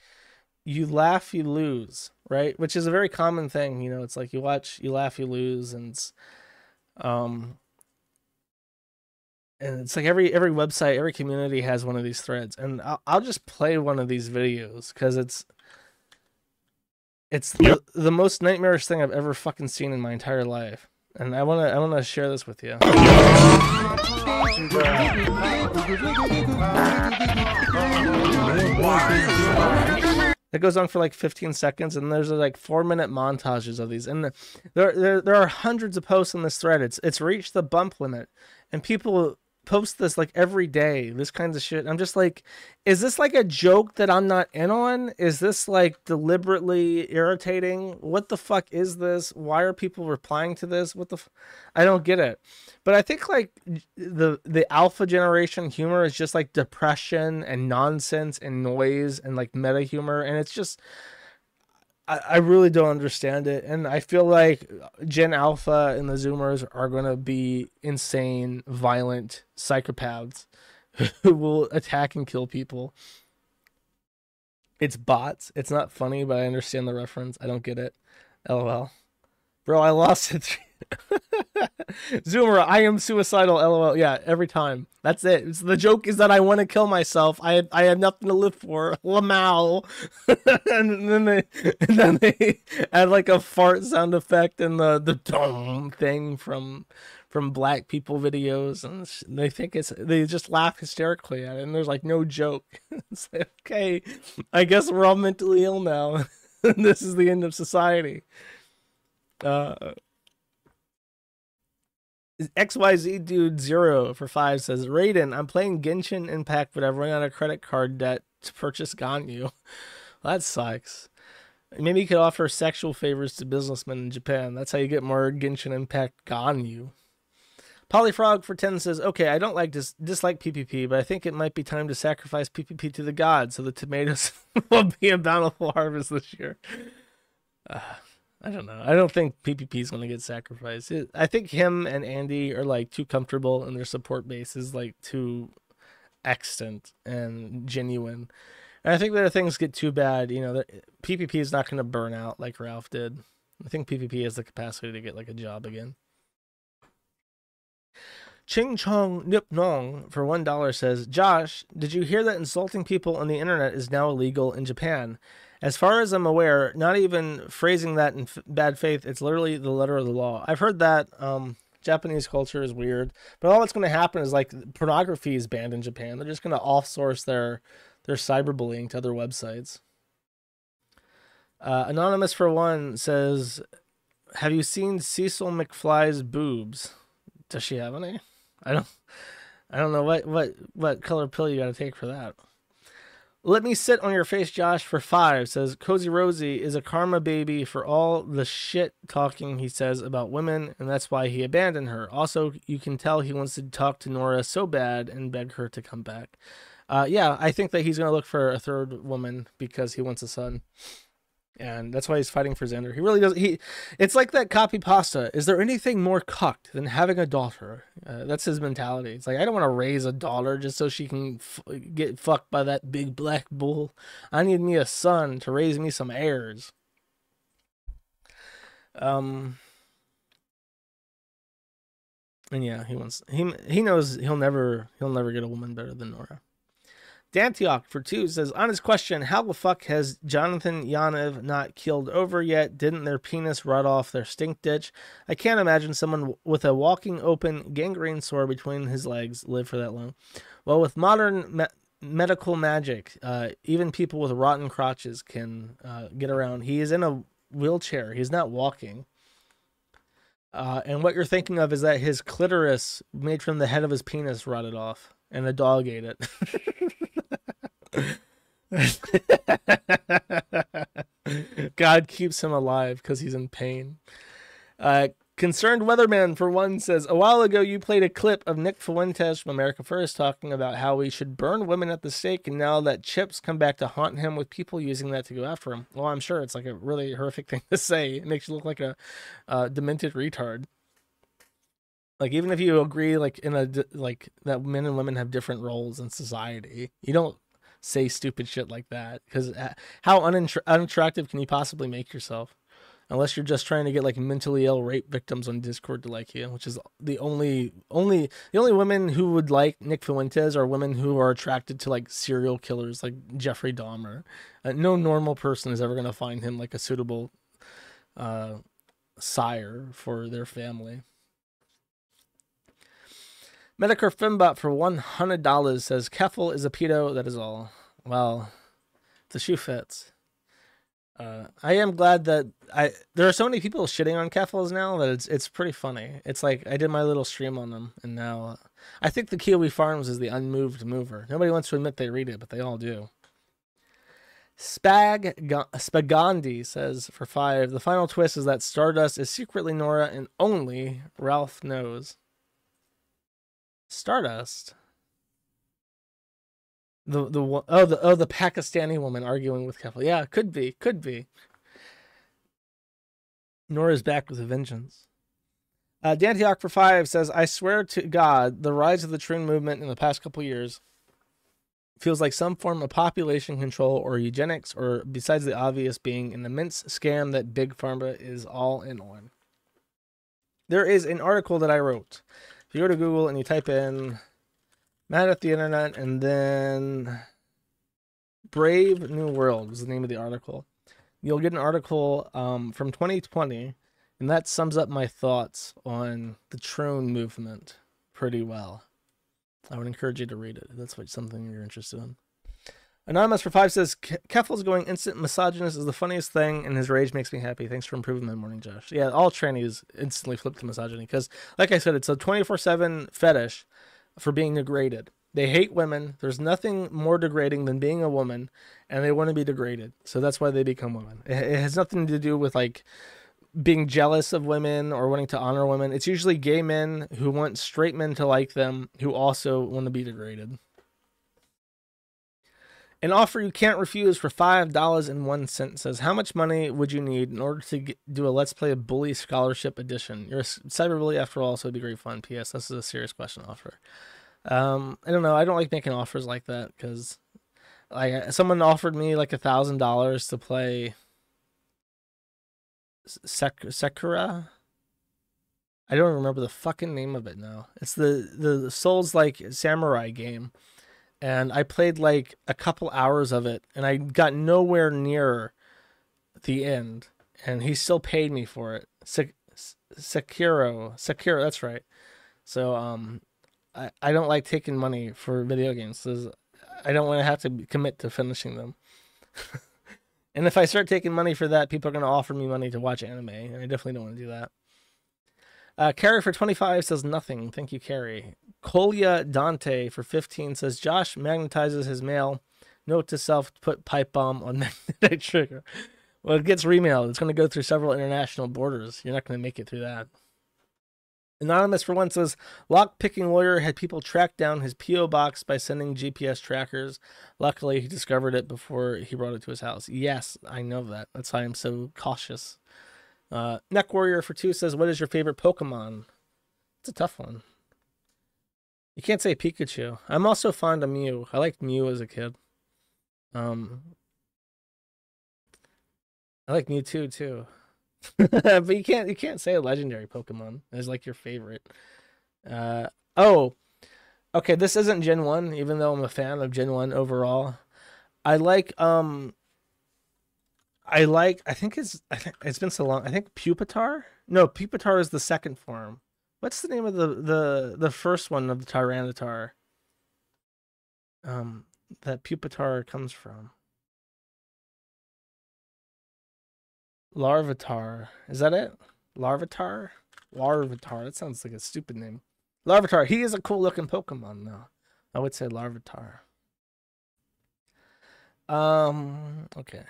you laugh, you lose, right? Which is a very common thing, you know, it's like you watch, you laugh, you lose, and it's like every website, every community has one of these threads. And I'll just play one of these videos because it's the most nightmarish thing I've ever fucking seen in my entire life. And I wanna share this with you. That goes on for like 15 seconds, and there's like 4-minute montages of these. And there are hundreds of posts in this thread. It's reached the bump limit, and people post this like every day, this kinds of shit. I'm just like, is this like a joke that I'm not in on? Is this like deliberately irritating? What the fuck is this? Why are people replying to this? What the I don't get it. But I think like the alpha generation humor is just like depression and nonsense and noise and like meta humor, and it's just I really don't understand it. And I feel like Gen Alpha and the Zoomers are going to be insane, violent psychopaths who will attack and kill people. It's bots. It's not funny, but I understand the reference. I don't get it. LOL. Bro, I lost it. Zoomer, I am suicidal, LOL. Yeah, every time. That's it. It's, the joke is that I want to kill myself. I have nothing to live for. Lamau. and then they add like a fart sound effect and the dong thing from black people videos, and they think it's, they just laugh hysterically at it, and there's like no joke. It's like, okay, I guess we're all mentally ill now. This is the end of society. XYZ dude 0 for 5 says, Raiden, I'm playing Genshin Impact, but I've run out of credit card debt to purchase Ganyu. Well, that sucks. Maybe you could offer sexual favors to businessmen in Japan. That's how you get more Genshin Impact Ganyu. Polyfrog for 10 says, okay, I don't like dislike PPP, but I think it might be time to sacrifice PPP to the gods so the tomatoes will be a bountiful harvest this year. I don't know. I don't think PPP is going to get sacrificed. I think him and Andy are like too comfortable, and their support base is like too extant and genuine. And I think that if things get too bad, you know, PPP is not going to burn out like Ralph did. I think PPP has the capacity to get like a job again. Ching Chong Nip Nong for $1 says, Josh, did you hear that insulting people on the internet is now illegal in Japan? As far as I'm aware, not even phrasing that in bad faith, it's literally the letter of the law. I've heard that Japanese culture is weird, but all that's going to happen is like pornography is banned in Japan. They're just going to offsource their cyberbullying to other websites. Anonymous for 1 says, have you seen Cecil McFly's boobs? Does she have any? I don't know what color pill you got to take for that. Let me sit on your face, Josh, for 5 says, Cozy Rosie is a karma baby for all the shit talking he says about women, and that's why he abandoned her. Also, you can tell he wants to talk to Nora so bad and beg her to come back. Yeah, I think that he's going to look for a third woman because he wants a son. And that's why he's fighting for Xander. He really doesn't. It's like that copy pasta. Is there anything more cucked than having a daughter? That's his mentality. It's like, I don't want to raise a daughter just so she can get fucked by that big black bull. I need me a son to raise me some heirs. And yeah, he wants. He knows he'll never get a woman better than Nora. Dantioch for 2 says, honest question, how the fuck has Jonathan Yaniv not keeled over yet? Didn't their penis rot off their stink ditch? I can't imagine someone with a walking open gangrene sore between his legs live for that long. Well, with modern medical magic, even people with rotten crotches can get around. He is in a wheelchair. He's not walking. And what you're thinking of is that his clitoris made from the head of his penis rotted off, and a dog ate it. God keeps him alive because he's in pain. Concerned Weatherman for 1 says, a while ago you played a clip of Nick Fuentes from America First talking about how we should burn women at the stake, and now that Chip's come back to haunt him with people using that to go after him. Well, I'm sure it's like a really horrific thing to say. It makes you look like a demented retard. Like, even if you agree, like, that men and women have different roles in society, you don't say stupid shit like that, because how unattractive can you possibly make yourself? Unless you're just trying to get like mentally ill rape victims on Discord to like you, which is the only women who would like Nick Fuentes are women who are attracted to like serial killers like Jeffrey Dahmer. No normal person is ever going to find him like a suitable sire for their family. Medicare Fimbot for $100 says, Keffal is a pedo, that is all. Well, the shoe fits. I am glad that there are so many people shitting on Keffals now that it's pretty funny. It's like, I did my little stream on them, and now I think the Kiwi Farms is the unmoved mover. Nobody wants to admit they read it, but they all do. Spagandi says for 5, the final twist is that Stardust is secretly Nora and only Ralph knows. Stardust, the Pakistani woman arguing with Keffal. Yeah, could be. Nora's back with a vengeance. Dantioch for 5 says, I swear to God, the rise of the Troon movement in the past couple years feels like some form of population control or eugenics, or besides the obvious being an immense scam that Big Pharma is all in on. There is an article that I wrote. If you go to Google and you type in Mad at the Internet and then Brave New World was the name of the article, you'll get an article from 2020, and that sums up my thoughts on the drone movement pretty well. I would encourage you to read it if that's something you're interested in. Anonymous for 5 says, Keffals going instant misogynist is the funniest thing, and his rage makes me happy. Thanks for improving my morning, Josh. Yeah, all trannies instantly flip to misogyny because, like I said, it's a 24/7 fetish for being degraded. They hate women. There's nothing more degrading than being a woman, and they want to be degraded. So that's why they become women. It has nothing to do with, like, being jealous of women or wanting to honor women. It's usually gay men who want straight men to like them who also want to be degraded. An offer you can't refuse for $5.01 says, how much money would you need in order to do a Let's Play Bully Scholarship Edition? You're a cyberbully after all, so it'd be great fun. P.S. This is a serious question offer. I don't know. I don't like making offers like that because, like, someone offered me like $1,000 to play Sekura. I don't remember the fucking name of it now. It's the Souls like samurai game, and I played like a couple hours of it, and I got nowhere near the end, and he still paid me for it. Sekiro. That's right. So I don't like taking money for video games. I don't want to have to commit to finishing them. And if I start taking money for that, people are going to offer me money to watch anime, and I definitely don't want to do that. Carrie for 25 says nothing. Thank you, Carrie. Colia Dante for 15 says, Josh magnetizes his mail. Note to self, put pipe bomb on magnetic trigger. Well, it gets remailed. It's going to go through several international borders. You're not going to make it through that. Anonymous for 1 says, lock-picking lawyer had people track down his P.O. box by sending GPS trackers. Luckily, he discovered it before he brought it to his house. Yes, I know that. That's why I'm so cautious. Neck Warrior for 2 says, what is your favorite Pokemon? It's a tough one. You can't say Pikachu. I'm also fond of Mew. I liked Mew as a kid. I like Mewtwo, too. But you can't say a legendary Pokemon as like your favorite. Oh, okay. This isn't Gen 1, even though I'm a fan of Gen 1 overall. I think it's been so long. I think Pupitar. No, Pupitar is the second form. What's the name of the first one of the Tyranitar? That Pupitar comes from. Larvitar. Is that it? Larvitar? Larvitar. That sounds like a stupid name. Larvitar. He is a cool-looking Pokemon, though. I would say Larvitar. Okay.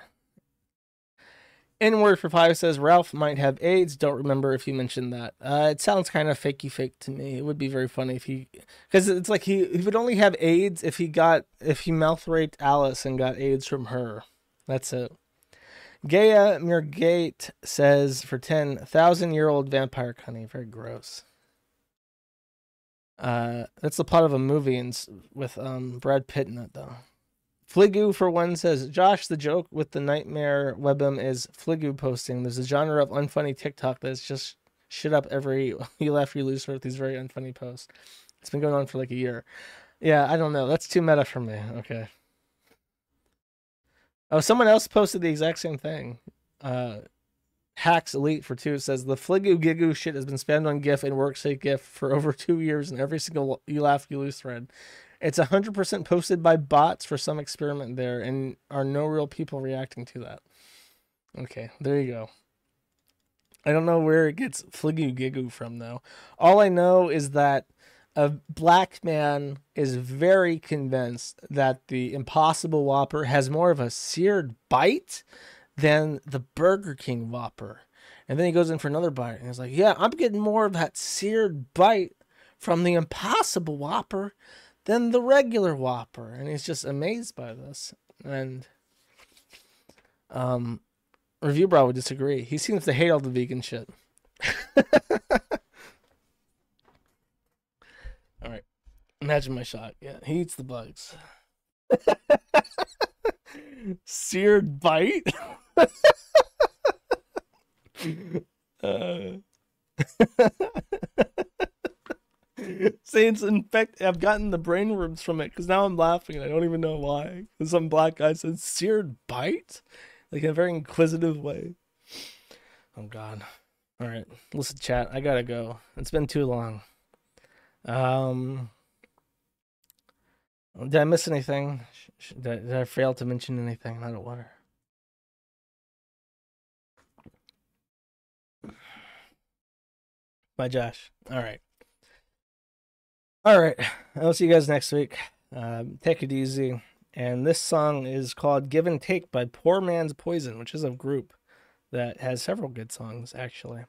N-Word for 5 says, Ralph might have AIDS. Don't remember if you mentioned that. It sounds kind of fakey-fake to me. It would be very funny if he... Because it's like he would only have AIDS if he got... If he mouth-raped Alice and got AIDS from her. That's it. Gaia Murgate says for 10,000-year-old vampire cunning. Very gross. That's the plot of a movie with Brad Pitt in it, though. Fligu for 1 says, Josh, the joke with the nightmare webm is Fligu posting. There's a genre of unfunny TikTok that's just shit up every you laugh you lose with these very unfunny posts. It's been going on for like a year. Yeah, I don't know. That's too meta for me. Okay. Oh, someone else posted the exact same thing. Hacks Elite for 2 says, the Fligu Gigu shit has been spammed on GIF and WorkSafe GIF for over 2 years in every single You Laugh, You Lose thread. It's 100% posted by bots for some experiment there and are no real people reacting to that. Okay, there you go. I don't know where it gets Fligu Gigu from, though. All I know is that a black man is very convinced that the Impossible Whopper has more of a seared bite than the Burger King Whopper. And then he goes in for another bite and he's like, yeah, I'm getting more of that seared bite from the Impossible Whopper than the regular Whopper. And he's just amazed by this. And Review Bra would disagree. He seems to hate all the vegan shit. All right. Imagine my shock. Yeah, he eats the bugs. Seared bite? Saints, in fact, I've gotten the brain worms from it because now I'm laughing and I don't even know why. Because some black guy said seared bite? Like in a very inquisitive way. Oh, God. All right. Listen, chat, I gotta go. It's been too long. Did I miss anything? Did I fail to mention anything? Not at water. Bye, Josh. All right. All right. I'll see you guys next week. Take it easy. And this song is called Give and Take by Poor Man's Poison, which is a group that has several good songs, actually.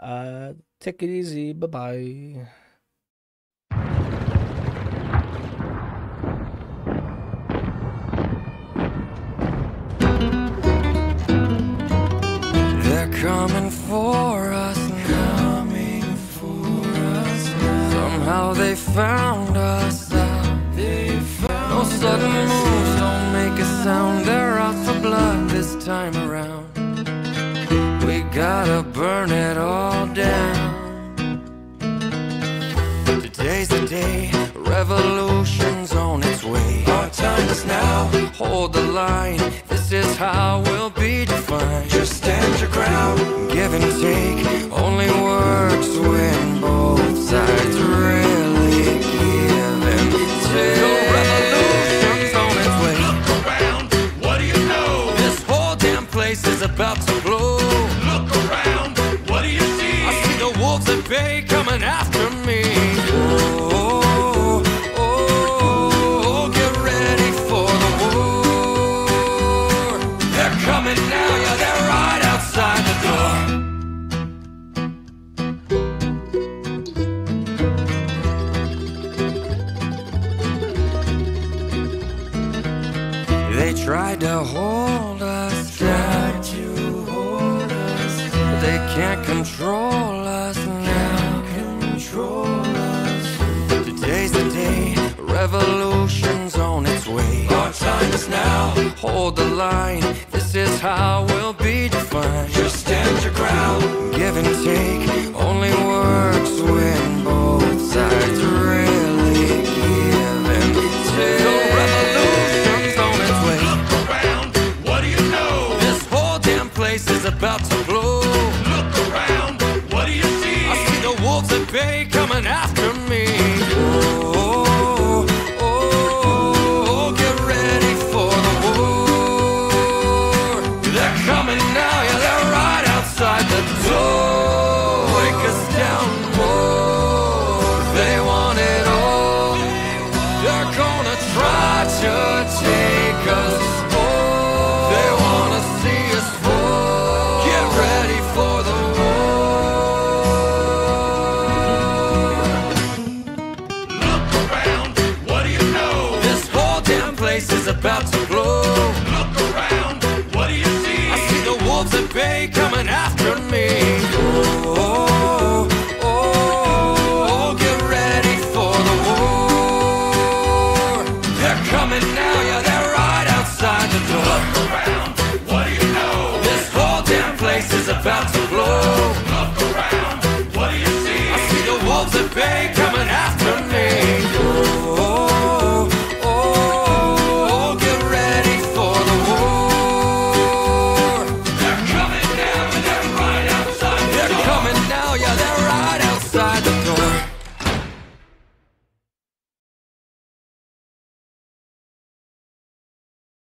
Take it easy. Bye-bye. They're coming for us now. Somehow they found us out. No sudden moves, don't make a sound. They're out for blood this time around. We gotta burn it all down. Today's the day, revolution's on its way. Our time is now, hold the line. This is how we'll be defined. Just stand your ground. Give and take only works when both sides really give and take. The revolution's on its way. Look around, what do you know? This whole damn place is about to blow. Look around, what do you see? I see the wolves at bay coming after me. Oh, tried to hold us down. They can't control us now. Today's the day, revolution's on its way. Our time is now. Hold the line. This is how we'll be defined. Just stand your ground. Give and take only works when both sides really give and take. Is about to blow. Look around, what do you see? I see the wolves at bay coming after me. Oh, oh, oh, oh, get ready for the war. They're coming now, yeah, they're right outside the door. Break us down more. They want it all. They're gonna try to take us. About to blow. Look around, what do you see? I see the wolves at bay coming after me. Oh, oh, oh, oh, get ready for the war. They're coming now, yeah, they're right outside the door. Look around, what do you know? This whole damn place is about to blow.